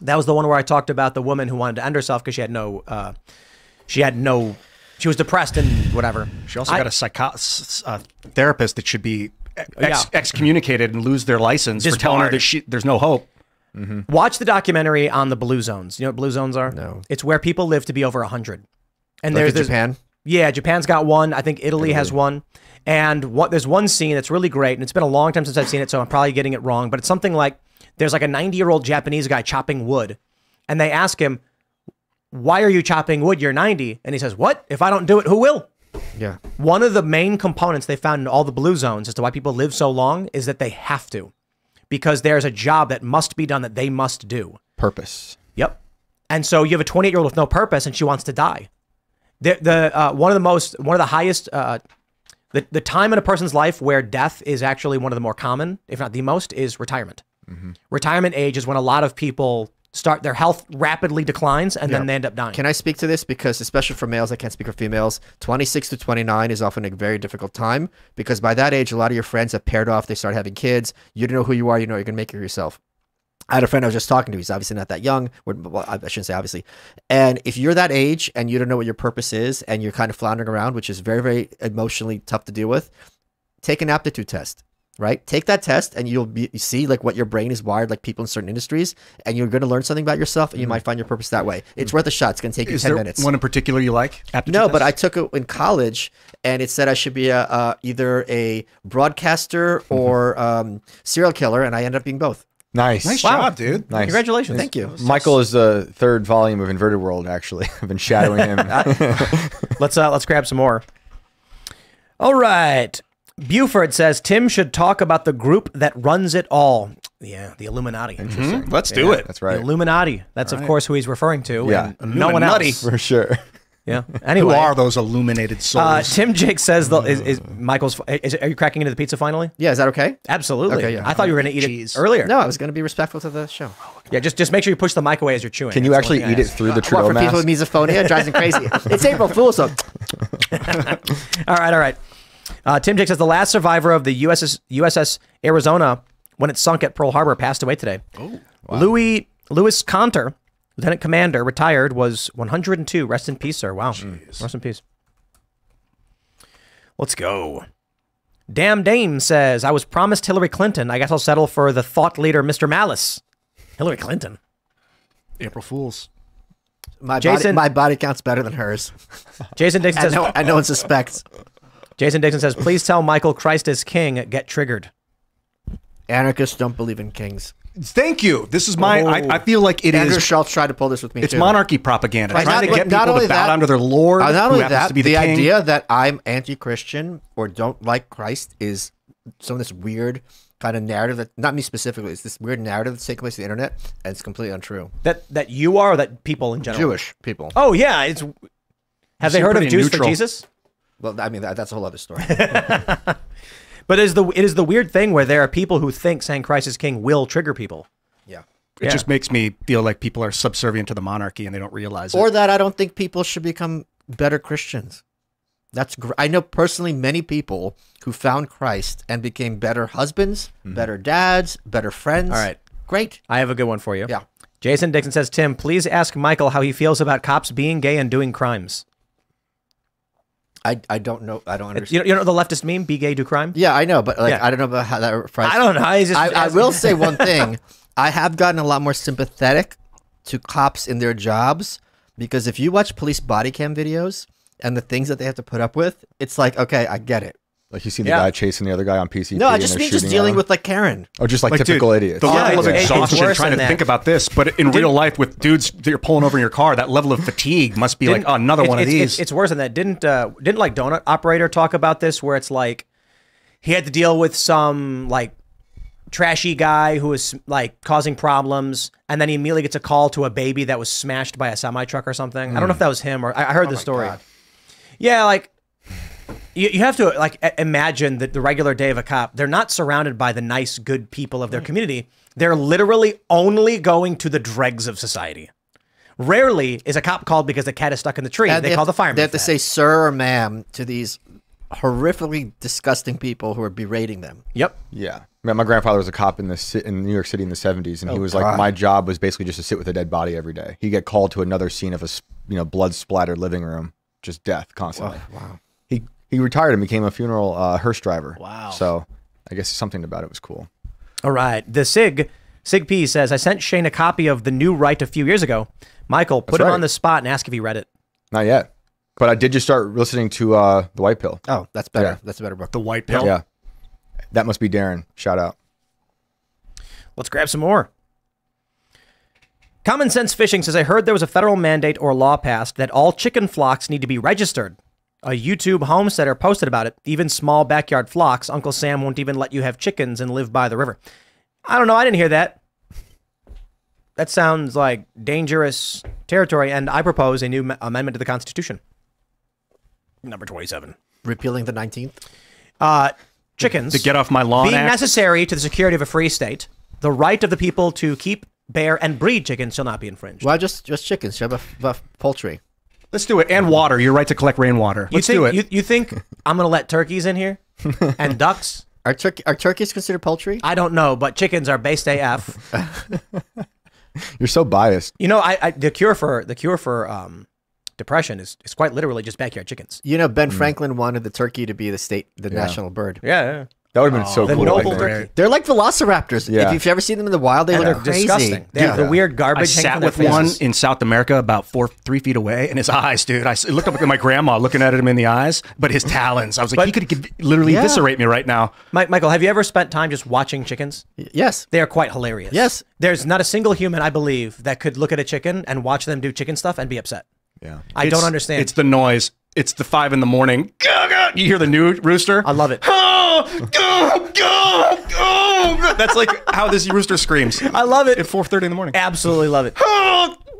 That was the one where I talked about the woman who wanted to end herself because she was depressed and whatever. She also got a therapist that should be excommunicated and lose their license for telling her that there's no hope. Mm-hmm. Watch the documentary on the Blue Zones. You know what Blue Zones are? No. It's where people live to be over 100. And like there's Japan? Yeah, Japan's got one. I think Italy has one. And there's one scene that's really great, and it's been a long time since I've seen it, so I'm probably getting it wrong, but it's something like there's like a 90-year-old Japanese guy chopping wood, and they ask him, why are you chopping wood? You're 90. And he says, what? If I don't do it, who will? Yeah. One of the main components they found in all the Blue Zones as to why people live so long is that they have to, because there's a job that must be done that they must do. Purpose. Yep. And so you have a 28-year-old with no purpose, and she wants to die. The time in a person's life where death is actually one of the more common, if not the most, is retirement. Mm-hmm. Retirement age is when a lot of people start, their health rapidly declines, and then they end up dying. Can I speak to this? Because especially for males, I can't speak for females. 26 to 29 is often a very difficult time, because by that age, a lot of your friends have paired off. They start having kids. You don't know who you are. You know, you're going to make it yourself. I had a friend I was just talking to. He's obviously not that young. Well, I shouldn't say obviously. And if you're that age and you don't know what your purpose is and you're kind of floundering around, which is very, very emotionally tough to deal with, take an aptitude test. Right? Take that test and you see like what your brain is wired, like people in certain industries, and you're going to learn something about yourself and you might find your purpose that way. It's worth a shot. It's going to take you 10 minutes. Is there one in particular you like? No, but I took it in college and it said I should be either a broadcaster or serial killer, and I ended up being both. Nice. Nice job, dude. Nice. Congratulations. Thank you. Michael is the third volume of Inverted World, actually. I've been shadowing him. Let's grab some more. All right. Buford says, Tim should talk about the group that runs it all. Yeah, the Illuminati. Interesting. Let's do it. That's right. The Illuminati. That's, of course, who he's referring to. Yeah. And no one else. For sure. Yeah. Anyway. Who are those illuminated souls? Tim Jake says, are you cracking into the pizza finally? Yeah, is that okay? Absolutely. Okay, yeah. I thought you were going to eat it earlier. No, I was going to be respectful to the show. Yeah, just make sure you push the mic away as you're chewing. Can you actually eat it through the Trudeau mask? For people with misophonia, it drives them crazy. It's April Fool's. So. All right. Tim Jake says the last survivor of the USS Arizona when it sunk at Pearl Harbor passed away today. Oh, wow. Louis Conter, lieutenant commander, retired, was 102. Rest in peace, sir. Wow. Jeez. Rest in peace. Let's go. Damn Dame says, I was promised Hillary Clinton. I guess I'll settle for the thought leader, Mr. Malice. Hillary Clinton. April Fools. My body count's better than hers. Jason Dixon says, and no one suspects. Jason Dixon says, please tell Michael Christ is king, get triggered. Anarchists don't believe in kings. Thank you. This is my, I feel like it Andrew Schultz tried to pull this with me, It's monarchy propaganda. Right. Trying to get people to bow down to their lord. Not only that, to be the idea that I'm anti-Christian or don't like Christ is some of this weird kind of narrative that, not me specifically, it's this weird narrative that's taking place on the internet, and it's completely untrue. That you are, or that people in general? Jewish people. Oh, yeah. Have they heard of Jews for Jesus? Well, I mean, that's a whole other story. But it is the weird thing where there are people who think saying Christ is king will trigger people. Yeah. It just makes me feel like people are subservient to the monarchy and they don't realize it. Or that I don't think people should become better Christians. I know personally many people who found Christ and became better husbands, better dads, better friends. All right. Great. I have a good one for you. Yeah. Jason Dixon says, Tim, please ask Michael how he feels about cops being gay and doing crimes. I don't know. I don't understand. You know the leftist meme, be gay, do crime? Yeah, I know, but like I don't know about how that applies. I don't know. I will say one thing. I have gotten a lot more sympathetic to cops in their jobs, because if you watch police body cam videos and the things that they have to put up with, it's like, okay, I get it. Like you see the guy chasing the other guy on PCP. No, I just mean just dealing with like Karen. Oh, just like typical idiots. The level of exhaustion trying to think about this, but in real life with dudes that you're pulling over in your car, that level of fatigue must be like another one of these. It's worse than that. Didn't like Donut Operator talk about this, where it's like he had to deal with some like trashy guy who was like causing problems, and then he immediately gets a call to a baby that was smashed by a semi truck or something. I don't know if that was him or I heard the story. God. Yeah, like. You have to like imagine that the regular day of a cop, they're not surrounded by the nice, good people of their community. They're literally only going to the dregs of society. Rarely is a cop called because the cat is stuck in the tree. They call the fireman. They have to say sir or ma'am to these horrifically disgusting people who are berating them. Yep. Yeah. My grandfather was a cop in New York City in the 70s, and he was like, my job was basically just to sit with a dead body every day. He'd get called to another scene of a blood splattered living room, just death constantly. Wow. Wow. He retired and became a funeral hearse driver. Wow. So I guess something about it was cool. All right. The Sig P says, I sent Shane a copy of The New Right a few years ago. Michael, put him on the spot and ask if he read it. Not yet. But I did just start listening to The White Pill. Oh, that's better. Yeah. That's a better book. The White Pill? Yeah. That must be Darren. Shout out. Let's grab some more. Common Sense Fishing says, I heard there was a federal mandate or law passed that all chicken flocks need to be registered. A YouTube homesteader posted about it. Even small backyard flocks. Uncle Sam won't even let you have chickens and live by the river. I don't know. I didn't hear that. That sounds like dangerous territory, and I propose a new amendment to the Constitution. Number 27. Repealing the 19th? Chickens. To get off my lawn. Being act. Necessary to the security of a free state, the right of the people to keep, bear, and breed chickens shall not be infringed. Well, just chickens. You have poultry. Let's do it. And water. You're right to collect rainwater. Let's do it. You think I'm going to let turkeys in here? And ducks? Are turkeys considered poultry? I don't know, but chickens are based AF. You're so biased. You know, the cure for depression is quite literally just backyard chickens. You know, Ben Franklin wanted the turkey to be the national bird. Yeah, yeah. That would have been so cool. Noble turkey. They're like velociraptors. Yeah. If you've ever seen them in the wild, they look crazy. Disgusting. They have the weird garbage. I sat with one in South America about 3 feet away, and his eyes, dude. I looked up at my grandma looking at him in the eyes, but his talons. I was like, he could literally eviscerate me right now. Michael, have you ever spent time just watching chickens? Yes. They are quite hilarious. Yes. There's not a single human, I believe, that could look at a chicken and watch them do chicken stuff and be upset. Yeah. I don't understand. It's the noise. It's the 5 in the morning. You hear the new rooster? I love it. That's like how this rooster screams. I love it. At 4:30 in the morning. Absolutely love it.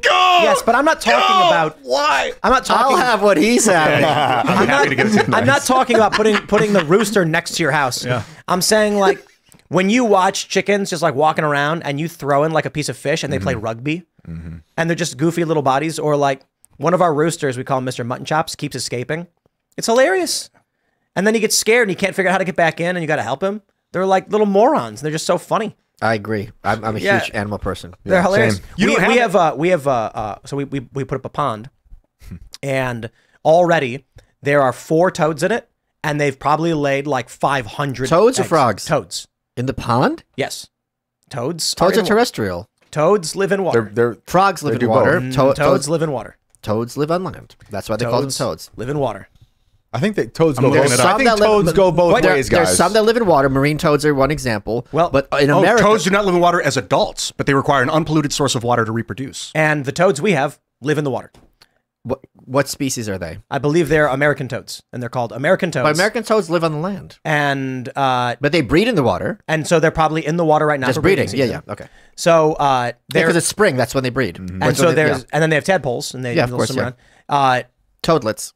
Yes, but I'm not talking about why. I'm not talking. I'll have what he's having. I'm not talking about putting the rooster next to your house. Yeah. I'm saying, like, when you watch chickens just like walking around and you throw in like a piece of fish and they play rugby and they're just goofy little bodies, or like one of our roosters, we call him Mr. Mutton Chops, keeps escaping. It's hilarious. And then he gets scared and he can't figure out how to get back in and you got to help him. They're like little morons. They're just so funny. I agree. I'm a huge animal person. Yeah. They're hilarious. We put up a pond and already there are 4 toads in it and they've probably laid like 500 toads eggs. Or frogs? Toads. In the pond? Yes. Toads. Toads are terrestrial. Toads live in water. Frogs live in water. Toads live in water. Toads live on land. That's why they call them toads. Live in water. I think that toads go both ways. I think toads go both ways, guys. There's some that live in water. Marine toads are one example. Well, but in America, toads do not live in water as adults, but they require an unpolluted source of water to reproduce. And the toads we have live in the water. What species are they? I believe they're American toads, and they're called American toads. But American toads live on the land, and but they breed in the water, and so they're probably in the water right now. Just breeding, yeah, okay. So because it's spring, that's when they breed, and so and then they have tadpoles, and they toadlets.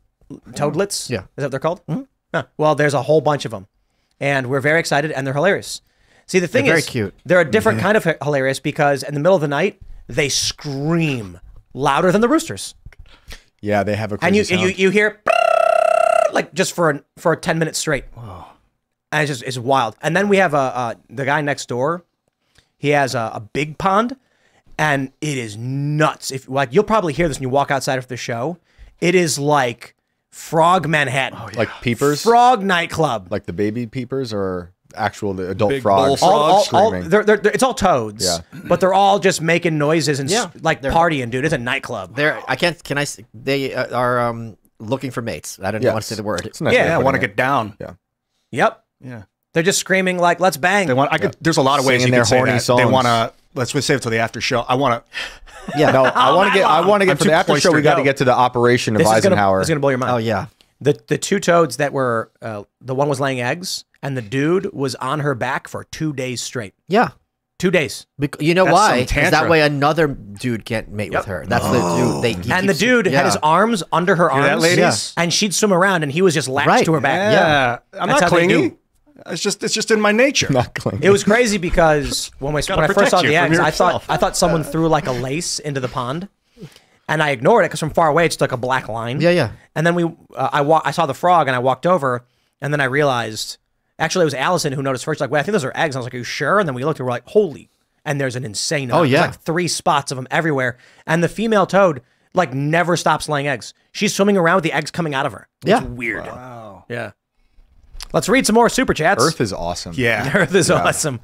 Toadlets? Yeah. Is that what they're called? Mm-hmm. Huh. Well, there's a whole bunch of them. And we're very excited and they're hilarious. See, the thing is, very cute. They're a different kind of hilarious because in the middle of the night, they scream louder than the roosters. Yeah, they have a crazy sound. You hear like just for 10 minutes straight. Whoa. And it's just, it's wild. And then we have the guy next door. He has a big pond and it is nuts. If like you'll probably hear this when you walk outside of the show. It is like Frog Manhattan. Oh, yeah. Like peepers? Frog nightclub. Like the baby peepers or actual adult frogs? It's all toads. Yeah. But they're all just making noises and like partying, dude. It's a nightclub. They are looking for mates. I don't want to say the word. Nice I want to get down. Yeah. Yep. Yeah. They're just screaming like, let's bang. They want, there's a lot of ways you can say that. Songs. They want to, let's save it till the after show. I want to get to the after show. We got to get to the operation of Eisenhower. It's going to blow your mind. Oh yeah. The 2 toads that were, the one was laying eggs and the dude was on her back for 2 days straight. Yeah. 2 days. You know why? Because that way another dude can't mate with her. That's the dude. And the dude had his arms under her arms and she'd swim around and he was just latched to her back. Yeah. I'm not clingy. It's just in my nature. Not clean. It was crazy because when I first saw the eggs, I thought someone threw like a lace into the pond, and I ignored it because from far away it's like a black line. Yeah, yeah. And then I saw the frog and I walked over, And then I realized, actually, it was Allison who noticed first, like, wait, I think those are eggs. And I was like, are you sure? And then we looked and we're like, holy. And there's an insane amount. Oh, yeah. There's like 3 spots of them everywhere. And the female toad, like, never stops laying eggs. She's swimming around with the eggs coming out of her. It's weird. Wow. Yeah. Let's read some more super chats. Earth is awesome. Yeah. Earth is awesome.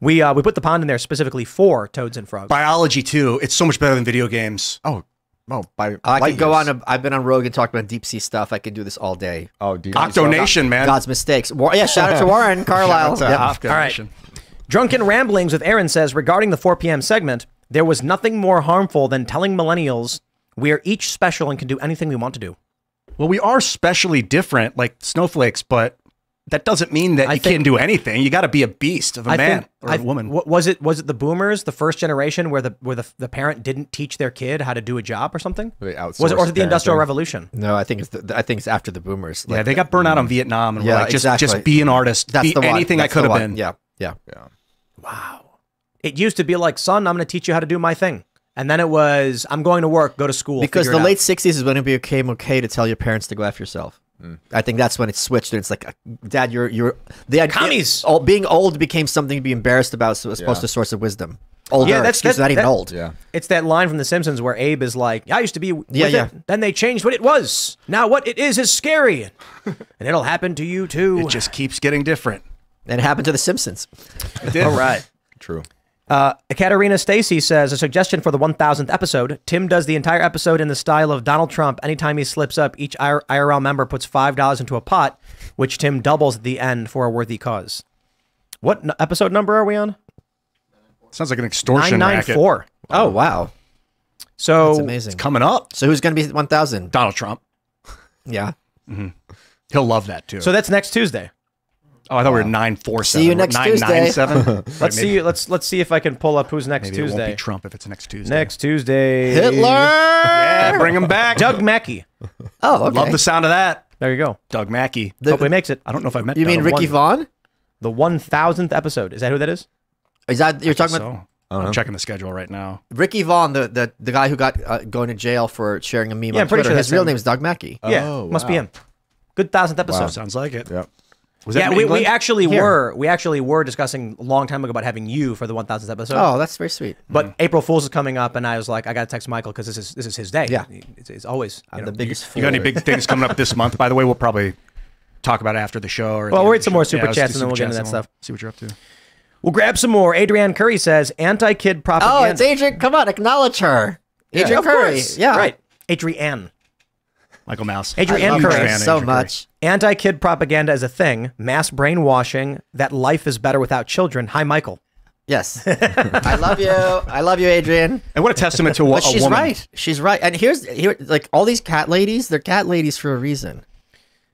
We put the pond in there specifically for toads and frogs. Biology, too. It's so much better than video games. Oh, well, I could go on. I've been on Rogan talking about deep sea stuff. I could do this all day. Oh, dude. Octonation, man. God's mistakes. Yeah, shout out to Warren Carlisle. Shout out to all right. Drunken Ramblings with Aaron says, regarding the 4 p.m. segment, there was nothing more harmful than telling millennials we are each special and can do anything we want to do. Well, we are specially different, like snowflakes, but that doesn't mean that you can't do anything. You got to be a beast of a man or a woman. Was it the boomers, the first generation, where the parent didn't teach their kid how to do a job or something? Or was it the Industrial Revolution? No, I think it's after the boomers. Like, yeah, they got burned out on Vietnam and were like, just be an artist. That's anything I could have been. Yeah. Wow. It used to be like, son, I'm going to teach you how to do my thing. And then it was, I'm going to work, go to school. Because the late 60s is when it became okay to tell your parents to go after yourself. I think that's when it switched. And it's like, Dad, the idea being old became something to be embarrassed about, so as opposed to a source of wisdom. That's not even old. Yeah, it's that line from The Simpsons where Abe is like, "I used to be with it. Then they changed what it was. Now what it is scary, and it'll happen to you too. It just keeps getting different." And it happened to The Simpsons. It did. All right, true. Katarina Stacy says, a suggestion for the 1000th episode. Tim does the entire episode in the style of Donald Trump. Anytime he slips up, each IRL member puts $5 into a pot, which Tim doubles at the end for a worthy cause. What episode number are we on? Sounds like an extortion racket. 994. Oh, wow. So that's amazing. It's coming up. So who's going to be 1000? Donald Trump. Yeah. He'll love that, too. So that's next Tuesday. Oh, I thought we were 947. See you next Tuesday. 997. Let's see if I can pull up who's next Tuesday. It won't be Trump if it's next Tuesday. Next Tuesday, Hitler. Yeah, bring him back. Doug Mackey. Oh, okay. Love the sound of that. There you go, Doug Mackey. Hope he makes it. I don't know if I've met. You mean Ricky Vaughn? The 1000th episode. Is that who that is? Is that you're talking about? So. I'm checking the schedule right now. Ricky Vaughn, the guy who got going to jail for sharing a meme on Twitter. His real name is Doug Mackey. Yeah, must be him. Good 1000th episode. Sounds like it. Yep. Yeah, we actually were discussing a long time ago about having you for the 1000th episode. Oh, that's very sweet. But April Fool's is coming up, and I was like, I got to text Michael because this is his day. Yeah, it's always the biggest fool. You got any big things coming up this month? By the way, we'll probably talk about it after the show. Or we'll read some more super chats and then we'll get into that stuff. See what you're up to. We'll grab some more. Adrienne Curry says anti-kid propaganda. Oh, it's Adrienne. Come on, acknowledge her. Adrienne Curry. Yeah, right. Adrienne. Michael Mouse. Adrienne Curry. So much. Anti-kid propaganda is a thing. Mass brainwashing that life is better without children. Hi, Michael. Yes. I love you. I love you, Adrienne. And what a testament to what she's right. She's right. And here's like all these cat ladies. They're cat ladies for a reason.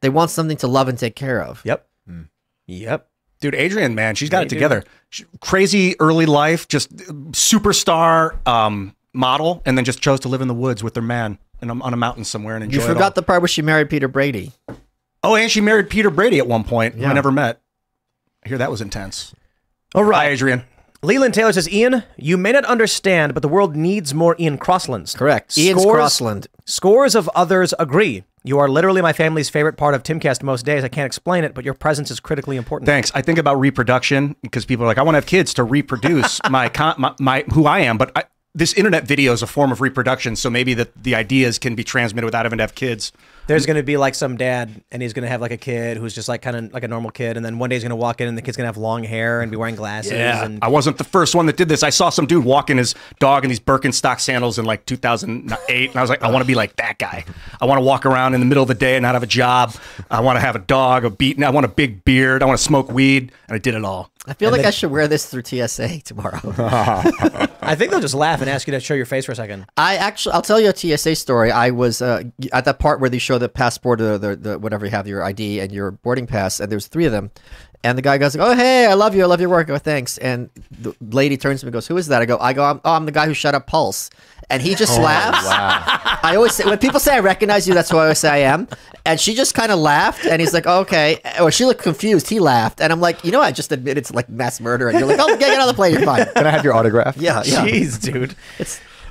They want something to love and take care of. Yep. Mm. Yep. Dude, Adrienne, man, she's got it together. She, crazy early life, just superstar model, and then just chose to live in the woods with her man. And I'm on a mountain somewhere and enjoy it. You forgot the part where she married Peter Brady. Oh, and she married Peter Brady at one point. Yeah. Who I never met. I hear that was intense. All right, Adrienne. Leland Taylor says, Ian, you may not understand, but the world needs more Ian Crosslands. Correct. Ian Crossland. Scores of others agree. You are literally my family's favorite part of Timcast most days. I can't explain it, but your presence is critically important. Thanks. I think about reproduction because people are like, I want to have kids to reproduce my who I am, but this internet video is a form of reproduction, so maybe the ideas can be transmitted without having to have kids. There's going to be like some dad, and he's going to have like a kid who's just like kind of like a normal kid, and then one day he's going to walk in, and the kid's going to have long hair and be wearing glasses. Yeah, and I wasn't the first one that did this. I saw some dude walking his dog in these Birkenstock sandals in like 2008, and I was like, I want to be like that guy. I want to walk around in the middle of the day and not have a job. I want to have a dog, a beaten. I want a big beard. I want to smoke weed, and I did it all. I feel like I should wear this through TSA tomorrow. I think they'll just laugh and ask you to show your face for a second. I'll tell you a TSA story. I was at that part where they show the passport or the whatever you have, your ID and your boarding pass, and there was 3 of them. And the guy goes, "Oh, hey, I love you. I love your work. Oh, thanks." And the lady turns to me and goes, "Who is that?" I go, I'm the guy who shut up Pulse. And he just laughs. Wow. I always say, when people say I recognize you, that's who I always say I am. And she just kind of laughed. And he's like, okay. Or she looked confused. He laughed. And I'm like, you know, I just admitted it's like mass murder. And you're like, oh, get on the plane. You're fine. Can I have your autograph? Yeah. Jeez, dude.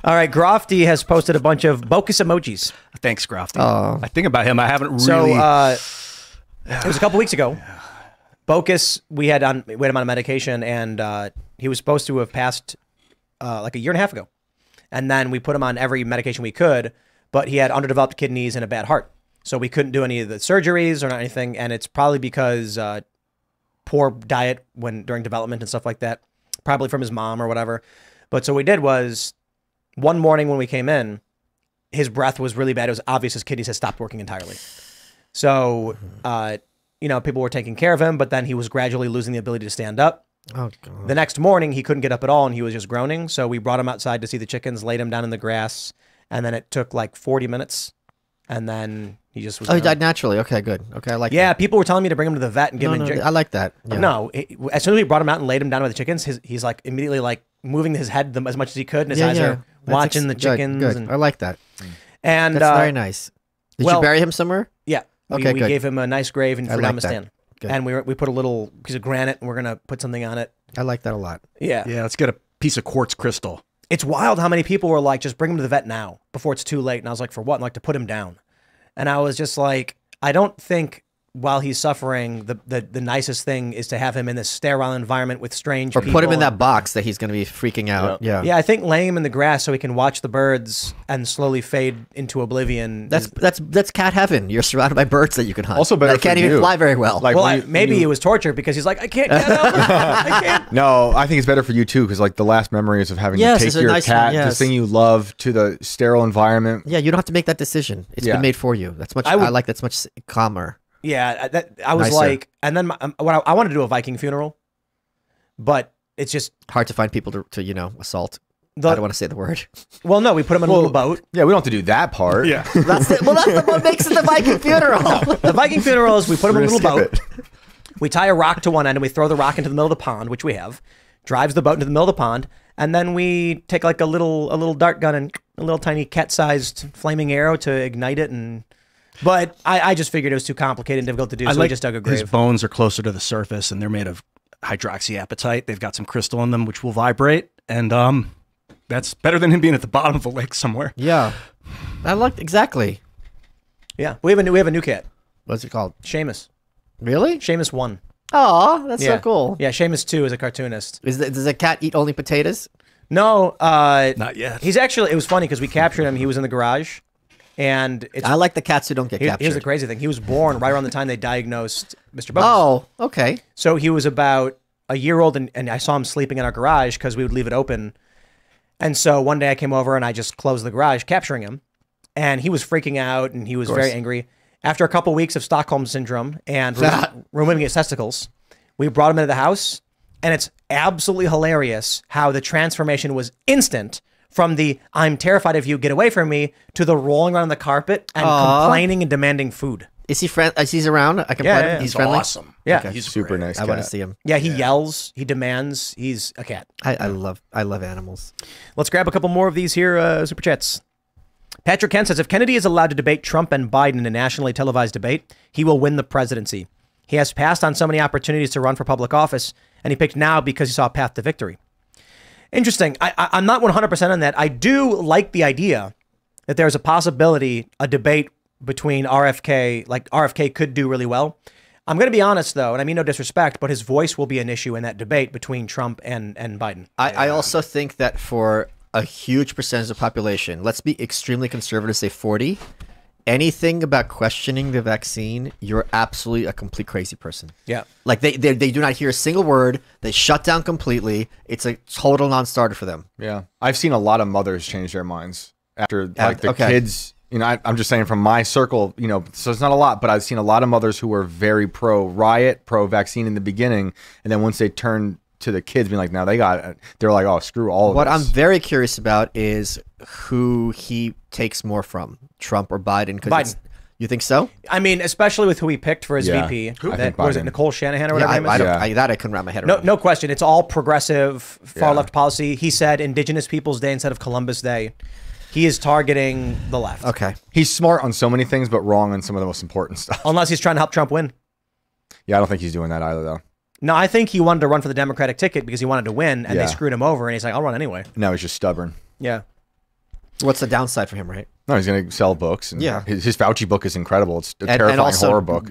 All right. Grofty has posted a bunch of bogus emojis. Thanks, Grofty. I think about him. I haven't really. So, It was a couple weeks ago. Bocus, we had him on a medication, and he was supposed to have passed like a year and a half ago. And then we put him on every medication we could, but he had underdeveloped kidneys and a bad heart. So we couldn't do any of the surgeries or anything. And it's probably because poor diet during development and stuff like that, probably from his mom or whatever. But so what we did was one morning when we came in, his breath was really bad. It was obvious his kidneys had stopped working entirely. So, you know, people were taking care of him, but then he was gradually losing the ability to stand up. Oh, God. The next morning, he couldn't get up at all, and he was just groaning. So we brought him outside to see the chickens, laid him down in the grass, and then it took like 40 minutes, and then he just was... Oh, he died naturally. Okay, good. Okay, I like that. Yeah, people were telling me to bring him to the vet and give him injection. I like that. Yeah. No, as soon as we brought him out and laid him down by the chickens, he's like immediately like moving his head as much as he could, and his eyes are watching the chickens. Good. And, I like that. And that's very nice. Did you bury him somewhere? Yeah. Okay, we gave him a nice grave in Afghanistan. Good. And we put a little piece of granite, and we're going to put something on it. I like that a lot. Yeah. Yeah, let's get a piece of quartz crystal. It's wild how many people were like, just bring him to the vet now before it's too late. And I was like, for what? And like, to put him down. And I was just like, I don't think while he's suffering, the nicest thing is to have him in this sterile environment with strange people. Or put him in that box that he's going to be freaking out. Yeah. Yeah, I think laying him in the grass so he can watch the birds and slowly fade into oblivion. That's cat heaven. You're surrounded by birds that you can hunt. Also better for you. That can't even fly very well. Like, well, maybe it was torture because he's like, I can't get out. I can't. No, I think it's better for you too, because like the last memories of having you take your cat, the thing you love, to the sterile environment. Yeah, you don't have to make that decision. It's been made for you. That's much. I like that's much calmer. Yeah, I was nicer. Like, and then I wanted to do a Viking funeral, but it's just hard to find people to you know, assault. I don't want to say the word. Well, no, we put them in a little boat. Yeah, we don't have to do that part. Yeah, that's what makes it the Viking funeral. The Viking funeral is we put them in a little boat. We tie a rock to one end and we throw the rock into the middle of the pond, which we have. Drives the boat into the middle of the pond, and then we take like a little dart gun and a little tiny cat-sized flaming arrow to ignite it and. But I just figured it was too complicated and difficult to do, so we just dug a grave. His bones are closer to the surface, and they're made of hydroxyapatite. They've got some crystal in them, which will vibrate, and that's better than him being at the bottom of a lake somewhere. Yeah, I liked exactly. Yeah, we have a new cat. What's it called? Seamus. Really? Seamus 1. Oh, that's so cool. Yeah, Seamus 2 is a cartoonist. Does a cat eat only potatoes? No, not yet. He's actually. It was funny because we captured him. He was in the garage. And I like the cats who don't get captured. Here's the crazy thing. He was born right around the time they diagnosed Mr. Bocus. Oh, okay. So he was about a year old, and I saw him sleeping in our garage because we would leave it open. And so one day I came over, and I just closed the garage, capturing him. And he was freaking out, and he was very angry. After a couple weeks of Stockholm Syndrome and removing his testicles, we brought him into the house, and it's absolutely hilarious how the transformation was instant. From the "I'm terrified of you, get away from me" to the rolling around on the carpet and complaining and demanding food. Is he friend? He's around. I can. Yeah, he's friendly. Awesome. Yeah, okay. He's super nice. I want to see him. Yeah, he yells. He demands. He's a cat. I love animals. Let's grab a couple more of these here. Super chats. Patrick Kent says, if Kennedy is allowed to debate Trump and Biden in a nationally televised debate, he will win the presidency. He has passed on so many opportunities to run for public office, and he picked now because he saw a path to victory. Interesting. I'm not 100% on that. I do like the idea that there's a possibility, a debate between RFK, like RFK could do really well. I'm going to be honest, though, and I mean no disrespect, but his voice will be an issue in that debate between Trump and Biden. I also think that for a huge percentage of the population, let's be extremely conservative, say 40, anything about questioning the vaccine, you're absolutely a complete crazy person. Yeah. Like they do not hear a single word. They shut down completely. It's a total non-starter for them. Yeah. I've seen a lot of mothers change their minds after like the kids, you know, I'm just saying from my circle, you know, so it's not a lot, but I've seen a lot of mothers who were very pro riot, pro vaccine in the beginning. And then once they turned to the kids being like, now they got it. They're like, oh, screw all of us. What I'm very curious about is who he takes more from, Trump or Biden. Biden. You think so? I mean, especially with who he picked for his VP. Was it Nicole Shanahan or whatever her name is? I couldn't wrap my head around. No question. It's all progressive, far-left policy. He said Indigenous Peoples Day instead of Columbus Day. He is targeting the left. Okay. He's smart on so many things, but wrong on some of the most important stuff. Unless he's trying to help Trump win. Yeah, I don't think he's doing that either, though. No, I think he wanted to run for the Democratic ticket because he wanted to win, and they screwed him over, and he's like, I'll run anyway. No, he's just stubborn. Yeah. What's the downside for him, right? No, he's going to sell books. And yeah, his Fauci book is incredible. It's a terrifying horror book.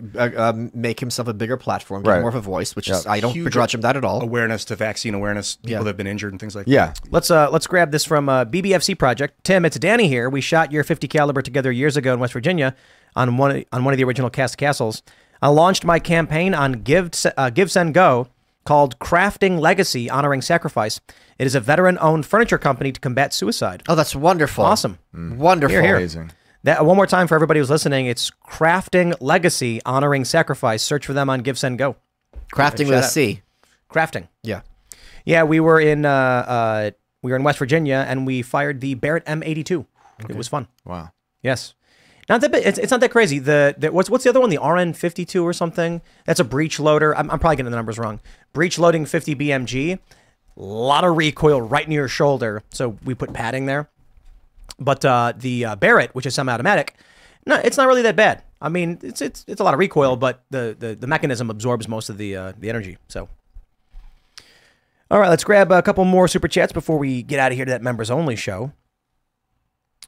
Make himself a bigger platform, get more of a voice, which is, I don't begrudge him that at all. Awareness to vaccine awareness, people that have been injured and things like that. Yeah, let's grab this from BBFC Project. Tim, it's Danny here. We shot your 50 caliber together years ago in West Virginia on one of the original cast castles. I launched my campaign on Give Send Go, called Crafting Legacy, Honoring Sacrifice. It is a veteran-owned furniture company to combat suicide. Oh, that's wonderful. Awesome. Wonderful. Here, here. Amazing. That, one more time for everybody who's listening, it's Crafting Legacy, Honoring Sacrifice. Search for them on Give, Send, Go. Crafting with a C. Crafting. Yeah. Yeah, we were in West Virginia, and we fired the Barrett M82. Okay. It was fun. Wow. Yes. Not that it's not that crazy. The what's the other one? The RN52 or something? That's a breech loader. I'm probably getting the numbers wrong. Breech loading 50 BMG. A lot of recoil right near your shoulder. So we put padding there. But the Barrett, which is semi-automatic, no, it's not really that bad. I mean, it's a lot of recoil, but the mechanism absorbs most of the energy. So, all right, let's grab a couple more super chats before we get out of here to that members only show.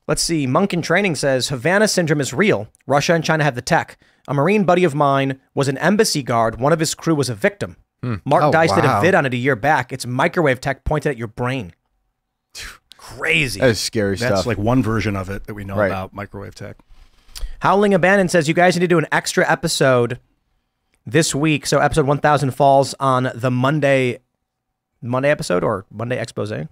Let's see. Monk in Training says, Havana Syndrome is real. Russia and China have the tech. A Marine buddy of mine was an embassy guard. One of his crew was a victim. Mark Dice did a vid on it a year back. It's microwave tech pointed at your brain. Crazy. That is scary stuff. That's like one version of it that we know about, microwave tech. Howling Abandon says, you guys need to do an extra episode this week. So episode 1000 falls on the Monday episode or Monday expose. I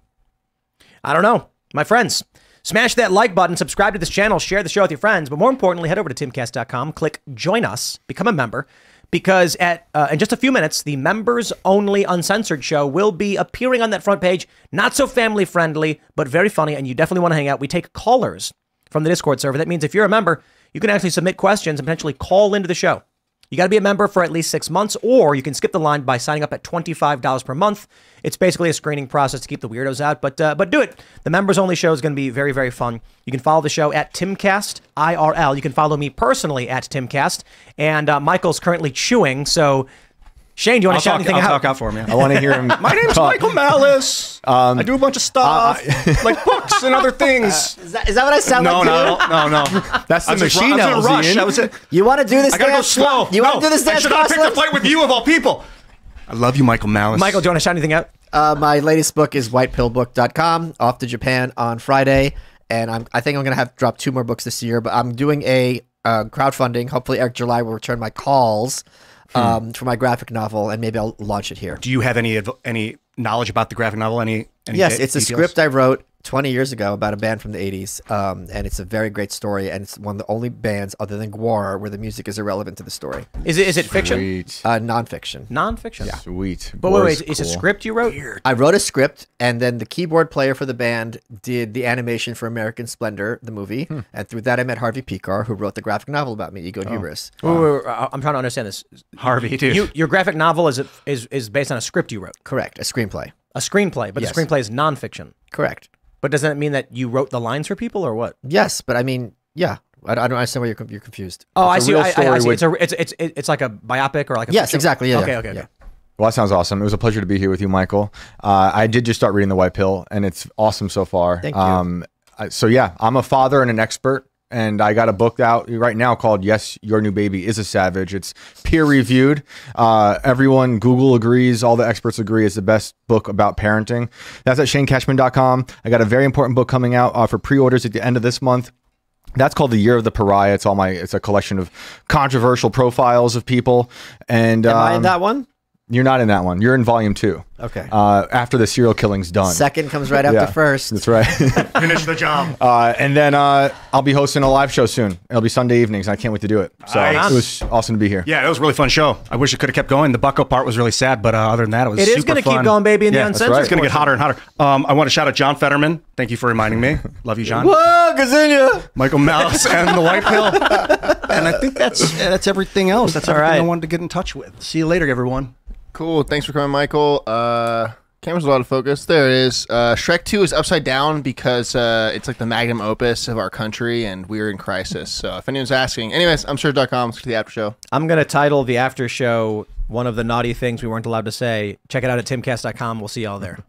don't know. My friends, smash that like button, subscribe to this channel, share the show with your friends, but more importantly, head over to timcast.com, click Join Us, become a member, because in just a few minutes, the members-only uncensored show will be appearing on that front page, not so family-friendly, but very funny, and you definitely want to hang out. We take callers from the Discord server. That means if you're a member, you can actually submit questions and potentially call into the show. You got to be a member for at least 6 months, or you can skip the line by signing up at $25 per month. It's basically a screening process to keep the weirdos out, but do it. The members-only show is going to be very, very fun. You can follow the show at Timcast IRL. You can follow me personally at Timcast, and Michael's currently chewing, so Shane, do you want to shout anything out? I'll talk out for him. Yeah. I want to hear him. My name's Michael Malice. I do a bunch of stuff, like books and other things. Is that what I sound like? No. That's the machine. I was in a rush. That was it. You want to do this? I gotta go slow. You want to do this? I should not pick the fight with you of all people. I love you, Michael Malice. Michael, do you want to shout anything out? My latest book is WhitePillBook.com. Off to Japan on Friday, and I think I'm gonna have to drop 2 more books this year. But I'm doing a crowdfunding. Hopefully, Eric July will return my calls. For my graphic novel, and maybe I'll launch it here. Do you have any knowledge about the graphic novel? Any yes, it's details? A script I wrote 20 years ago about a band from the 80s, and it's a very great story, and it's one of the only bands other than Gwar where the music is irrelevant to the story. Is it fiction? Nonfiction. Nonfiction? Yeah. Sweet. But wait, it's a script you wrote? Weird. I wrote a script, and then the keyboard player for the band did the animation for American Splendor, the movie, and through that I met Harvey Pekar, who wrote the graphic novel about me, Ego Hubris. Wait, I'm trying to understand this. Harvey, dude. Your graphic novel is based on a script you wrote? Correct, a screenplay. A screenplay, but the screenplay is nonfiction. Correct. But doesn't it mean that you wrote the lines for people, or what? Yes, but I mean, yeah, I don't understand why you're confused. Oh, I see. I see. It's like a biopic or like a fiction? Exactly. Yeah. Okay. Well, that sounds awesome. It was a pleasure to be here with you, Michael. I did just start reading The White Pill, and it's awesome so far. Thank you. So yeah, I'm a father and an expert, and I got a book out right now called "Yes, Your New Baby Is a Savage." It's peer reviewed. Everyone, Google agrees. All the experts agree. It's the best book about parenting. That's at shanecashman.com. I got a very important book coming out for pre-orders at the end of this month. That's called The Year of the Pariah. It's a collection of controversial profiles of people. And am I in that one? You're not in that one. You're in Volume 2. Okay. After the serial killing's done. Second comes right after first. That's right. Finish the job. And then I'll be hosting a live show soon. It'll be Sunday evenings. I can't wait to do it. So it was awesome to be here. Yeah, it was a really fun show. I wish it could have kept going. The Bucko part was really sad, but other than that, it was super fun. It is going to keep going, baby, in the uncensored. It's going to get hotter and hotter. I want to shout out John Fetterman. Thank you for reminding me. Love you, John. Whoa, Gazinia. Michael Malice and The White Pill. And I think that's everything else. That's everything I wanted to get in touch with. See you later, everyone. Cool. Thanks for coming, Michael. Camera's a lot of focus. There it is. Shrek 2 is upside down because it's like the magnum opus of our country, and we're in crisis. So if anyone's asking. Anyways, I'm sure.com to the after show. I'm going to title the after show one of the naughty things we weren't allowed to say. Check it out at timcast.com. We'll see y'all there.